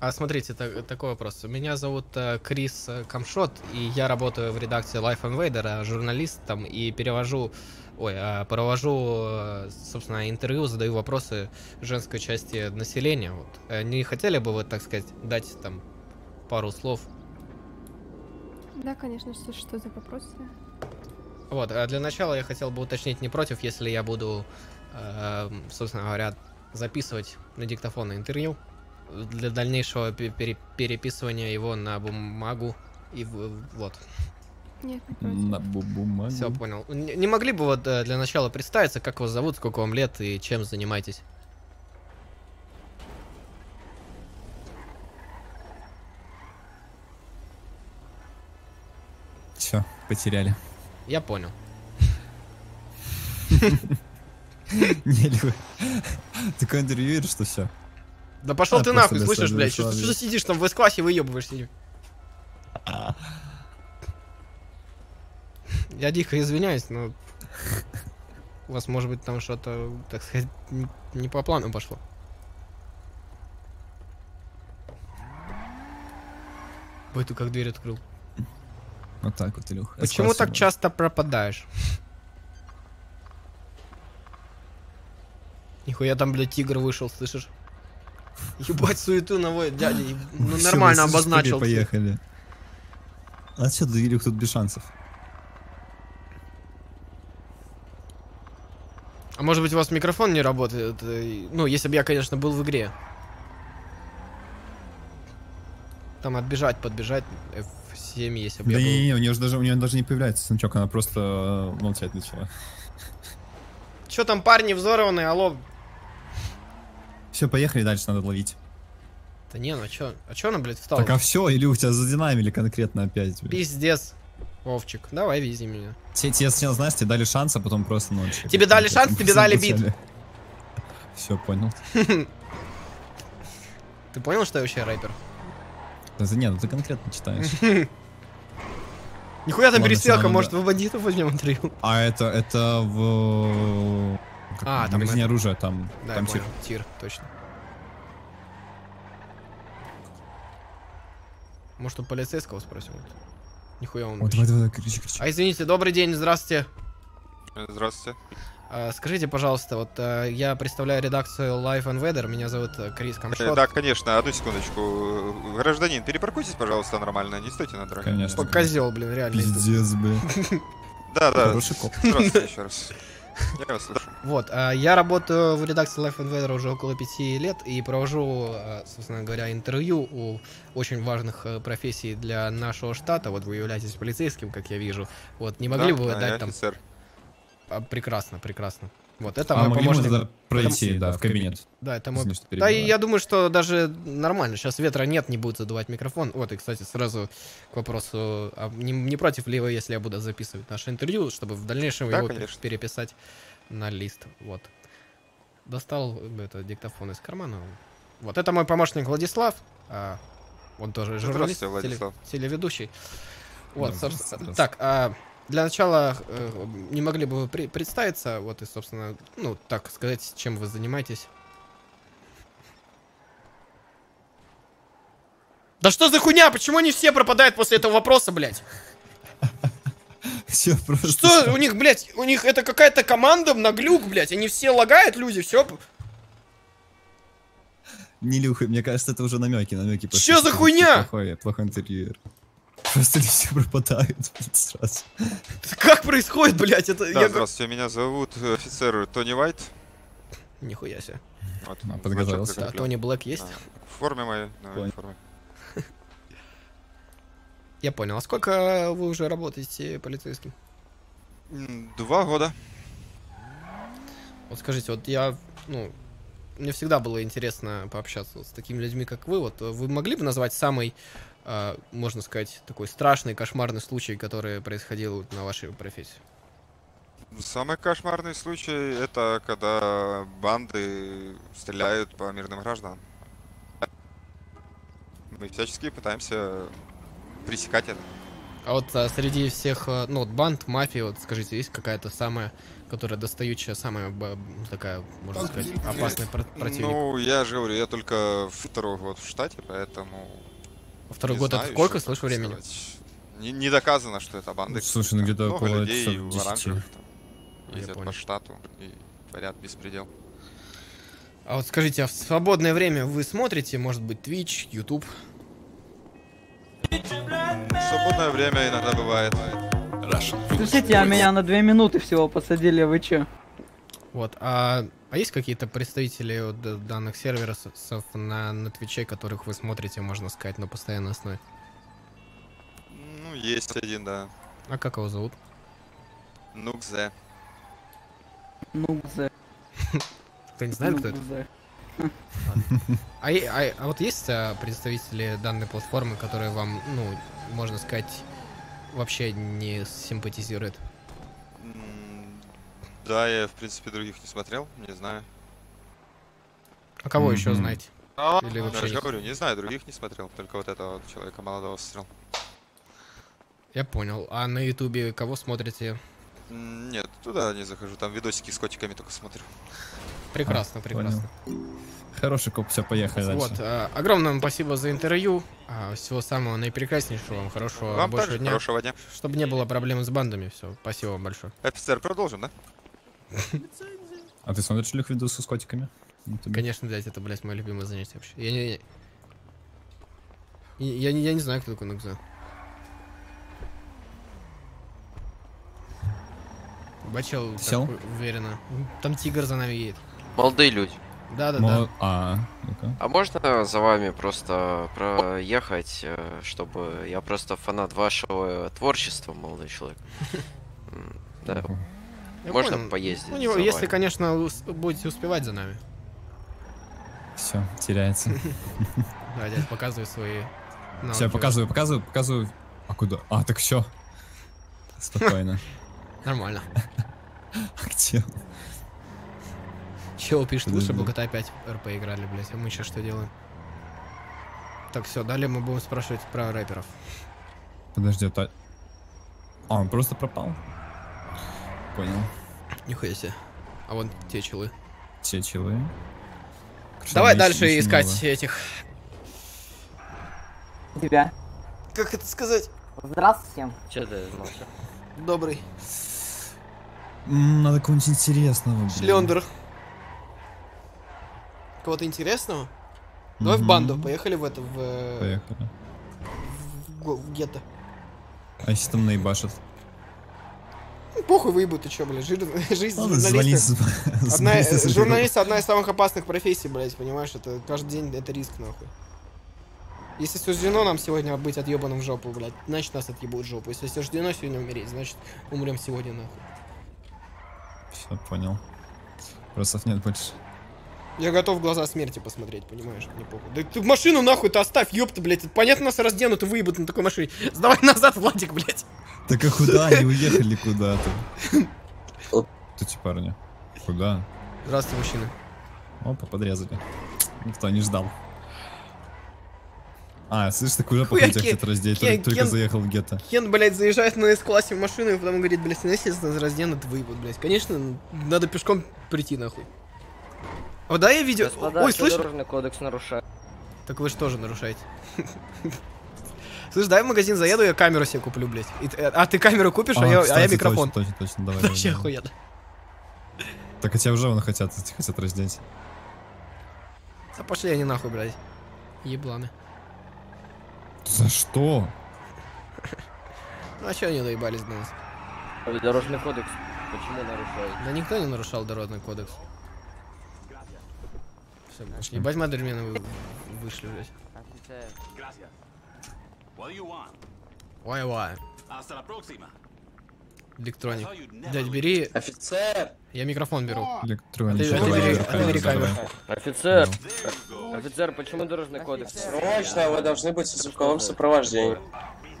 А, смотрите, так, такой вопрос. Меня зовут э, Крис Камшот, и я работаю в редакции Life Invader, журналистом, и перевожу, ой, э, провожу, э, собственно, интервью, задаю вопросы женской части населения. Вот. Э, не хотели бы вы, так сказать, дать там пару слов? Да, конечно, что, что за вопросы? Вот, а для начала я хотел бы уточнить, не против, если я буду, э, собственно говоря, записывать на диктофон интервью? Для дальнейшего пере переписывания его на бумагу и вот. Нет, не на бу бумагу. Все понял. Не, не могли бы вот для начала представиться, как вас зовут, сколько вам лет и чем занимаетесь? Все, потеряли. Я понял. Не, Лёва, такое интервью, что все. Да пошел а, ты нахуй, слышишь, блядь, что, что, что сидишь там в эс-классе, выебываешься. Я дико извиняюсь, но у вас, может быть, там что-то, так сказать, не по плану пошло. Ой, ты как дверь открыл. Вот так вот, Илюха. Почему так часто пропадаешь? Нихуя там, блядь, тигр вышел, слышишь? Ебать, суету наводит, дядя. Ну, все, нормально обозначил. Поехали. Отсюда, Илюх, тут без шансов. А может быть, у вас микрофон не работает? Ну, если бы я, конечно, был в игре. Там отбежать, подбежать. эф семь, если бы да я не, был. Не, у нее даже, у нее даже не появляется значок, она просто молчать начала. Че там, парни взорванные, алло? Все, поехали, дальше надо ловить. Да не, ну а чё? А чё она, блядь, встала? Так, а всё, или у тебя задинамили конкретно опять, блядь? Пиздец, Вовчик, давай вези меня. Тебе, тебе сначала, знаешь, тебе дали шанс, а потом просто ночь. Тебе блядь, дали шанс, тебе дали бит. Все, понял. Ты понял, что я вообще рэпер? Да нет, ну ты конкретно читаешь. Нихуя там перестрелка, может, в бандитов возьмем интервью? А это, это в... Как а, там магазине это... оружия, там, да, там тир. Тир, точно. Может, у полицейского спросим? Нихуя он. О, давай, давай, кричи, кричи. А извините, добрый день, здравствуйте. Здравствуйте. А, скажите, пожалуйста, вот а, я представляю редакцию Life Invader, меня зовут Крис Камшот. Да, конечно, одну секундочку. Гражданин, перепаркуйтесь, пожалуйста, нормально, не стойте на дороге. Конечно. Козел, блин, реально. Пиздец, блин. Да, да. Здравствуйте еще раз. Я вот, я работаю в редакции Life Invader уже около пяти лет и провожу, собственно говоря, интервью у очень важных профессий для нашего штата. Вот вы являетесь полицейским, как я вижу. Вот, не могли да, бы вы да, дать там... Офицер. А, прекрасно, прекрасно. Вот, это а мой помощник. Это... пройти, это... да, в кабинет. Да, это мой... Да, и я думаю, что даже нормально. Сейчас ветра нет, не будет задувать микрофон. Вот, и, кстати, сразу к вопросу, а не, не против ли вы, если я буду записывать наше интервью, чтобы в дальнейшем да, его конечно. переписать на лист. Вот. Достал это, диктофон из кармана. Вот, это мой помощник Владислав. А, он тоже журналист, теле... телеведущий. Вот, да, собственно... Так, а... Для начала, э, не могли бы вы при представиться, вот и, собственно, ну, так сказать, чем вы занимаетесь? Да что за хуйня? Почему они все пропадают после этого вопроса, блядь? Все просто. Что у них, блядь, у них это какая-то команда на глюк, блядь. Они все лагают, люди, все. Не Илюха, мне кажется, это уже намеки, намеки. Пошли. Что за хуйня? Плохой, плохой интервьюер. Просто люди все пропадают сразу. Как происходит, блядь, это? Да, я... Здравствуйте, меня зовут офицер Тони Уайт. Нихуя себе. Вот, а, подготовился. А Тони Блэк есть? А, в форме моей. Понял. В форме. Я понял. А сколько вы уже работаете полицейским? Два года. Вот скажите, вот я, ну, мне всегда было интересно пообщаться вот с такими людьми, как вы. Вот вы могли бы назвать самый, э, можно сказать, такой страшный, кошмарный случай, который происходил на вашей профессии? Самый кошмарный случай — это когда банды стреляют по мирным гражданам. Мы всячески пытаемся пресекать это. А вот а, среди всех, ну, вот, банд, мафии, вот скажите, есть какая-то самая, которая достающая, самая такая, можно сказать, опасная про противник? Ну, я же говорю, я только второй год в штате, поэтому... Второй год это сколько, слышь, времени? Не, не доказано, что это банды. Слушай, ну где-то около десяти. Ездят по штату и творят беспредел. А вот скажите, а в свободное время вы смотрите, может быть, Twitch, YouTube? Свободное время иногда бывает. Слушайте, а меня на две минуты всего посадили, вы че? Вот, а, а есть какие-то представители вот данных серверов на, на Twitch, которых вы смотрите, можно сказать, на постоянной основе? Ну, есть один, да. А как его зовут? Нукзе. Нукзе. Кто не знает, кто это? А, а, а вот есть а, представители данной платформы, которые вам, ну, можно сказать, вообще не симпатизируют? Да, я, в принципе, других не смотрел, не знаю. А кого mm-hmm. еще знаете? А, Или вообще я же говорю, не знаю, других не смотрел, только вот этого вот человека молодого смотрел. Я понял. А на ютубе кого смотрите? Нет, туда не захожу, там видосики с котиками только смотрю. Прекрасно, а, прекрасно. Понял. Хороший коп, все, поехали дальше. Вот, а, огромное вам спасибо за интервью. А, всего самого наипрекраснейшего вам, хорошего, вам больше дня, хорошего дня. Чтобы не было проблем с бандами, все, спасибо вам большое. Офицер, продолжим, да? А ты смотришь любых видосов с котиками? Конечно, блядь, это, блядь, мое любимое занятие вообще. Я не... Я не знаю, кто такой Нукзе. Бачил, сел? Уверенно. Там тигр за нами едет. Молодые люди. Да, да, Мол... да. А, ну а можно за вами просто проехать, чтобы я просто фанат вашего творчества, молодой человек. Да. Можно поездить. Если, конечно, будете успевать за нами. Все, теряется. Да, дядь, показывай свои. Все, показываю, показываю, показываю. А куда? А, так все. Спокойно. Нормально. А где? Чел пишет, лучше бы джи ти эй пять РП играли, блять. А мы сейчас что делаем? Так, все, далее мы будем спрашивать про рэперов. Подожди, а... А, он просто пропал? Понял. Нихуя себе. А вон те челы. Те челы. Давай дальше искать этих. Тебя. Как это сказать? Здравствуйте. Че ты молчал? Добрый. Надо кого-нибудь интересного. Шлендер. Кого-то интересного? Mm-hmm. Давай в банду, поехали в это, в... Поехали. В, в, в гетто. А если там наебашат? Ну, похуй, выебут, ты чё, блядь, Жир... жизнь журналиста. Одна... Журналист — одна из самых опасных профессий, блядь, понимаешь, это каждый день это риск, нахуй. Если суждено нам сегодня быть отъебанным в жопу, блядь, значит нас отъебут в жопу. Если суждено сегодня умереть, значит умрем сегодня, нахуй. Все, понял. Вопросов нет больше. Я готов в глаза смерти посмотреть, понимаешь? Мне похуй. Да ты машину нахуй-то оставь, ёпта, блядь. Понятно, нас разденут и выебут на такой машине. Сдавай назад, Владик, блядь. Так а куда они уехали куда-то? Эти парни. Куда? Здравствуй, мужчина. Опа, подрезали. Никто не ждал. А, слышишь, так уже похуй хотят раздеть, только, только заехал в гетто. Кен, блядь, заезжает на С-классе в машину и потом говорит, блядь, если нас разденут, выебут, блядь. Конечно, надо пешком прийти, нахуй. О, да, я видео... Господа, ой, слышишь? Дорожный кодекс нарушает. Так вы же тоже нарушаете. Слышь, дай в магазин заеду, я камеру себе куплю, блядь. И, а ты камеру купишь, а, а, я, кстати, а я микрофон. Точно, точно, точно, давай. Вообще охуенно. Так а тебя уже вон хотят, хотят раздеть. Да пошли они нахуй, блядь. Ебланы. За что? Ну а чё они доебались до нас? Дорожный кодекс почему нарушают? Да никто не нарушал дорожный кодекс. Все, блядь. Ебать, мадермены вы... вышли, блядь. Ой-ой. Электроник. Дядь, бери. Офицер! Я микрофон беру. Электроник. Офицер! Офицер, почему дорожный кодекс? Срочно, вы должны быть в звуковом сопровождении.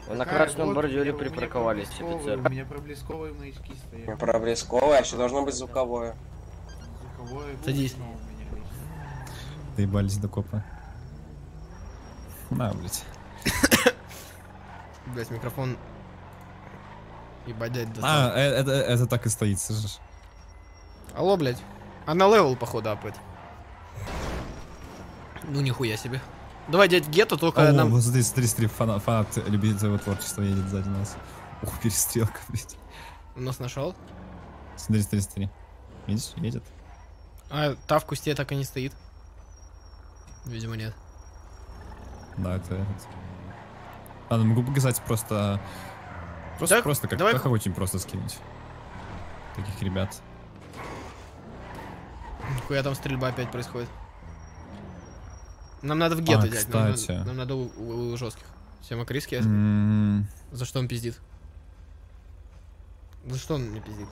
Вы на красном бордюре припарковались, офицер. У меня проблесковые маячки стоят. Проблесковые, а еще должно быть звуковое. Звуковое. Садись. Доебались до копа. На, блядь. Блять, микрофон. Ебать, дядь, достал. А, это, это так и стоит, слышишь? Алло, блядь. Она левел, походу, апает. Ну нихуя себе. Давай, дядь, гетто, только. О, нам... вот здесь тридцать три фанат, фанат любитель твоего творчества едет сзади нас. Ух, перестрелка, блядь. У нас нашел? Смотри, тридцать три. Видишь, едет. А, та в кусте так и не стоит. Видимо, нет. Да, это... Ладно, могу показать просто... Просто, так, просто как, как очень просто скинуть. Таких ребят. Нихуя там стрельба опять происходит. Нам надо в гетто, а, дядь. Нам, нам, нам надо у, у, у жестких. Все Макривский. Mm. За что он пиздит? За что он мне пиздит?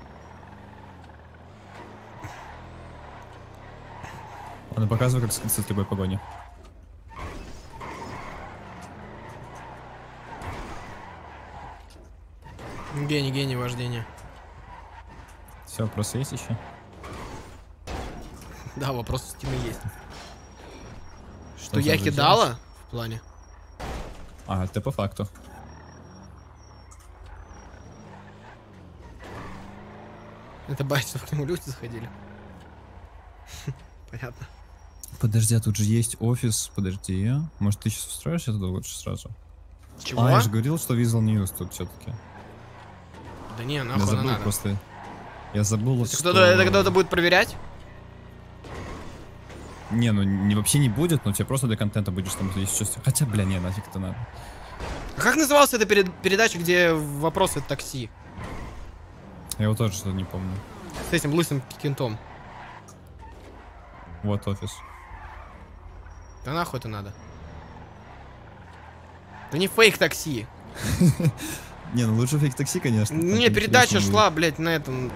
Он показывает, как скинуться с любой погони. Гений, гений вождения. Все, вопросы есть еще? Да, вопрос в стене есть. Что, Что я кидала? Делаешь? В плане. А, это по факту. Это бать, что к нему люди заходили. Понятно. Подожди, а тут же есть офис. Подожди. Может, ты сейчас устроишься туда лучше сразу? Чего? А, я же говорил, что Weazel News тут все-таки. Да не, нахуй я забыл она, просто. Она. Я забыл, это что... Это кто-то будет проверять? Не, ну не, вообще не будет, но тебе просто для контента будешь там... Хотя, бля, не, нафиг это надо. А как называлась эта перед... передача, где вопросы такси? Я его тоже что-то не помню. С этим лысым кентом. Вот офис. Да нахуй это надо? Да не фейк такси. Не, ну лучше фейк такси, конечно. Не, передача шла, блядь, на этом.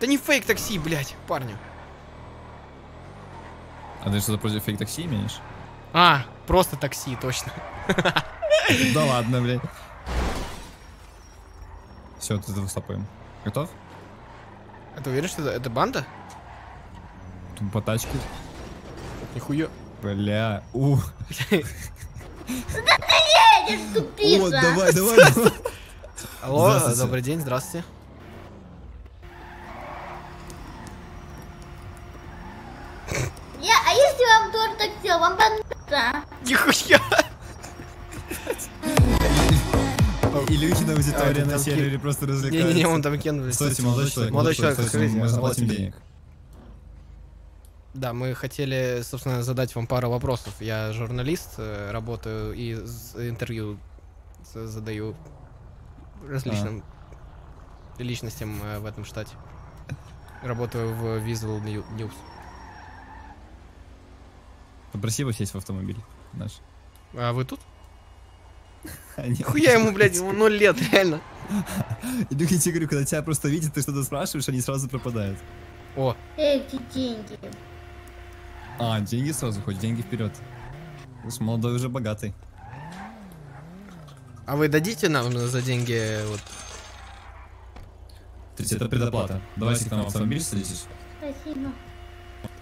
Да не фейк такси, блядь, парни. А ты что-то против фейк такси имеешь? А, просто такси, точно. Да ладно, блядь. Все, ты это выступаем. Готов? А ты уверен, что это, это банда? Тут по тачке. Нихуя. Бля, у. Куда ты едешь, тупица? О, давай, давай, давай. Алло, добрый день, здравствуйте. Я, а если вам тоже так сделал, вам понравится? Нихуя. Илюхина аудитория на сервере просто развлекается. Не-не-не, он там кинул. Кстати, молодой человек, молодой человек, скажите, мы заплатим денег. Да, мы хотели, собственно, задать вам пару вопросов. Я журналист, работаю и интервью задаю различным а. личностям в этом штате. Работаю в Weazel News. Попроси его сесть в автомобиль наш. А вы тут? Нихуя ему, блядь, ему ноль лет, реально. Иду, я тебе говорю, когда тебя просто видят, ты что-то спрашиваешь, они сразу пропадают. О. Эти деньги. А, деньги сразу, хоть деньги вперед. Уж молодой уже богатый. А вы дадите нам за деньги вот? Это предоплата. Давайте к нам в автомобиль садитесь. Спасибо.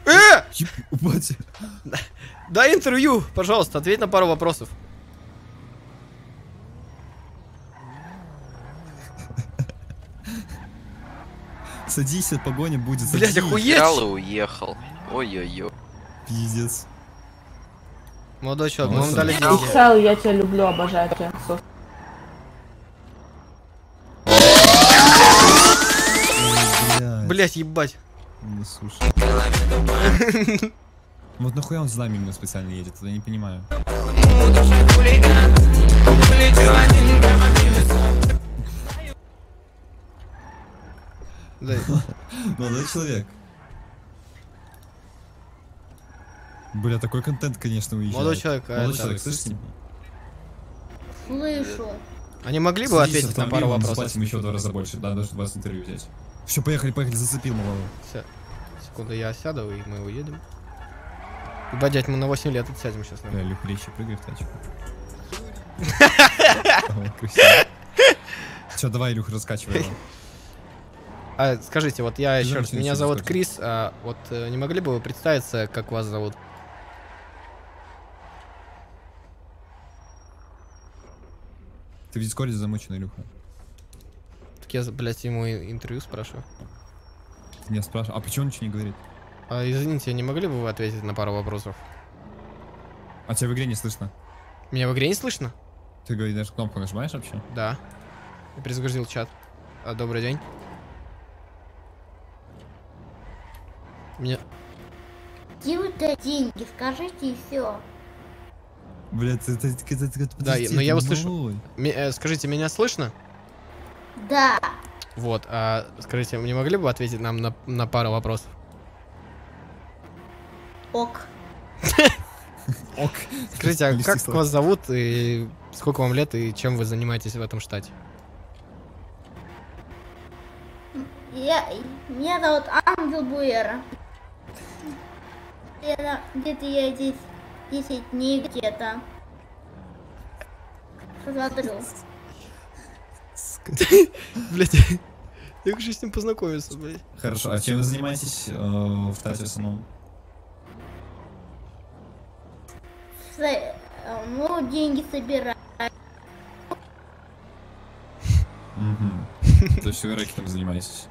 Э! Дай интервью, пожалуйста, ответь на пару вопросов. Садись, от погони будет. Блять, охуеть! Уехал. Ой-ой-ой. Пиздец. Молодой человек, мы вам дали деньги. Exile, я тебя люблю, обожаю тебя. Блять, ебать. Не слушай. Вот нахуя он с нами мимо специально едет, я не понимаю. Молодой человек. Бля, такой контент, конечно, уезжает. Молодой человек, а молодой это... человек, слышите? Слышу. Они могли бы Садись, ответить на пару вопросов? Заплатим еще два раза больше, да, даже вас интервью взять. Все, поехали, поехали, зацепил малого. Все. Секунду, я осяду, и мы уедем. Ибо, дядь, мы на восемь лет отсядем сейчас. Бля, Илюха, легче прыгай в тачку. Все, давай, Илюха, раскачивай. А, скажите, вот я еще раз, меня зовут Крис, а вот не могли бы вы представиться, как вас зовут? Ты в дискорде замучен, Илюха. Так я, блядь, ему интервью спрашиваю. Ты меня спрашиваешь, а почему он ничего не говорит? А, извините, не могли бы вы ответить на пару вопросов? А тебя в игре не слышно? Меня в игре не слышно? Ты, говоришь, даже кнопку нажимаешь вообще? Да. Я перезагрузил чат. А, добрый день. Мне... Где вы даете деньги? Скажите и все. Блядь, ты, ты, ты, ты, ты, да, но я его слышу. Э, скажите, меня слышно? Да. Вот, а скажите, не могли бы ответить нам на, на пару вопросов? Ок. Ок. Скажите, а как вас зовут и сколько вам лет и чем вы занимаетесь в этом штате? Я, меня зовут Ангел Буэра. Где-то я здесь десять дней где-то. Посмотрю. Блять, я хочу с ним познакомиться, блять. Хорошо, а чем вы занимаетесь в штате в основном? Ну, деньги собираю. То есть в Ираке там занимаетесь?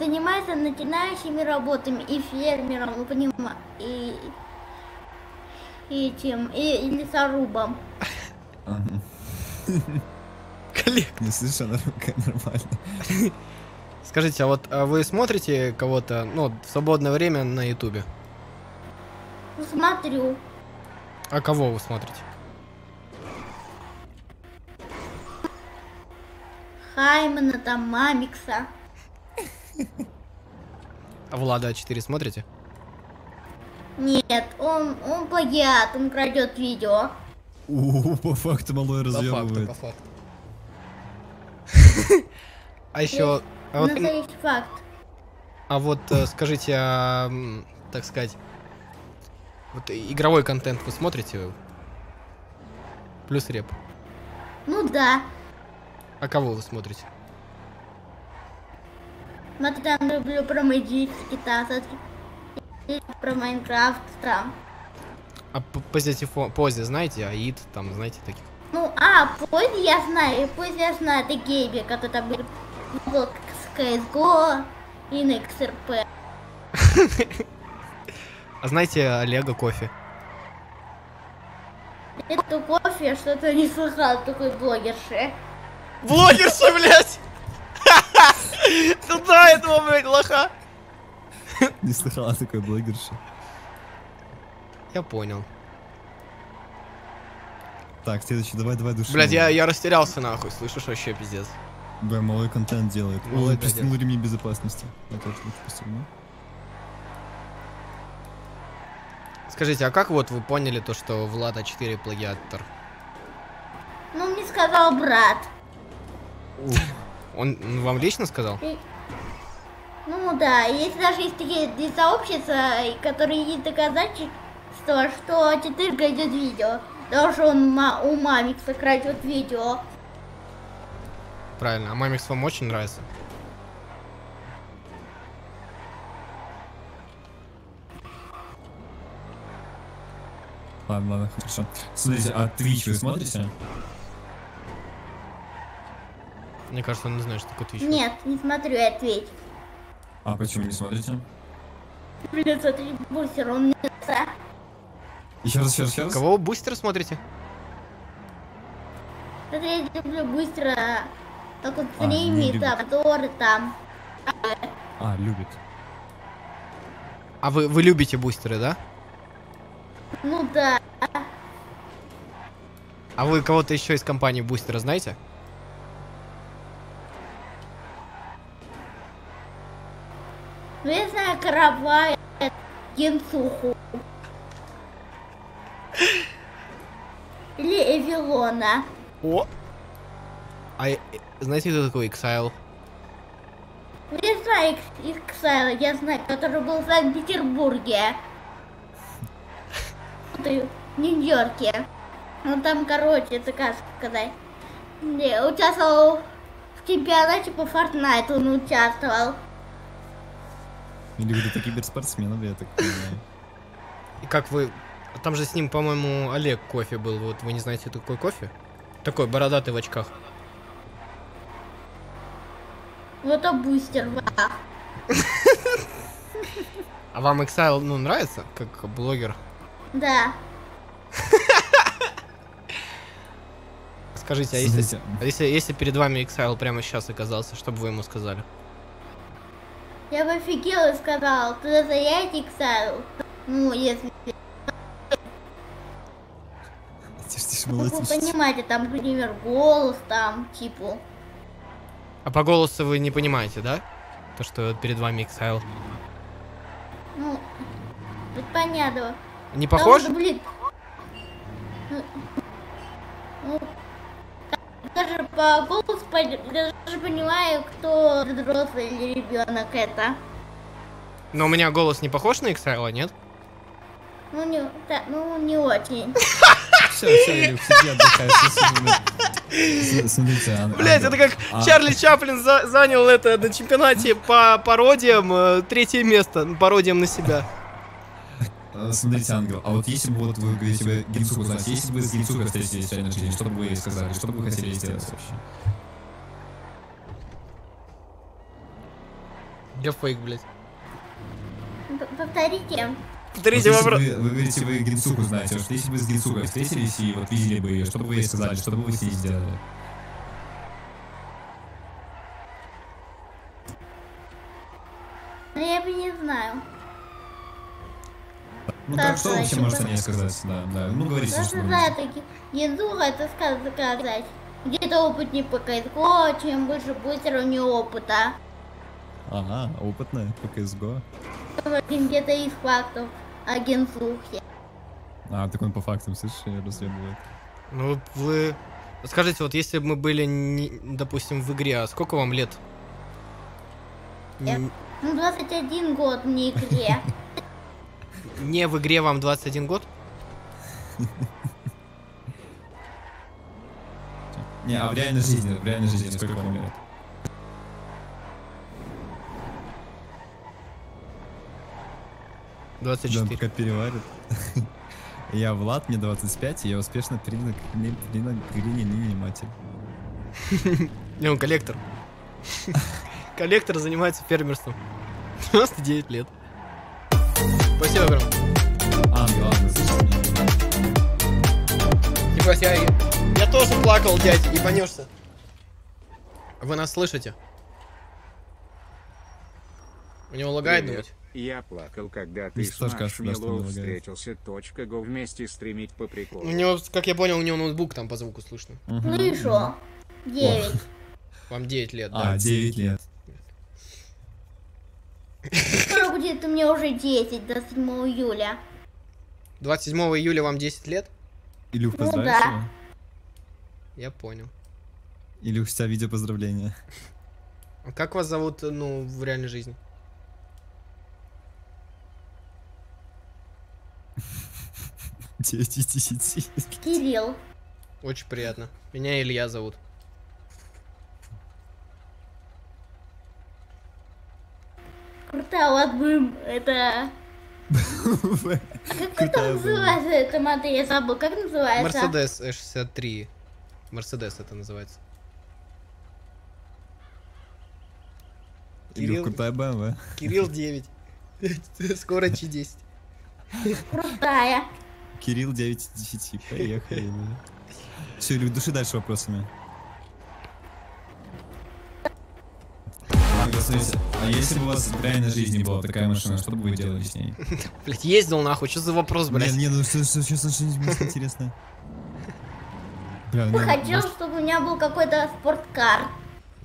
Занимается начинающими работами и фермером, вы понимаете, и, и этим, и, и лесорубом. Ага. Коллег, не совершенно нормально. Скажите, а вот а вы смотрите кого-то, ну, в свободное время на ютубе? Смотрю. А кого вы смотрите? Хаймана, там, Мамикса. А Влада а четыре смотрите? Нет, он, он плагиат, он крадет видео. О, по факту малой разъебывает. По факту, по факту. А еще... А вот, факт. А вот скажите, а, так сказать, вот игровой контент вы смотрите? Плюс реп. Ну да. А кого вы смотрите? Я там люблю про Majestica, про Майнкрафт, там. А позе знаете, аид там знаете таких? Ну, а, позе я знаю, позе я знаю, это гейби, которые там были с си эс го и на икс эр пэ. А знаете Олега Кофе? Это Кофе, я что-то не слыхал, такой блогерши. Блогерша, блядь! Туда этого, блядь, лоха! Не слыхала такой блогерши. Я понял. Так, следующий, давай, давай, души. Блядь, я, я растерялся, нахуй, слышишь, вообще пиздец. Бля, малой контент делает. Ой, пристегнул ремни безопасности. Скажите, а как вот вы поняли то, что Влад а четыре плагиатор? Ну, мне сказал брат. Он вам лично сказал? Ну да, есть даже есть такие сообщества, которые есть доказательства, что а четыре крадет видео. Даже он у Мамикса крадет видео. Правильно, а Мамикс вам очень нравится? Ладно, ладно, хорошо. Смотрите, а Twitch вы смотрите? Мне кажется, он не знает, что такое Twitch. Нет, не смотрю, я Twitch. А почему не смотрите? Блин, смотри, Бустер, он мне нравится. Еще раз, еще раз, еще раз. Кого Бустера смотрите? Я люблю Бустера. Так вот стримит, обзоры там. А, любит. А вы, вы любите Бустеры, да? Ну да. А вы кого-то еще из компании Бустера знаете? Ну я знаю Каравай, Генсуху. Или Эвелона. О! А знаете, кто такой Exile? Я знаю Exile, я знаю, который был в Санкт-Петербурге. В Нью-Йорке. Ну там, короче, это как сказать. Не, участвовал в чемпионате по Fortnite, он участвовал. Или где-то киберспортсменов, я так понимаю. И как вы... Там же с ним, по-моему, Олег Кофе был. Вот вы не знаете, такой Кофе? Такой бородатый в очках. Вот это Бустер, да. А вам Exile, ну, нравится? Как блогер? Да. Скажите, а если, а если, если перед вами Exile прямо сейчас оказался, что бы вы ему сказали? Я бы офигел и сказал, туда заедь Exile. Ну, если... Вы понимаете, там, например, голос, там, типа... А по голосу вы не понимаете, да? То, что перед вами Exile. Ну, это понятно. Не похож? Потому, блин... Ну, даже по голосу я даже понимаю, кто взрослый или ребенок это. Но у меня голос не похож на Exile, нет? Ну, не, да, ну, не очень. Все, все, Илюх, сиди, отдыхай, все, смотрите. Блять, это как а... Чарли Чаплин за занял это на чемпионате по пародиям третье место, пародиям на себя. Смотрите, Ангел, а вот если бы вот вы говорите бы Генсуху, знаете, если бы с Генсухой встретились в реальной жизни, что бы вы ей сказали, что бы вы хотели сделать вообще? Я фейк, блять. Повторите. Повторите вот вопрос. Вы, вы говорите, вы Генсуху знаете, что если бы с Генсухой встретились и вот видели бы ее, что бы вы ей сказали, что бы вы с ней сделали? Ну я бы не знаю. Ну так, так что вообще можно не сказать, да, да, ну говорите, что можно. Да, таки, Генсуха это сказать, где-то опытнее по си эс го, чем больше быстро у нее опыта. Ага, опытная по си эс го. Где-то из фактов о Генсухе. А, так он по фактам, слышишь, расследует. Ну, вы... Скажите, вот если бы мы были, не, допустим, в игре, а сколько вам лет? Я... Не... Ну, двадцать один год не в игре. Не в игре вам двадцать один год? Не, а в реальной жизни, в реальной жизни сколько вам лет? двадцать четыре. Да, пока переварит. Я Влад, мне двадцать пять, и я успешно перениматель. Не, он коллектор. Коллектор занимается фермерством. девяносто девять лет. Спасибо, брат. Ангел, Ангел, слышал меня? Типа, я, я тоже плакал, дядь, не понёшься. Вы нас слышите? У него лагает, думать? Я плакал, когда ты с Милоу встретился. Точка го вместе стримить по приколу. У него, как я понял, у него ноутбук там по звуку слышно. Слышу. девять. Вам девять лет, да? А, девять лет. Скоро будет у меня уже десять, до седьмого июля. двадцать седьмого июля вам десять лет? Илюх, поздравляю. Ну, да. Я понял. Илюх, вся видео поздравления. А как вас зовут, ну, в реальной жизни? Кирилл. Очень приятно. Меня Илья зовут. Круто, у вас будем это... Как это называется, эта модель? Я забыл, как называется? Mercedes э шестьдесят три. Mercedes это называется. Кирилл, крутая БМВ. Кирилл девять. Скоро че десять. Крутая. Кирилл девять из десяти. Поехали. Все, Илюх, души дальше вопросами. А если бы у вас в реальной жизни была такая машина, что бы вы делали с ней? Блять, ездил нахуй, что за вопрос, блять? Не, ну что, сейчас что-нибудь интересное. Я хотел, чтобы у меня был какой-то спорткар.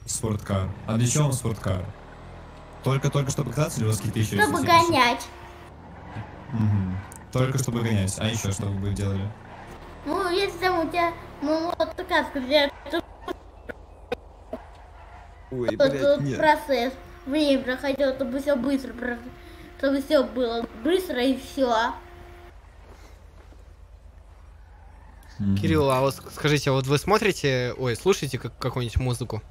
Спорткар. А для чего он спорткар? Только-только чтобы кататься или у вас какие-то еще? Чтобы гонять. Только чтобы гонять. А еще что вы бы делали? Ну, если там у тебя мотоцикл, где Ой, блядь, нет. Процесс, время проходило, чтобы все быстро, чтобы все было быстро и все. Кирилл, а вот скажите, а вот вы смотрите, ой, слушаете как, какую-нибудь музыку?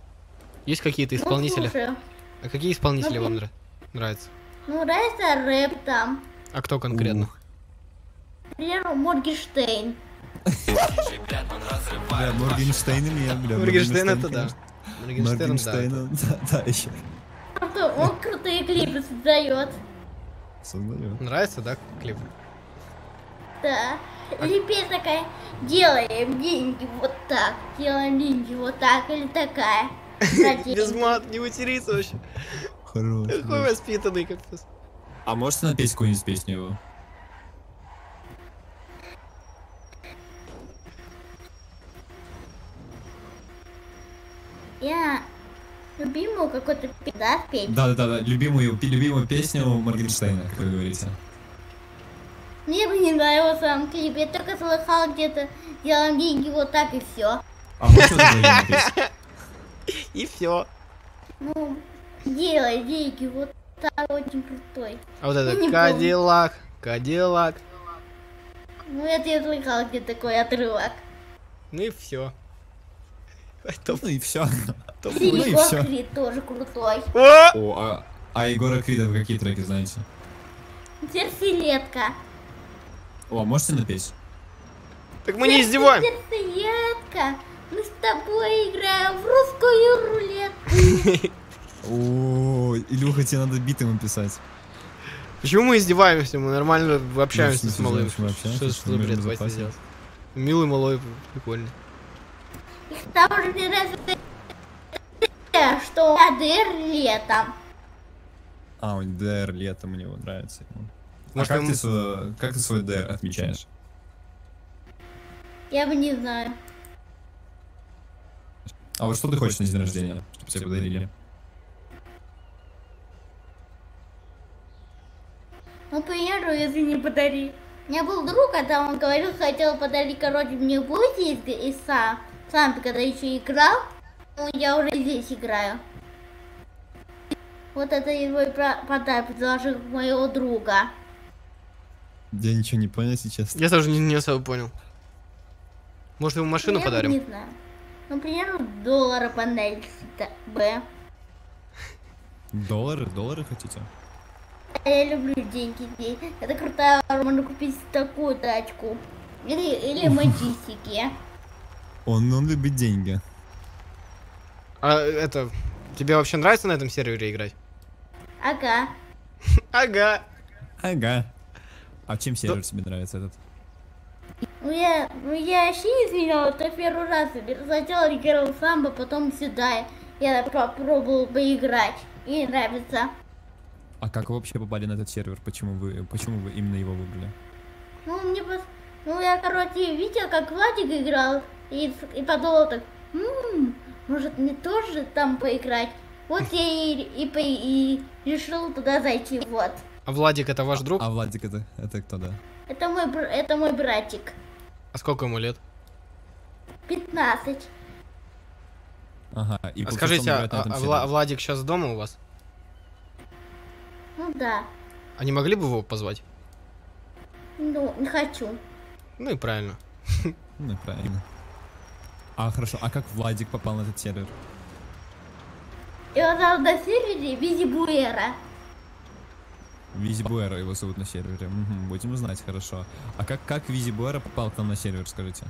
Есть какие-то исполнители? Ну, а какие исполнители ну, вам ну, нравятся? Ну, нравится рэп там. А кто конкретно? Например, Моргенштейн. Бля, Моргенштейн и я, бля. Моргенштейн это да. Моргенштейна, да, да, еще. Он крутые клипы создает. Создает. Нравится, да, клипы? Да. Или песня такая, делаем деньги вот так, делаем деньги вот так, или такая. Без мат, не материться вообще. Хорош. Какой воспитанный как-то. А можешь напеть какую-нибудь песню его? Я любимую какую-то да, песню. Да-да-да, любимую, любимую песню Моргенштейна, как вы говорите. Мне бы не нравился сам клип, я только слыхал где-то, делаем деньги вот так и все. А мы что делаем? И все. Ну, делай деньги вот так, очень крутой. А вот это Кадиллак, Кадиллак. Ну это я слыхал где такой отрывок. Ну и все. Топ, ну и все. Топ, и ну и все. Крид тоже крутой. О, а, а Егора Крида вы какие треки знаете? Сердцеедка. О, можете напеть? Так мы не издеваем. Сердцеедка, мы с тобой играем в русскую рулетку. О, Илюха, тебе надо бит ему писать. Почему мы издеваемся? Мы нормально общаемся с малым. Что за бред, давайте сделать. Милый малой, прикольный. Там уже не нравится, что АДР летом. А, у ДР летом мне его нравится. А как, мы... ты свой, как ты свой ДР отмечаешь? Я бы не знаю. А вот что ты хочешь на день рождения, чтобы тебе подарили? Ну, к примеру, если не подари. У меня был друг, когда он говорил, хотел подарить, короче, мне будете и сам. Сам когда еще играл, но я уже здесь играю. Вот это его подарок предложил моего друга. Я ничего не понял сейчас. Я тоже не, не особо понял. Может ему машину я подарим? Не знаю. Например, доллары подарить. Б. Доллары? Доллары хотите? Я люблю деньги. Это крутая, можно купить такую тачку. Или, или Majestic. Он, он любит деньги. А это... Тебе вообще нравится на этом сервере играть? Ага. Ага. Ага. А чем сервер тебе нравится этот? Ну я... Ну я вообще не изменял, это первый раз. Сначала играл в самбо, потом сюда. Я попробовал поиграть. И нравится. А как вы вообще попали на этот сервер? Почему вы... Почему вы именно его выбрали? Ну мне пос... Ну я, короче, видел, как Владик играл. И, и подумал так, ммм, может мне тоже там поиграть? Вот я и, и, и, и решил туда зайти, вот. А Владик это ваш друг? А, а Владик это, это кто, да? Это мой, это мой братик. А сколько ему лет? пятнадцать. Ага, и а скажите, а, а Вла Владик сейчас дома у вас? Ну да. А не могли бы его позвать? Ну, не хочу. Ну и правильно. Ну и правильно. А, хорошо, а как Владик попал на этот сервер? Его зовут на сервере Визи Буэра. Визи Буэра его зовут на сервере. Угу, будем узнать, хорошо. А как, как Визи Буэра попал к нам на сервер, скажите?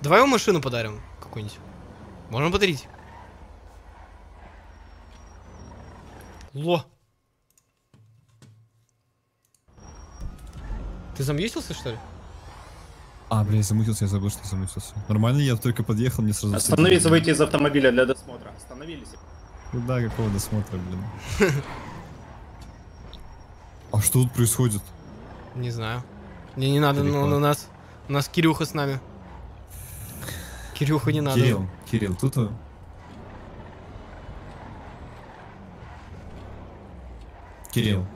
Давай ему машину подарим какую-нибудь. Можем подарить. Ло. Ты замьютился, что ли? А, блин, замутился, я забыл, что замутился. Нормально, я только подъехал, мне сразу... Остановиться, выйти из автомобиля для досмотра. Остановились. Да, какого досмотра, блин. А что тут происходит? Не знаю. Мне не надо, но на нас... У нас Кирюха с нами. Кирюха не надо. Кирилл, Кирилл, тут... Кирилл.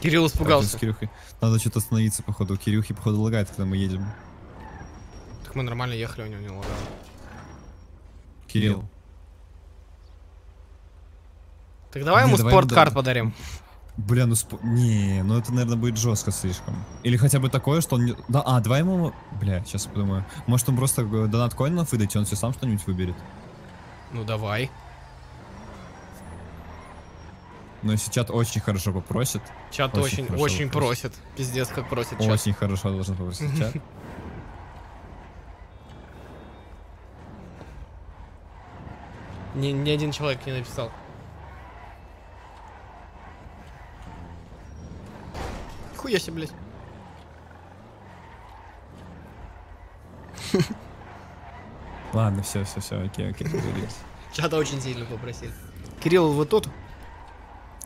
Кирилл испугался. Так, надо что-то остановиться, походу. У Кирюхи, походу, лагает, когда мы едем. Так мы нормально ехали, у него не лагало. Кирилл. Так давай не, ему давай спорткар ему... подарим. Бля, ну спо... Не, ну это, наверное, будет жестко слишком. Или хотя бы такое, что он не... Да, а, давай ему... Бля, сейчас подумаю. Может, он просто донат коинов выдать, и он все сам что-нибудь выберет? Ну, давай. Но если чат очень хорошо попросит. Чат очень, очень, очень попросит. просит. Пиздец, как просит чат. Очень хорошо должен попросить чат. Ни, ни один человек не написал. Хуя себе, блядь. Ладно, все, все, все, окей, окей. Чата очень сильно попросили. Кирилл, вы тут?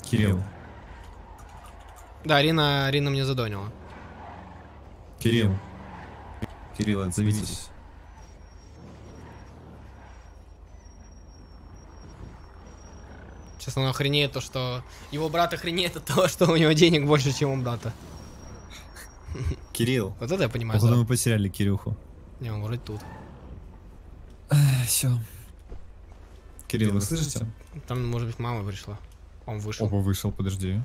Кирилл. Да, Рина, Рина мне задонила. Кирилл. Кирилл, отзовитесь. Сейчас он охренеет то, что... Его брат охренеет от того, что у него денег больше, чем у брата. Кирилл. Вот это я понимаю. Походу мы потеряли Кирюху. Не, он вроде тут. Все. Кирилл, вы слышите? Там, может быть, мама пришла. Он вышел. Опа, вышел, подожди.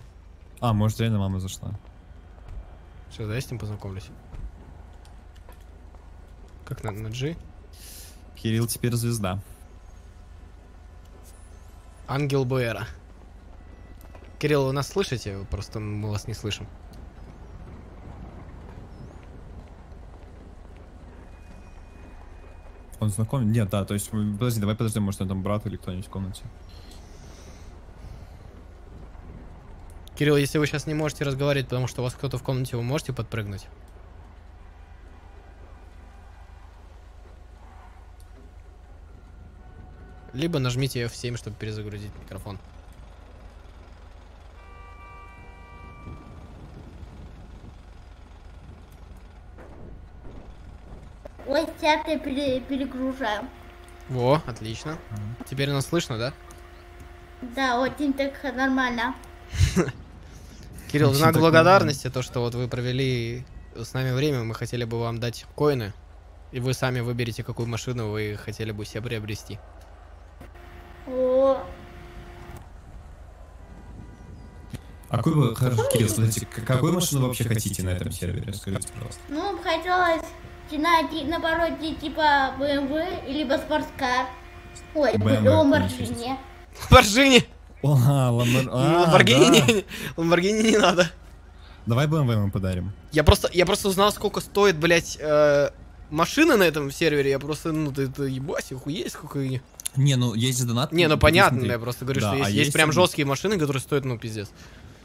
А, может, реально мама зашла. Все, да, я с ним познакомлюсь. Как надо на G? Кирилл теперь звезда. Ангел Буэра. Кирилл, вы нас слышите? Просто мы вас не слышим. Он знаком? Нет, да, то есть, подожди, давай подождем, может, он там брат или кто-нибудь в комнате. Кирилл, если вы сейчас не можете разговаривать, потому что у вас кто-то в комнате, вы можете подпрыгнуть? Либо нажмите эф семь, чтобы перезагрузить микрофон. Ой, чат я пере перегружаю. Во, отлично. Mm-hmm. Теперь нас слышно, да? Да, очень так нормально. Кирилл, в знак благодарности, то, что вот вы провели с нами время, мы хотели бы вам дать коины, и вы сами выберете, какую машину вы хотели бы себе приобрести. О. А какую, хорошо, Кирилл, смотрите, какую машину вообще хотите на этом сервере? Скажите, пожалуйста. Ну, хотелось на породе типа бэ эм вэ, либо спорткар. Ой, Ламборджини. Ламборджини! Ламборгини не надо. Давай бэ эм вэ мы подарим. Я просто, я просто узнал, сколько стоит, блять, машины на этом сервере. Я просто, ну ты ебать, охуеть, сколько их. Не, ну есть донат. Не, ну понятно, я просто говорю, что есть прям жесткие машины, которые стоят, ну пиздец.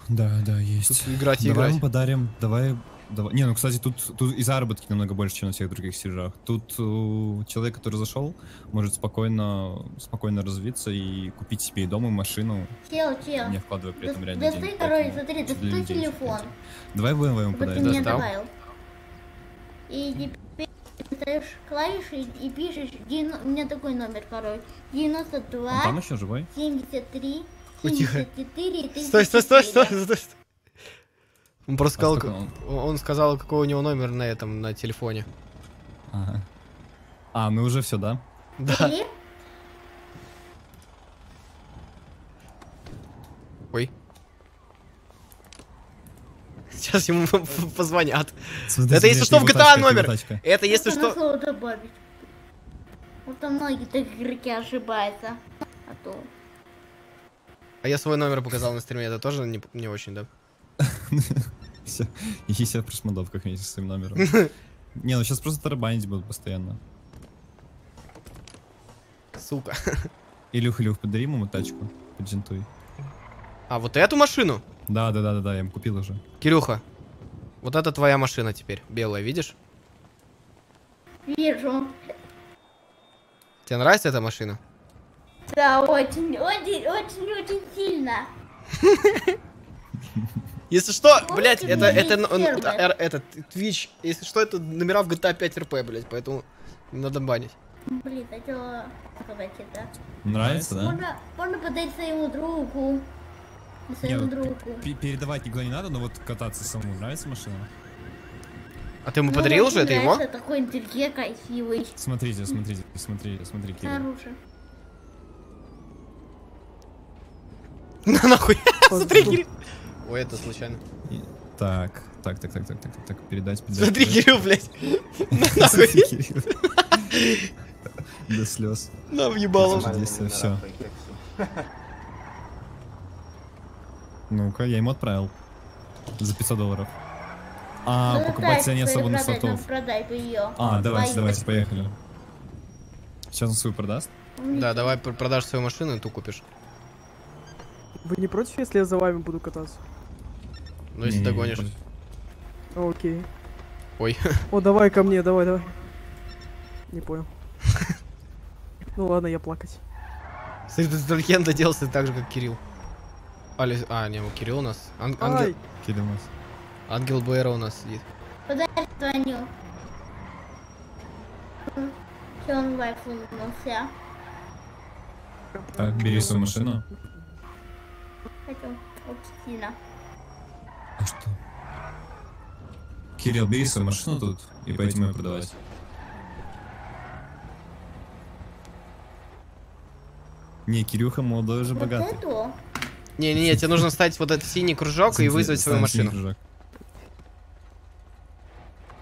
Да, да, есть. Играть и играть. Давай мы подарим, давай, давай. Не, ну кстати, тут, тут и заработки намного больше, чем на всех других серверах. Тут человек, который зашел, может спокойно, спокойно развиться и купить себе и дом, и машину. Чел, чел. Не вкладывая при этом реально деньги. Достай, смотри, достай телефон. Давай бэ эм вэ ему подарим. И теперь ставишь клавиши и пишешь, у меня такой номер, король. девяносто два. Там еще живой? семьдесят три. семьдесят четыре. Стой, стой, стой, стой, стой. Он просто сказал, а он? он сказал, какой у него номер на этом, на телефоне. Ага. А, мы уже все, да? Да. Ой. Сейчас ему позвонят. Смотрите, это если что в джи ти эй номер. Тачка. Это если что... Вот там многие так игроки ошибаются. А то... А я свой номер показал на стриме, это тоже не, не очень, да? Все, иди себя пришмадов как-нибудь с своим номером. Не, ну сейчас просто тарабанить будут постоянно. Сука. Илюх, Илюх, подари ему тачку, поджентуй. А вот эту машину? Да, да, да, да, да, я им купил уже. Кирюха, вот это твоя машина теперь, белая, видишь? Вижу. Тебе нравится эта машина? Да, очень, очень, очень, очень сильно. Если что, блять, это, это, это, Twitch, если что, это номера в джи ти эй пять эр пи, блять, поэтому не надо банить. Блин, хотела сказать это. Нравится, да? Можно, можно подарить своему другу. Своему Нет, другу. Передавать никуда не надо, но вот кататься самому. Нравится машина? А ты ему ну, подарил уже, это ему? Такой интерьер красивый. Смотрите, смотрите, смотрите, смотри, Кирилл. На нахуй, смотри, Кирилл. Ой, это случайно. Так, так, так, так, так, так, так, передать, передать. Смотри, Кирилл, блядь. На нахуй. До слез. Нам ебало. Все. Ну-ка, я ему отправил. За пятьсот долларов. А, ну, покупать себя не особо на сотов. А, давайте, давайте, поехали. Сейчас он свою продаст? Да, давай продашь свою машину и ту купишь. Вы не против, если я за вами буду кататься? Ну, если догонишь. Окей. Ой. О, давай ко мне, давай, давай. Не понял. Ну ладно, я плакать. Смотри, ты с Улькен доделался так же, как Кирилл. А, не, у Кирилл у нас. Ангел. Кирилл у нас. Ангел Буэра у нас сидит. Подари звоню. Че он вайф унулся? Так, бери свою машину. Хотел очень сильно. А что? Кирилл, бери свою машину тут и пойдем ее продавать. Не, Кирюха молодой уже богатый. Не-не-не, тебе нужно встать вот этот синий кружок и вызвать свою машину.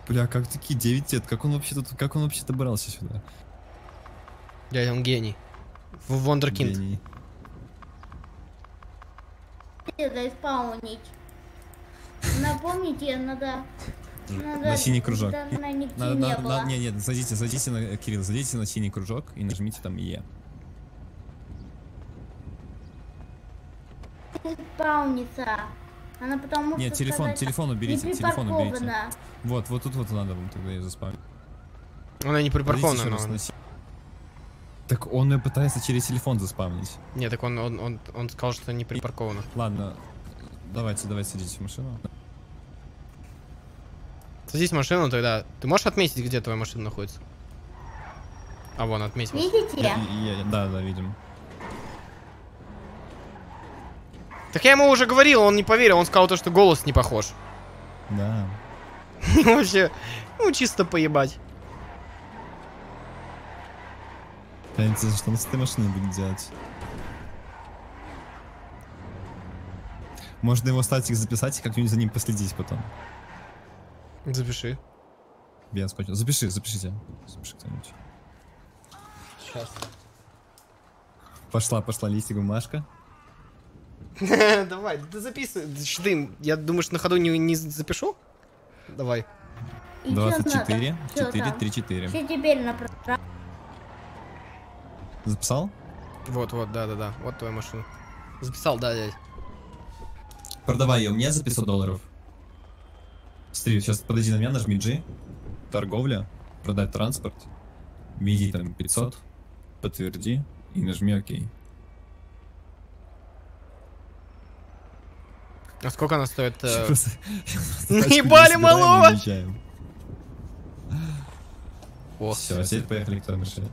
Бля, как такие девять лет, как он вообще тут, как он вообще добрался сюда? Бля, он гений. В Вондеркинд. Надо исполнить. Напомните, надо... На синий кружок. Не-не, садите, садите на, Кирилл, садите на синий кружок и нажмите там Е. Спаунится. Она потому Нет, что телефон, сказать... телефон уберите, телефон уберите. Вот, вот тут вот надо вам тогда ее заспавнить. Она не припаркована. Она... Так он ее пытается через телефон заспавнить. Нет, так он, он, он, он сказал, что не припаркована. Ладно, давайте, давайте садитесь в машину. Садись в машину тогда. Ты можешь отметить, где твоя машина находится? А вон, отметил. Видите? Я, я, да, да, видим. Так я ему уже говорил, он не поверил, он сказал то, что голос не похож. Да. Вообще, ну чисто поебать. Понятно, что он с этой машиной будет делать. Можно его статик записать и как-нибудь за ним последить потом. Запиши. Я скучал. Запиши, запишите. Запиши кто-нибудь. Сейчас. Пошла, пошла листик бумажка. Давай, ты записывай. Штым, я думаю, что на ходу не, не запишу. Давай. двадцать четыре, четыре, три, четыре. Что теперь на прав... Записал? Вот, вот, да, да, да. Вот твоя машина. Записал, да, дядь. Продавай ее, у меня за пятьсот долларов. Смотри, сейчас подойди на меня, нажми G. Торговля. Продать транспорт. Введи там пятьсот. Подтверди. И нажми ОК. А сколько она стоит? Наебали малого! О, все, теперь поехали к той машине.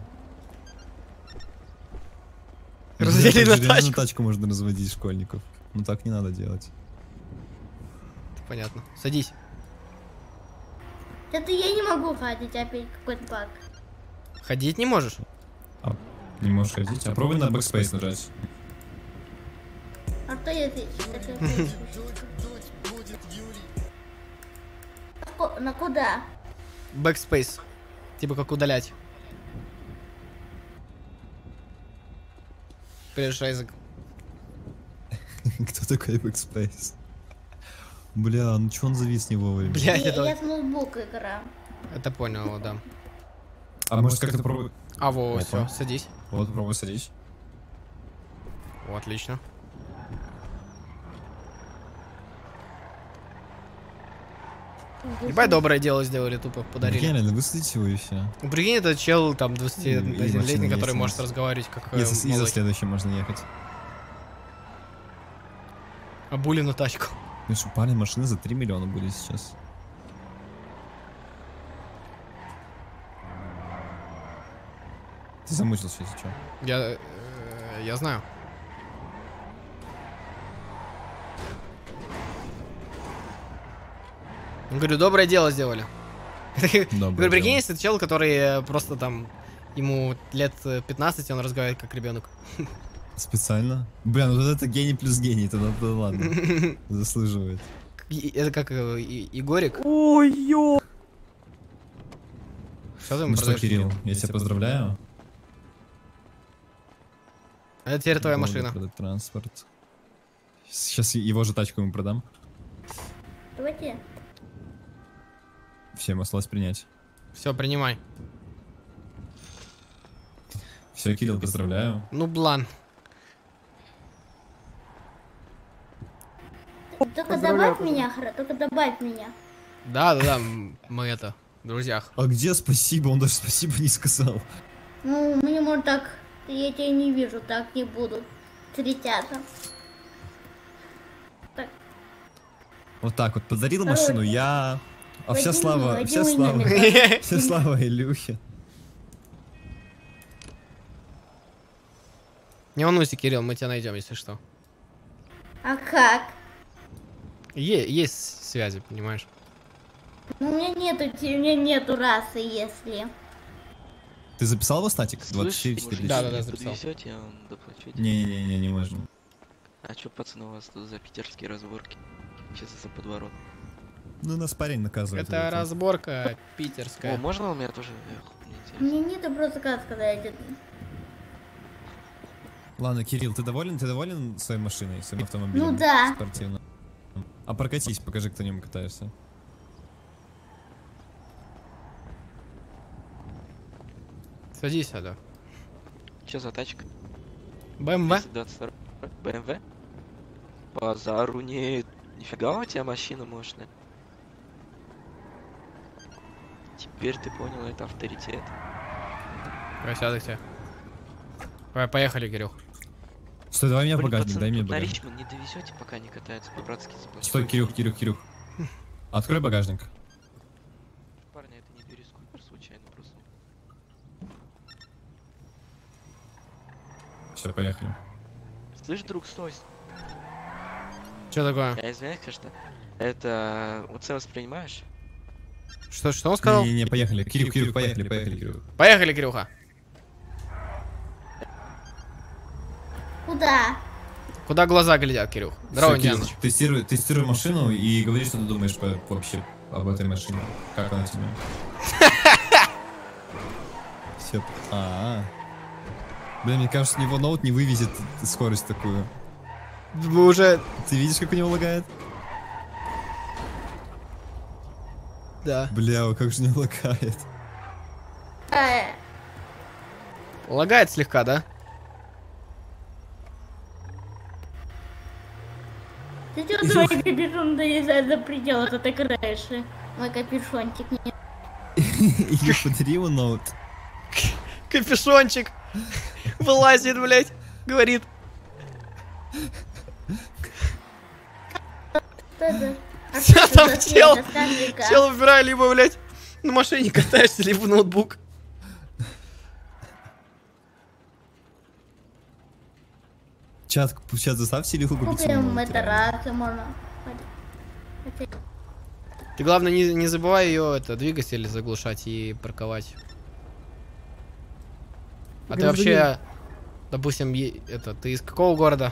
Разделили на тачку. Можно разводить школьников. Ну так не надо делать. Понятно. Садись. Это я не могу ходить, опять какой-то баг. Ходить не можешь? Не можешь ходить? А пробуй на бэкспейс нажать. А кто это? На куда? Бэкспейс. Типа как удалять. Прежде язык. Кто такой бэкспейс? Бля, ну чё он завис не вовремя? Бля, я с ноутбука играю. Это понял, да. А может как-то пробуй... А, во, все, садись. Вот, пробуй садись. О, отлично. Ебать, доброе дело сделали, тупо подарили. Прикинь, выследите его и все. Прикинь, это чел, там, двадцатилетний, который может разговаривать как... И за следующим можно ехать. Обули на тачку. Видишь, упали машины за три миллиона были сейчас. Ты замучился, если что. Я... я знаю. Говорю, доброе дело сделали. Говорю, прикинь, если чел, который просто там, ему лет пятнадцать, он разговаривает как ребенок. Специально? Бля, ну вот это гений плюс гений, тогда ладно. Заслуживает. Это как Егорик? Ой, ё! Ну что, Кирилл, я тебя поздравляю. Это теперь твоя машина. Транспорт. Сейчас его же тачку ему продам. Давайте. Всем осталось принять. Все, принимай. Все, Кирилл, поздравляю. Ну, блан. Только добавь меня, Хра, только добавь меня. Да, да, да, мы это, друзьях. А где спасибо? Он даже спасибо не сказал. Ну, мне можно так, я тебя не вижу, так не буду. Третята. Так. Вот так вот, подарил машину, я... А вся слава, вся слава, вся слава Илюхе. Не волнуйся, Кирилл, мы тебя найдем, если что. А как? Е есть связи, понимаешь? У меня нету, у меня нету расы, если. Ты записал его статик? двадцать четыре, да, да, да, записал. Не, не, не, не можно. А чё, пацаны, у вас тут за питерские разборки? Честно, за подворот. Ну, нас парень наказывает. Это разборка питерская. О, можно у меня тоже? Мне не добро заказ, когда я где-то. Ладно, Кирилл, ты доволен? Ты доволен своей машиной, своим автомобилем? Ну да. Спортивным? А прокатись, покажи, кто ним катаешься. Садись, а да. Че за тачка? бэ эм вэ? бэ эм вэ? Базару нет. Нифига у тебя машина мощная. Теперь ты понял, это авторитет. Присядайте. Поехали, Кирюх. Стой, давай меня багажник, дай мне багажник. На Ричмонд не довезете, пока не катается по-братски. Стой, Кирюх, Кирюх, Кирюх. Открой багажник. Парни, это не перескупер случайно просто. Все, поехали. Слышь, друг, стой. Что такое? Я извиняюсь, конечно. Это... Вот ты воспринимаешь? Что, что он сказал? Не, не, не, поехали. Кирюх, Кирюх, поехали, поехали, Кирюх. Поехали, Кирюха. Куда? Куда глаза глядят, Кирюх? Здорово, Кирилл, тестируй, тестируй машину и говори, что ты думаешь по, вообще об этой машине. Как она тебе? Все. А, -а. Блин, мне кажется, его ноут не вывезет скорость такую. Вы уже... Ты видишь, как у него лагает? Да. Бля, как же не лагает. Лагает слегка, да? Ты чё твой капюшон доезжает за пределы этой крыши? Мой капюшончик нет. Иди, подари ему ноут. Капюшончик вылазит, блять, говорит. Что это? Я там чел, чел выбираю, либо, блядь, на машине катаешься, либо ноутбук. Чат, чат, заставьте Илюху купить. Купим это раз, можно. Ты, главное, не, не забывай ее, это, двигатель заглушать и парковать. А ты вообще, допустим, это, ты из какого города?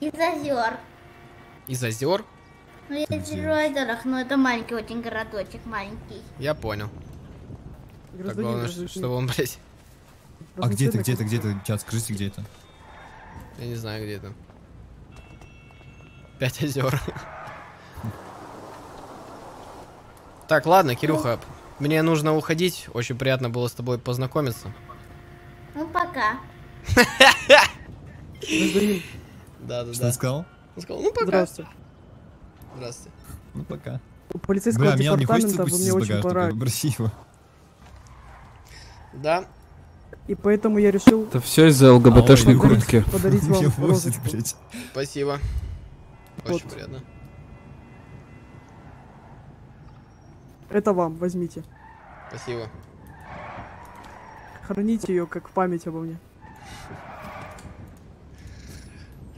Из озер. Из озер? Ну я из озерах, но это маленький очень городочек, маленький. Я понял. Так главное, чтобы он, блядь. А где ты, где ты, где ты? Чат, скажите, где это? Я не знаю, где это. Пять озер. Так, ладно, Кирюха, мне нужно уходить. Очень приятно было с тобой познакомиться. Ну пока. Да, да, что да. Ты сказал? Он сказал, ну пока. Здравствуйте. Здравствуйте. Ну пока. У полицейского бля, департамента вы мне очень понравились. Да. И поэтому я решил... Это все из-за ЛГБТшной куртки. Подарить вам розочку. Спасибо. Очень приятно. Это вам, возьмите. Спасибо. Храните ее как память обо мне.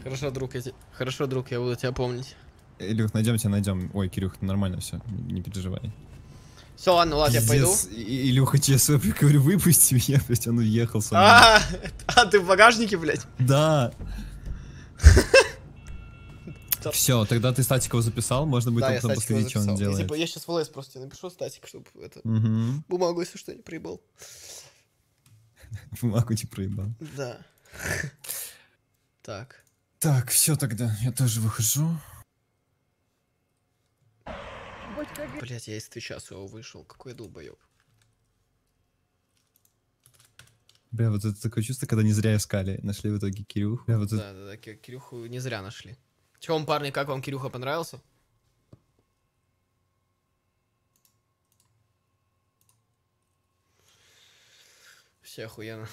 Хорошо, друг, я, те... Хорошо, друг, я буду тебя помнить. Илюх, найдем тебя, найдем. Ой, Кирюх, нормально все, не переживай. Все, ладно, ладно, я пойду. Илюха, честно, говорю, выпусти меня, блять, он уехал со мной. А, а ты в багажнике, блять? Да. Все, тогда ты статику записал, можно будет потом посмотреть, что он делает. Я сейчас в ЛС просто напишу статик, чтобы это бумагу, если что, не проебал. Бумагу не проебал. Да. Так. Так, все тогда, я тоже выхожу. Блять, я из твича своего вышел, какой долбоёб. Бля, вот это такое чувство, когда не зря искали, нашли в итоге Кирюху. Бля, вот да, это... да, да, Кирюху не зря нашли. Чё вам, парни, как вам Кирюха, понравился? Все охуенно.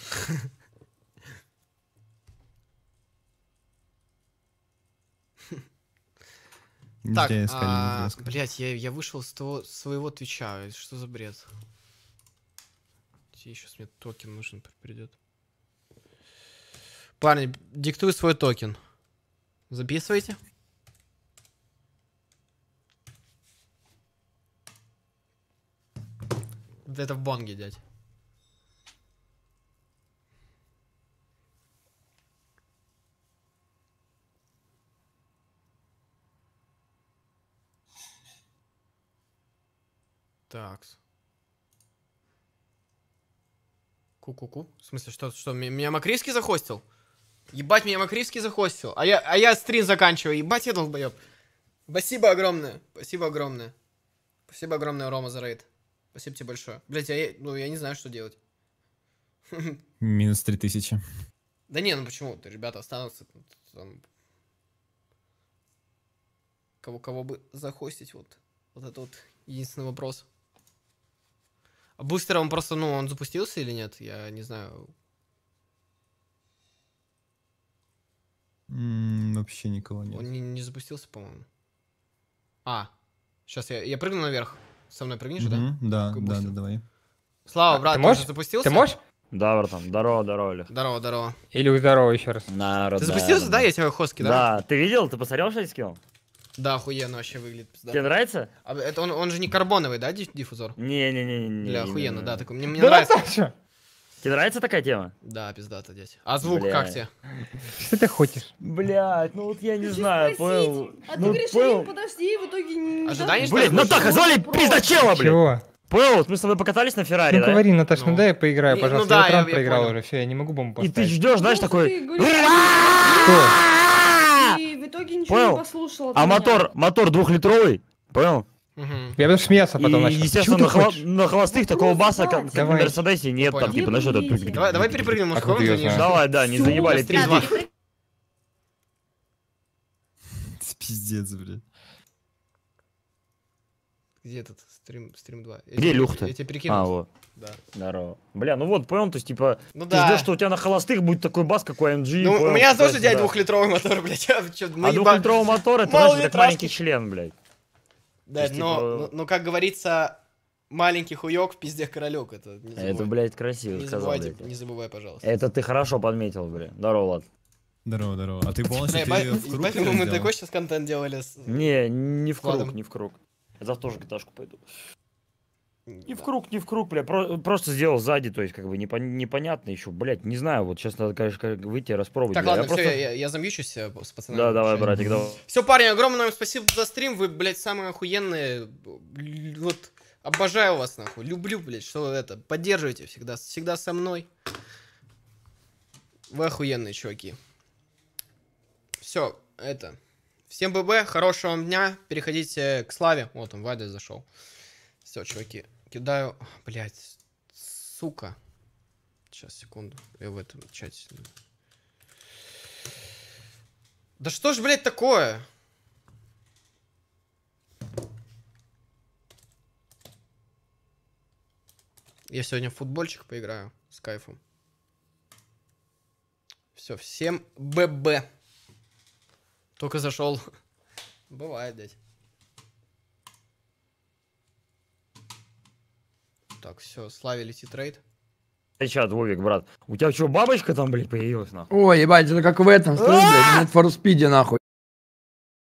Так, а, блять, я, я вышел с того, своего твича, что за бред? Сейчас мне токен нужен придет. Парни, диктуй свой токен. Записывайте. Это в бонге, дядь. Так. Ку-ку-ку. В смысле, что, что, меня Макривский захостил? Ебать, меня Макривский захостил. А я, а я стрим заканчиваю. Ебать, я долбоёб. Спасибо огромное. Спасибо огромное. Спасибо огромное, Рома, за рейд. Спасибо тебе большое. Блять, я, ну, я не знаю, что делать. Минус три тысячи. Да не, ну почему? Ребята останутся там. Кого, кого бы захостить, вот. Вот это вот единственный вопрос. А Бустер, он просто, ну, он запустился или нет? Я не знаю. Mm, вообще никого нет. Он не, не запустился, по-моему. А, сейчас я, я прыгну наверх. Со мной прыгнешь, mm-hmm, да? Да, да, да, давай. Слава, брат, ты, можешь? Ты запустился? Ты можешь? Да, братан, здорово, здорово, Илюх. Здорово, здорово. Илюх, здорово еще раз. Народ, ты запустился, да? Да, я тебя хоски, да? Да, ты видел? Ты посмотрел, что я скинул? Да, охуенно вообще выглядит. Да. Тебе нравится? А, это он, он же не карбоновый, да, диффузор? Не-не-не. Бля, охуенно, да, такой. Мне, мне да нравится. Наташа! Тебе нравится такая тема? Да, пиздата, дядь. А звук бля. Как тебе? Что ты хочешь? Блять, ну вот я не ты знаю, понял. А ну, ты говоришь, понял. Подожди, в итоге не... Ожидаешь, блядь, Натаха, звали пиздачела, блядь! Чего? Понял, мы с тобой покатались на Феррари, ну, да? Говори, Наташ, ну, ну да, я поиграю, пожалуйста. Ну, да, я, я, я проиграл понял. Уже, все, я не могу бомбу поставить. И ты ждешь, знаешь, такой... И в итоге ничего понял? Не послушал. А меня. Мотор, мотор двухлитровый, понял? Угу. Я даже смеялся потом и, начал. Естественно, на, на холостых такого ну, баса, как, как на Мерседесе, нет, понял. Там, типа, на что это... Давай, давай перепрыгнем, может, кого давай, да, не заебали. три-два. Пиздец, блядь. Где этот стрим, стрим два? Где Илюха-то? Я тебе перекину. А, вот. Да. Здорово. Бля, ну вот, понял, то есть, типа, ну, ты да. ждешь, что у тебя на холостых будет такой бас, как у эм джи. Ну, понял, у меня тоже, дядь, да. двухлитровый мотор, блядь. А, чё, а двухлитровый мотор, это даже как маленький член, блядь. Да, есть, но, типа... но, но, как говорится, маленький хуёк в пизде королёк. Это, не это блядь, красиво не сказал, забывай, блядь. Не забывай, пожалуйста. Это ты хорошо подметил, блядь. Здорово, ладно. Здорово, здорово. А ты полностью, ты в круг поэтому мы такой сейчас контент делали с... Не, не в круг, не в круг. Завтра тоже гиташку пойду. Не да. в круг, не в круг, бля. Про просто сделал сзади, то есть, как бы непон непонятно еще, блядь, не знаю. Вот сейчас надо, конечно, выйти и распробовать. Так, бля. Ладно, я все, просто... я, я замьючусь с пацанами. Да, давай, братик, давай. Все, парни, огромное вам спасибо за стрим. Вы, блядь, самые охуенные. Вот, обожаю вас, нахуй. Люблю, блядь, что это. Поддерживайте всегда, всегда со мной. Вы охуенные, чуваки. Все, это... Всем ББ, хорошего вам дня, переходите к Славе. Вот он, Вадя зашел. Все, чуваки, кидаю, блять, сука. Сейчас, секунду, я в этом чате. Да что ж, блять, такое? Я сегодня в футбольчик поиграю с кайфом. Все, всем ББ. Только зашел. Бывает, дядь. Так, все, Славе летит рейд. Ты че, Двовик, брат? У тебя что, бабочка там, блин, появилась, нахуй? Ой, ебать, это как в этом, слышь, блядь, нет форспиде, нахуй.